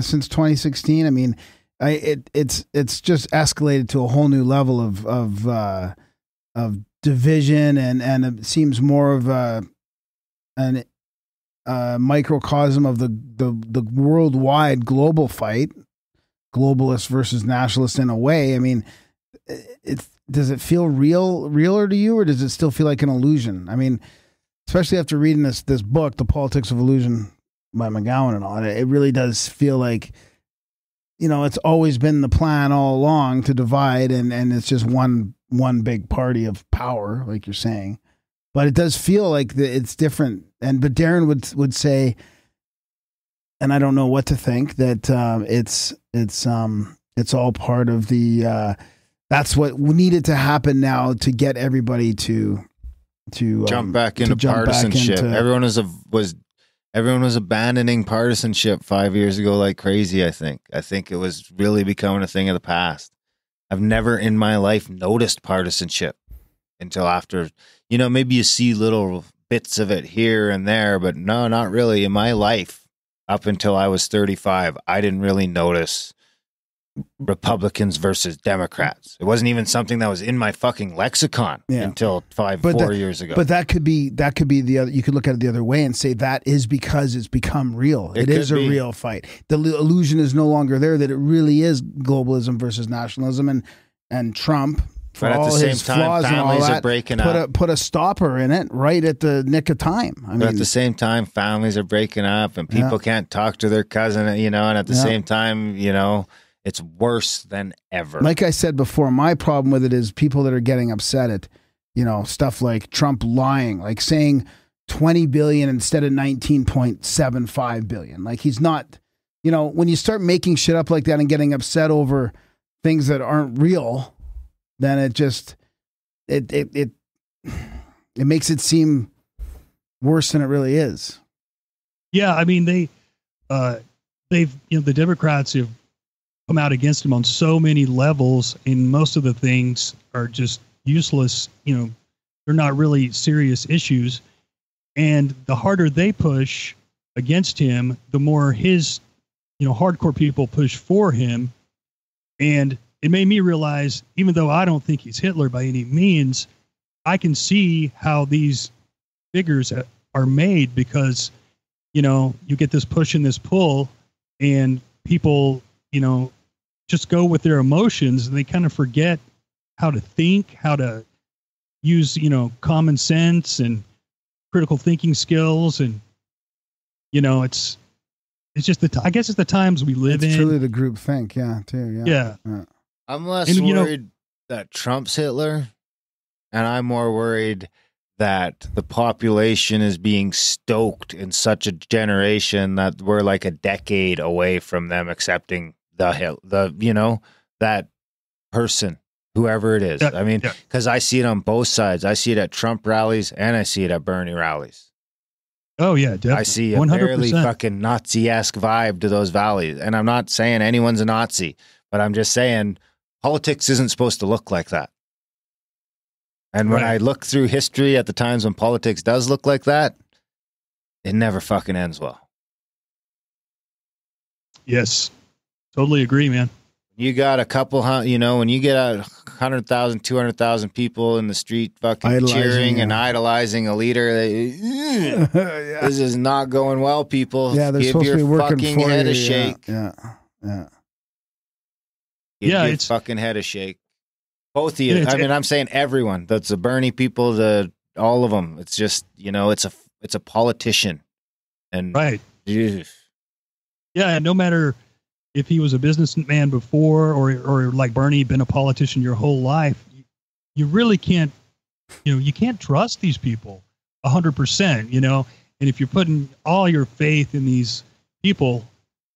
since 2016? I mean, it's just escalated to a whole new level of division, and it seems more of a microcosm of the worldwide global fight, globalist versus nationalist in a way. I mean, does it feel realer to you, or does it still feel like an illusion? I mean, especially after reading this book, The Politics of Illusion by McGowan and all, it really does feel like you know, it's always been the plan all along to divide, and it's just one big party of power, like you're saying. But it does feel like it's different. And but Darren would say, and I don't know what to think, that it's all part of the that's what needed to happen now to get everybody to jump back into partisanship. Everyone was abandoning partisanship 5 years ago like crazy. I think it was really becoming a thing of the past. I've never in my life noticed partisanship until after, you know, maybe you see little bits of it here and there, but no, not really. In my life, up until I was 35, I didn't really notice Republicans versus Democrats. It wasn't even something that was in my fucking lexicon until four years ago. But that could be the other. You could look at it the other way and say that is because it's become real. It is a real fight. The illusion is no longer there that it really is globalism versus nationalism, and Trump, for all his flaws and all that, put a stopper in it right at the nick of time. I mean, at the same time, families are breaking up and people can't talk to their cousin, you know, and at the same time, you know, it's worse than ever. Like I said before, my problem with it is people that are getting upset at, you know, stuff like Trump lying, like saying 20 billion instead of 19.75 billion. Like he's not, you know, when you start making shit up like that and getting upset over things that aren't real, then it just, it makes it seem worse than it really is. Yeah. I mean, they've, you know, the Democrats have come out against him on so many levels, and most of the things are just useless. You know, they're not really serious issues. And the harder they push against him, the more his, you know, hardcore people push for him. And it made me realize, even though I don't think he's Hitler by any means, I can see how these figures are made, because, you know, you get this push and this pull, and people, you know, just go with their emotions, and they kind of forget how to think, how to use, you know, common sense and critical thinking skills. And, you know, it's just I guess it's the times we live in. It's truly the group think. Yeah. Too. Yeah. Yeah. I'm less worried that Trump's Hitler, and I'm more worried that the population is being stoked in such a generation that we're like a decade away from them accepting the you know, that person, whoever it is. I mean, because I see it on both sides. I see it at Trump rallies, and I see it at Bernie rallies. Oh yeah, definitely. I see a 100%. Fairly fucking Nazi-esque vibe to those rallies, and I'm not saying anyone's a Nazi, but I'm just saying politics isn't supposed to look like that. And when I look through history at the times when politics does look like that, it never fucking ends well. Yes. Totally agree, man. You got a couple, you know, when you get 100,000, 200,000 people in the street fucking cheering and idolizing a leader, they, this is not going well, people. Yeah, they're supposed to be working for you. Give your fucking head a shake. Yeah, yeah. Yeah, it's fucking head a shake. Both of you. I mean, I'm saying everyone. That's the Bernie people, all of them. It's just, you know, it's a politician. And yeah, no matter if he was a businessman before or like Bernie, been a politician your whole life, you really can't, you know, you can't trust these people 100%, you know. And if you're putting all your faith in these people,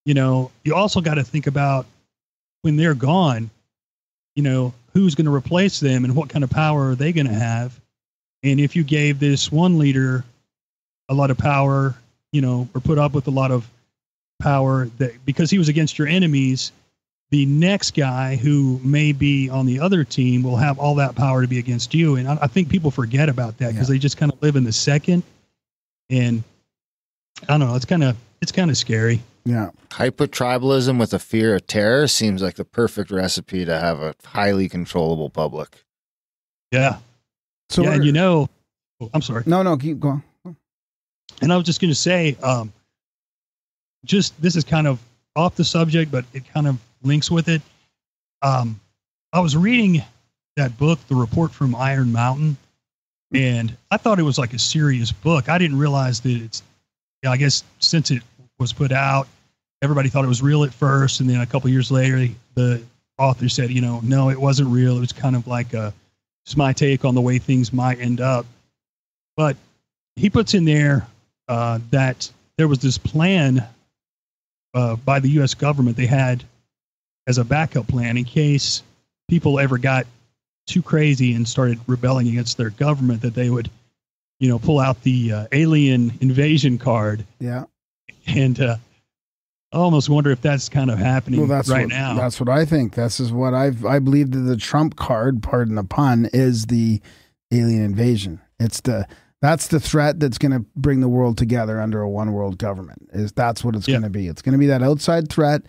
you know, you also got to think about when they're gone, you know, who's going to replace them and what kind of power are they going to have. And if you gave this one leader a lot of power, you know, or put up with a lot of power that because he was against your enemies, the next guy who may be on the other team will have all that power to be against you. And I think people forget about that because they just kind of live in the second. And I don't know, it's kind of scary. Yeah. Hyper-tribalism with a fear of terror seems like the perfect recipe to have a highly controllable public. Yeah. So, yeah, and you know, I'm sorry. No, no, keep going. And I was just going to say, just, this is kind of off the subject, but it kind of links with it. I was reading that book, The Report from Iron Mountain, and I thought it was like a serious book. I didn't realize that it's, I guess since it was put out, everybody thought it was real at first, and then a couple years later, the author said, you know, no, it wasn't real. It was kind of like it's my take on the way things might end up. But he puts in there that there was this plan by the U.S. government they had as a backup plan in case people ever got too crazy and started rebelling against their government, that they would, you know, pull out the alien invasion card. Yeah. And I almost wonder if that's kind of happening right now. That's what I think. This is what I believe that the Trump card, pardon the pun, is the alien invasion. That's the threat that's going to bring the world together under a one world government. That's what it's going to be. It's going to be that outside threat.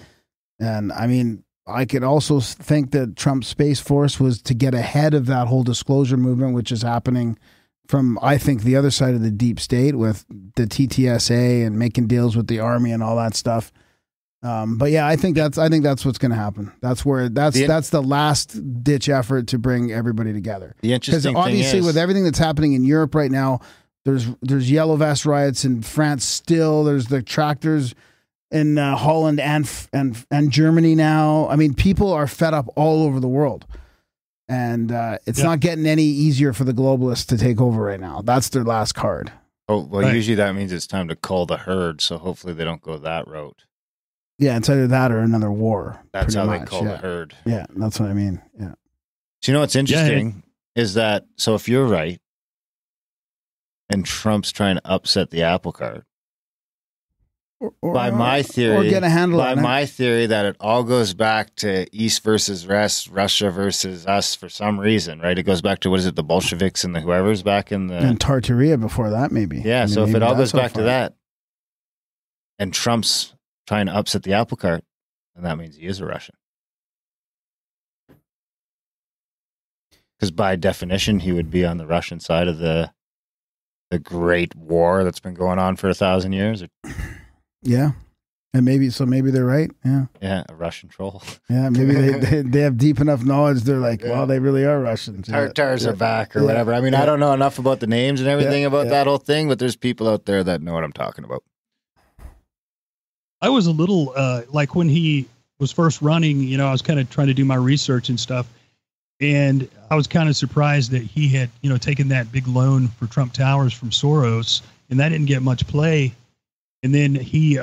And I mean, I could also think that Trump's Space Force was to get ahead of that whole disclosure movement, which is happening from, I think, the other side of the deep state with the TTSA and making deals with the army and all that stuff. But yeah, I think that's what's going to happen. That's the last ditch effort to bring everybody together. The interesting thing is, obviously, with everything that's happening in Europe right now, there's yellow vest riots in France still. There's the tractors in Holland and Germany now. I mean, people are fed up all over the world, and it's not getting any easier for the globalists to take over right now. That's their last card. Oh well, usually that means it's time to cull the herd. So hopefully they don't go that route. Yeah, it's either that or another war. That's how they call the herd. Yeah, that's what I mean. Yeah. So you know what's interesting is that, so if you're right, and Trump's trying to upset the apple cart, by my theory that it all goes back to East versus West, Russia versus us for some reason, right? It goes back to, what is it, the Bolsheviks and the whoever's back in the... And Tartaria before that, maybe. Yeah, I mean, so if it all goes back to that, and Trump's trying to upset the apple cart, and that means he is a Russian. Because by definition, he would be on the Russian side of the great war that's been going on for 1,000 years. Yeah. And maybe they're right. Yeah. Yeah. A Russian troll. Yeah. Maybe they have deep enough knowledge. They're like, well, they really are Russians. Tartars are back or whatever. I mean, I don't know enough about the names and everything about that whole thing, but there's people out there that know what I'm talking about. I was a little, like when he was first running, you know, I was kind of trying to do my research and stuff. And I was kind of surprised that he had, you know, taken that big loan for Trump Towers from Soros, and that didn't get much play. And then he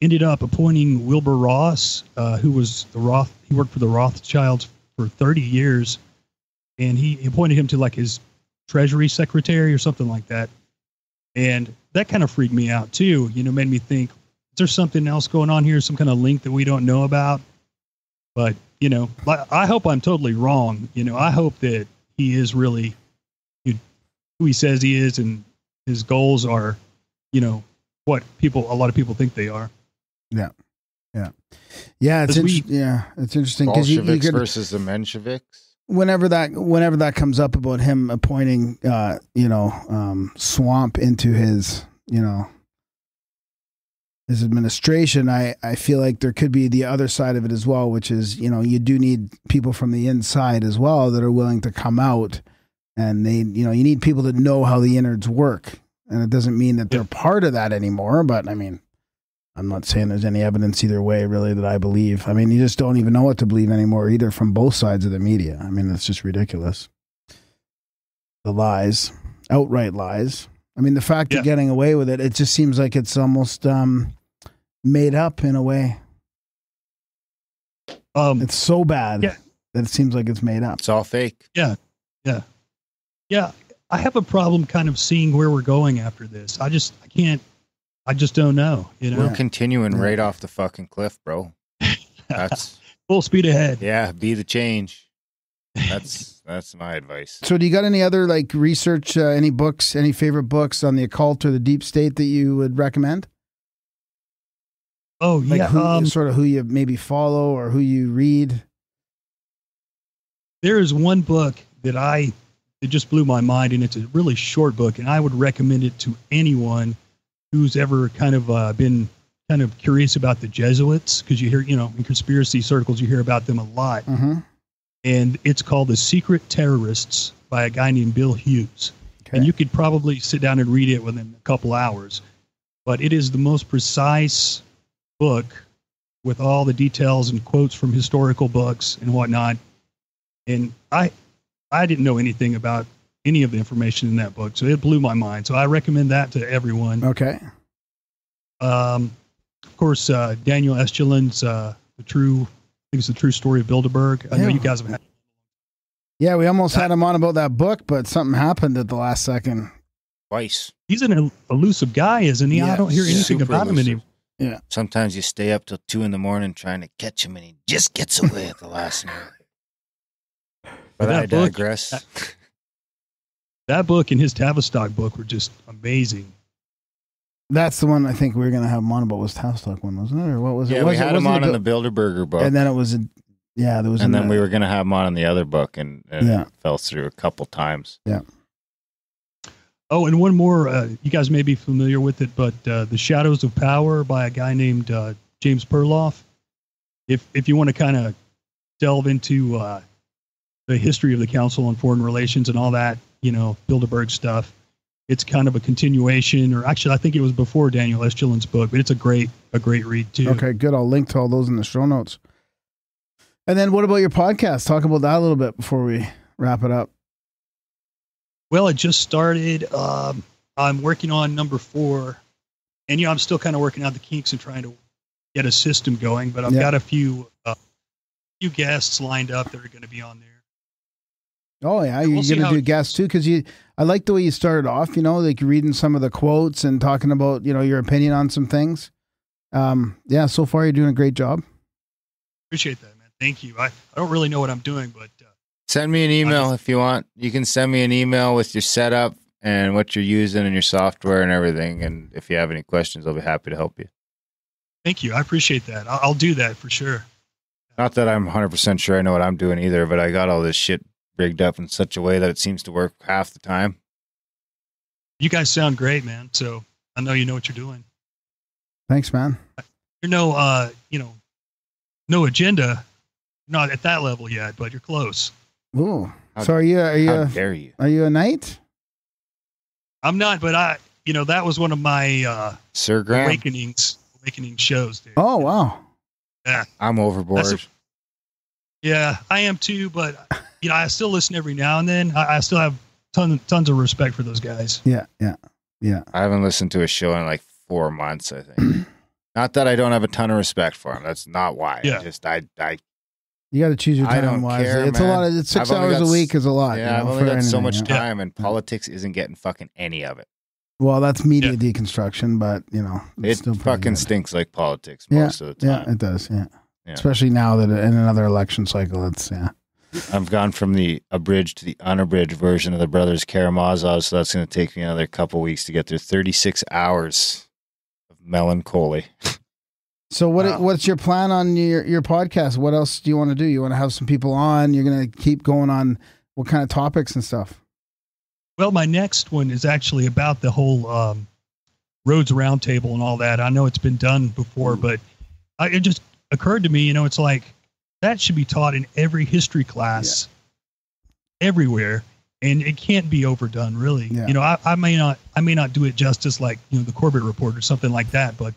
ended up appointing Wilbur Ross, who was he worked for the Rothschilds for 30 years. And he appointed him to like his Treasury Secretary or something like that. And that kind of freaked me out too, you know, made me think, is there something else going on here? Some kind of link that we don't know about? But, you know, I hope I'm totally wrong. You know, I hope that he is really who he says he is, and his goals are, you know, what a lot of people think they are. Yeah. Yeah. Yeah. It's interesting. Bolsheviks versus the Mensheviks. Whenever that comes up about him appointing, Swamp into his, his administration, I feel like there could be the other side of it as well, which is, you know, you do need people from the inside as well that are willing to come out, and they, you know, you need people that know how the innards work. And it doesn't mean that they're part of that anymore, but I mean, I'm not saying there's any evidence either way really that I believe. I mean, you just don't even know what to believe anymore either from both sides of the media. I mean, it's just ridiculous. The lies, outright lies. I mean, the fact of getting away with it, it just seems like it's almost made up in a way. It's so bad that it seems like it's made up. It's all fake. Yeah. Yeah. Yeah. I have a problem kind of seeing where we're going after this. I just don't know. You know? We're continuing right off the fucking cliff, bro. That's full speed ahead. Yeah. Be the change. That's my advice. So do you got any other like research, any books, any favorite books on the occult or the deep state that you would recommend? Oh, like sort of who you maybe follow or who you read. There is one book that it just blew my mind, and it's a really short book, and I would recommend it to anyone who's ever kind of been kind of curious about the Jesuits, because you hear, you know, in conspiracy circles, you hear about them a lot. Mm-hmm. And it's called The Secret Terrorists by a guy named Bill Hughes. Okay. And you could probably sit down and read it within a couple hours. But it is the most precise book with all the details and quotes from historical books and whatnot. And I didn't know anything about any of the information in that book. So it blew my mind. So I recommend that to everyone. Okay. Of course, Daniel Estulin's, the true story of Bilderberg. I know you guys have had. Yeah. We almost had him on about that book, but something happened at the last second. Twice. He's an elusive guy, isn't he? Yeah, I don't hear anything about him anymore. Yeah. Sometimes you stay up till 2 a.m. trying to catch him and he just gets away at the last minute. But I digress. That book and his Tavistock book were just amazing. That's the one I think we were going to have him on about, was Tavistock one, wasn't it? Or what was it? Yeah, we had him on in the Bilderberger book. And then it was, there was. And then we were going to have him on the other book, and it fell through a couple times. Yeah. Oh, and one more, you guys may be familiar with it, but The Shadows of Power by a guy named James Perloff. If you want to kind of delve into the history of the Council on Foreign Relations and all that, Bilderberg stuff, it's kind of a continuation, or actually I think it was before Daniel Estulin's book, but it's a great read too. Okay, good. I'll link to all those in the show notes. And then what about your podcast? Talk about that a little bit before we wrap it up. Well, it just started. I'm working on number 4, and I'm still kind of working out the kinks and trying to get a system going. But I've got a few guests lined up that are going to be on there. Oh yeah, you're going to do guests too, because I like the way you started off. Like reading some of the quotes and talking about your opinion on some things. Yeah, so far you're doing a great job. Appreciate that, man. Thank you. I don't really know what I'm doing, but. Send me an email if you want. You can send me an email with your setup and what you're using and your software and everything. And if you have any questions, I'll be happy to help you. Thank you. I appreciate that. I'll do that for sure. Not that I'm 100% sure I know what I'm doing either, but I got all this shit rigged up in such a way that it seems to work half the time. You guys sound great, man. So I know you know what you're doing. Thanks, man. You're no agenda. Not at that level yet, but you're close. Ooh. So are you a knight? I'm not, but that was one of my, Sir Graham awakening shows. Dude. Oh, wow. Yeah. I'm overboard. Yeah, I am too, but I still listen every now and then. I still have tons of respect for those guys. Yeah. Yeah. Yeah. I haven't listened to a show in like 4 months, I think. Not that I don't have a ton of respect for them. That's not why. Yeah. You got to choose your time wisely. It's a lot. 6 hours a week is a lot. Yeah, I've only got so much time, and politics isn't getting fucking any of it. Well, that's media deconstruction, but it fucking stinks like politics most of the time. Yeah, it does. Yeah, especially now that in another election cycle, it's I've gone from the abridged to the unabridged version of the Brothers Karamazov, so that's going to take me another couple weeks to get through 36 hours of melancholy. So what's your plan on your podcast? What else do you want to do? You want to have some people on? You're going to keep going on what kind of topics and stuff? Well, my next one is actually about the whole Rhodes Roundtable and all that. I know it's been done before, but it just occurred to me, it's like that should be taught in every history class everywhere. And it can't be overdone, really. Yeah. I may not do it justice like, the Corbett Report or something like that, but,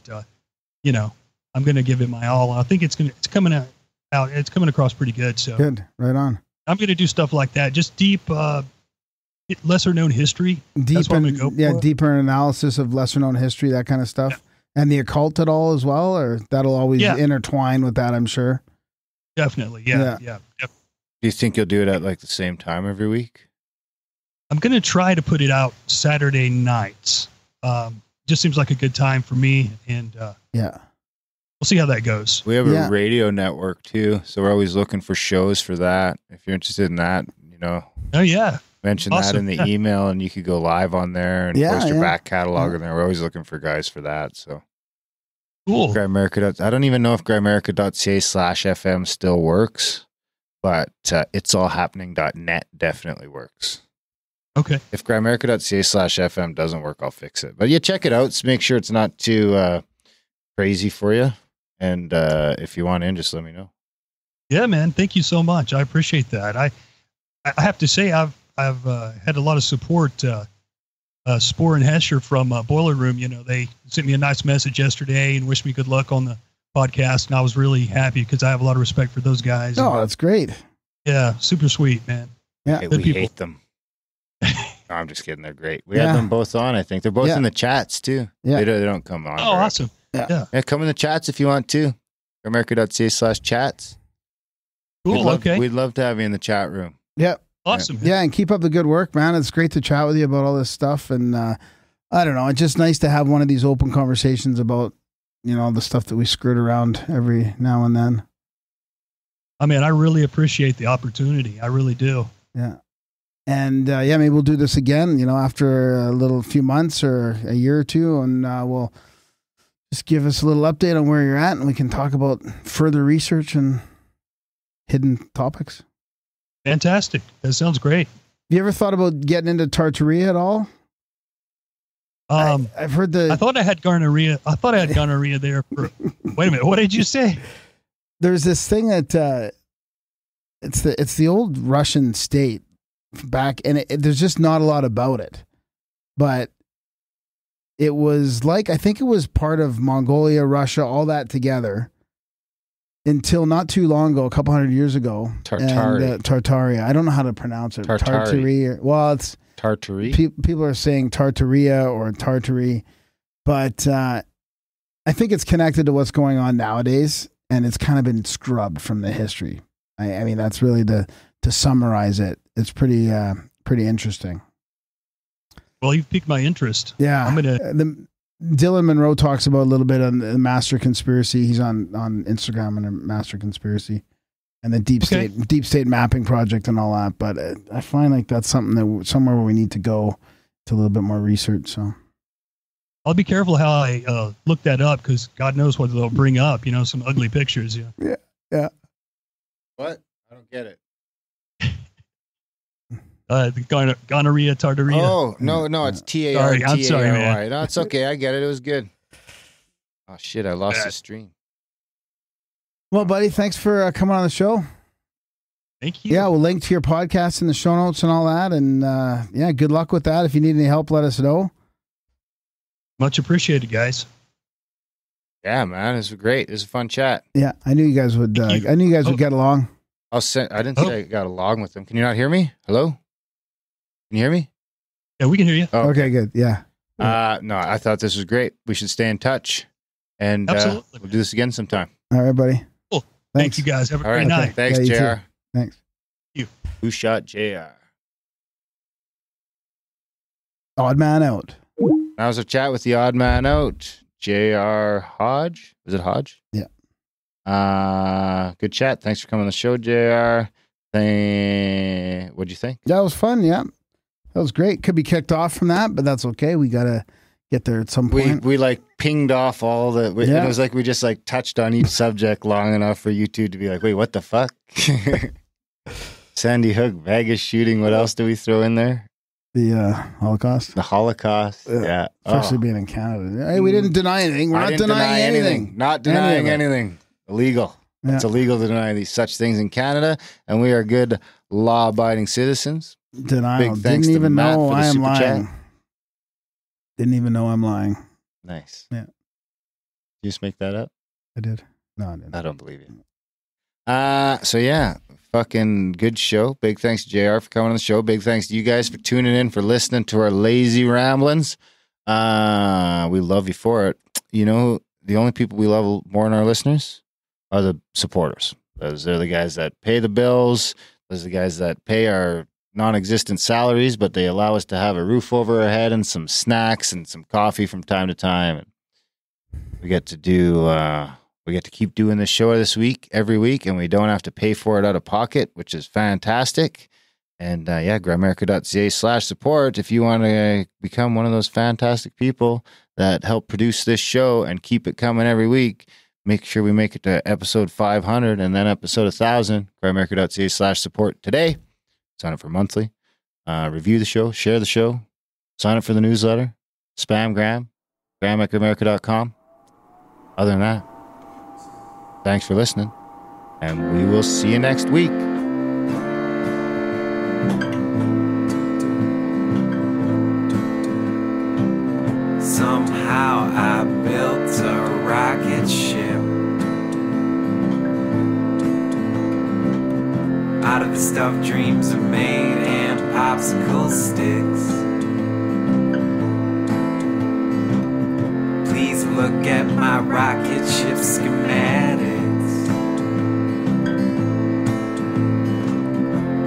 I'm going to give it my all. I think it's coming across pretty good. So good. Right on. I'm going to do stuff like that. Just deep, lesser known history. That's what I'm going to go for. Yeah. Deeper analysis of lesser known history, that kind of stuff. Yeah. And the occult at all as well, or that'll always intertwine with that. I'm sure. Definitely. Yeah. Yeah. Do you think you'll do it at like the same time every week? I'm going to try to put it out Saturday nights. Just seems like a good time for me. And, we'll see how that goes. We have a radio network too, so we're always looking for shows for that. If you're interested in that, Oh yeah. Mention that in the email, and you could go live on there and post your back catalog in there. We're always looking for guys for that. So cool. I don't even know if grimerica.ca/FM still works, but itsallhappening.net definitely works. Okay. If grimerica.ca/FM doesn't work, I'll fix it. But check it out. Make sure it's not too crazy for you. And if you want in, just let me know. Yeah, man. Thank you so much. I appreciate that. I have to say I've had a lot of support. Spore and Hesher from Boiler Room, they sent me a nice message yesterday and wished me good luck on the podcast, and I was really happy because I have a lot of respect for those guys. Oh, that's great. Yeah, super sweet, man. Yeah, hey, we hate them. No, I'm just kidding. They're great. We had them both on. I think they're both in the chats too. Yeah, they don't come on. Oh, awesome. Yeah, come in the chats if you want to. America.ca/chats. Cool. We'd love to have you in the chat room. Yep. Awesome. Yeah, and keep up the good work, man. It's great to chat with you about all this stuff, and I don't know. It's just nice to have one of these open conversations about, you know, all the stuff that we screwed around every now and then. I mean, I really appreciate the opportunity. I really do. Yeah. And yeah, maybe we'll do this again, you know, after a little few months or a year or two, and we'll just give us a little update on where you're at, and we can talk about further research and hidden topics. Fantastic. That sounds great. Have you ever thought about getting into Tartaria at all? I've heard that. I thought I had gonorrhea. I thought I had gonorrhea there. For, wait a minute. What did you say? There's this thing that it's the old Russian state back, and there's just not a lot about it, but it was like, I think it was part of Mongolia, Russia, all that together until not too long ago, a couple hundred years ago. Tartaria. And, Tartaria. I don't know how to pronounce it. Tartaria. Well, it's Tartary. People are saying Tartaria or Tartary, but I think it's connected to what's going on nowadays, and it's kind of been scrubbed from the history. I mean, that's really to summarize it. It's pretty, pretty interesting. Well, you've piqued my interest. Yeah. I'm gonna... Dylan Monroe talks about a little bit on the Master Conspiracy. He's on Instagram under Master Conspiracy, and the deep state mapping project and all that. But I find like that's something that somewhere where we need to go to a little bit more research. So I'll be careful how I look that up, because God knows what they'll bring up. You know, some ugly pictures. Yeah. Yeah. Yeah. What? I don't get it. Gonorrhea, Tartaria. Oh, no, it's T-A-R-T-A-R-Y. I'm sorry, man. No, it's okay. I get it. It was good. Oh, shit. I lost the stream. Well, buddy, thanks for coming on the show. Thank you. Yeah, we'll link to your podcast in the show notes and all that. And yeah, good luck with that. If you need any help, let us know. Much appreciated, guys. Yeah, man. This was great. This was a fun chat. Yeah, I knew you guys would, I knew you guys would get along. I didn't say I got along with them. Can you not hear me? Hello? Can you hear me? Yeah, we can hear you. Oh, okay, good. Yeah. No, I thought this was great. We should stay in touch, and we'll do this again sometime. All right, buddy. Cool. Thanks. Thank you guys. Have a great night. Thanks, yeah, JR. Thanks. Thank you. Who shot JR? Odd man out. That was a chat with the odd man out, JR Hodge. Is it Hodge? Yeah. Good chat. Thanks for coming on the show, JR. What'd you think? That was fun. Yeah. That was great. Could be kicked off from that, but that's okay. We got to get there at some point. We like pinged off all the, it was like, we just like touched on each subject long enough for YouTube to be like, wait, what the fuck? Sandy Hook, Vegas shooting. What else do we throw in there? The Holocaust. The Holocaust. Yeah. Especially being in Canada. Hey, we didn't deny anything. We're not denying anything. Not denying anything. Illegal. Yeah. It's illegal to deny these such things in Canada, and we are good law-abiding citizens. Denial. Big thanks to Matt for the super chat. Didn't even know I'm lying. Nice. Yeah. Did you just make that up? I did. No, I didn't. I don't believe you. So yeah, fucking good show. Big thanks to JR for coming on the show. Big thanks to you guys for tuning in, for listening to our lazy ramblings. We love you for it. You know, the only people we love more than our listeners are the supporters. Those are the guys that pay the bills. Those are the guys that pay our non-existent salaries, but they allow us to have a roof over our head and some snacks and some coffee from time to time. And we get to keep doing this show this week, every week, and we don't have to pay for it out of pocket, which is fantastic. And yeah, growamerica.ca/support. If you want to become one of those fantastic people that help produce this show and keep it coming every week, make sure we make it to episode 500 and then episode 1,000. growamerica.ca/support today. Sign up for monthly. Review the show. Share the show. Sign up for the newsletter. Spamgram. growamerica.com. Other than that, thanks for listening, and we will see you next week. Somehow I built a rocket ship. out of the stuff dreams are made and popsicle sticks. Please look at my rocket ship schematics.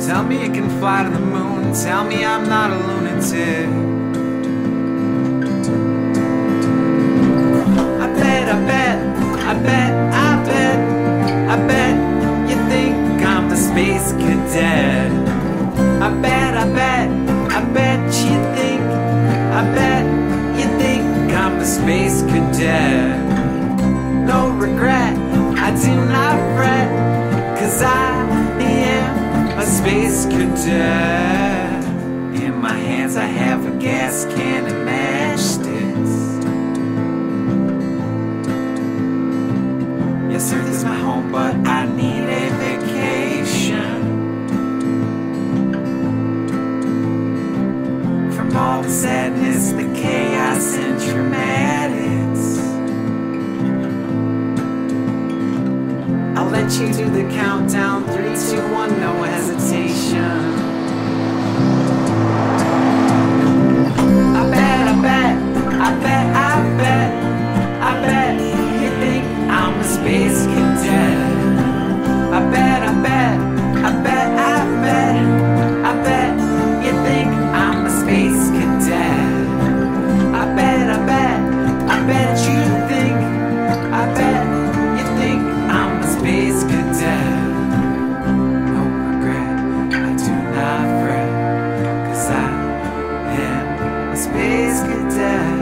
Tell me it can fly to the moon, tell me I'm not a lunatic. I bet you think I'm the space cadet. I bet you think I'm the space cadet. No regret, I do not fret, 'cause I am a space cadet. In my hands I have a gas can and matchsticks. Earth is my home, but I need a vacation from all the sadness, the chaos, and dramatics. I'll let you do the countdown, 3, 2, 1, no hesitation. Space cadet. I bet you think I'm a space cadet. I bet you think I'm a space cadet. No regret, I do not fret, 'cause I am a space cadet.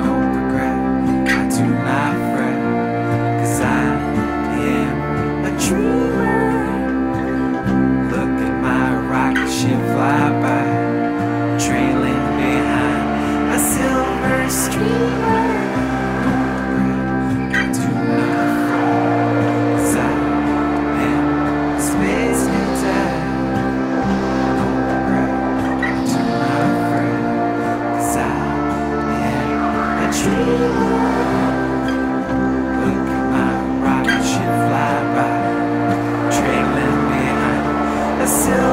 No regret, I do not fret. Dreamer. Look at my rocket ship fly by, trailing behind a silver streamer. I do not fret, 'cause I am a space cadet. No regret, I do not fret, 'cause I am a dreamer. Look at my rocket ship fly by. I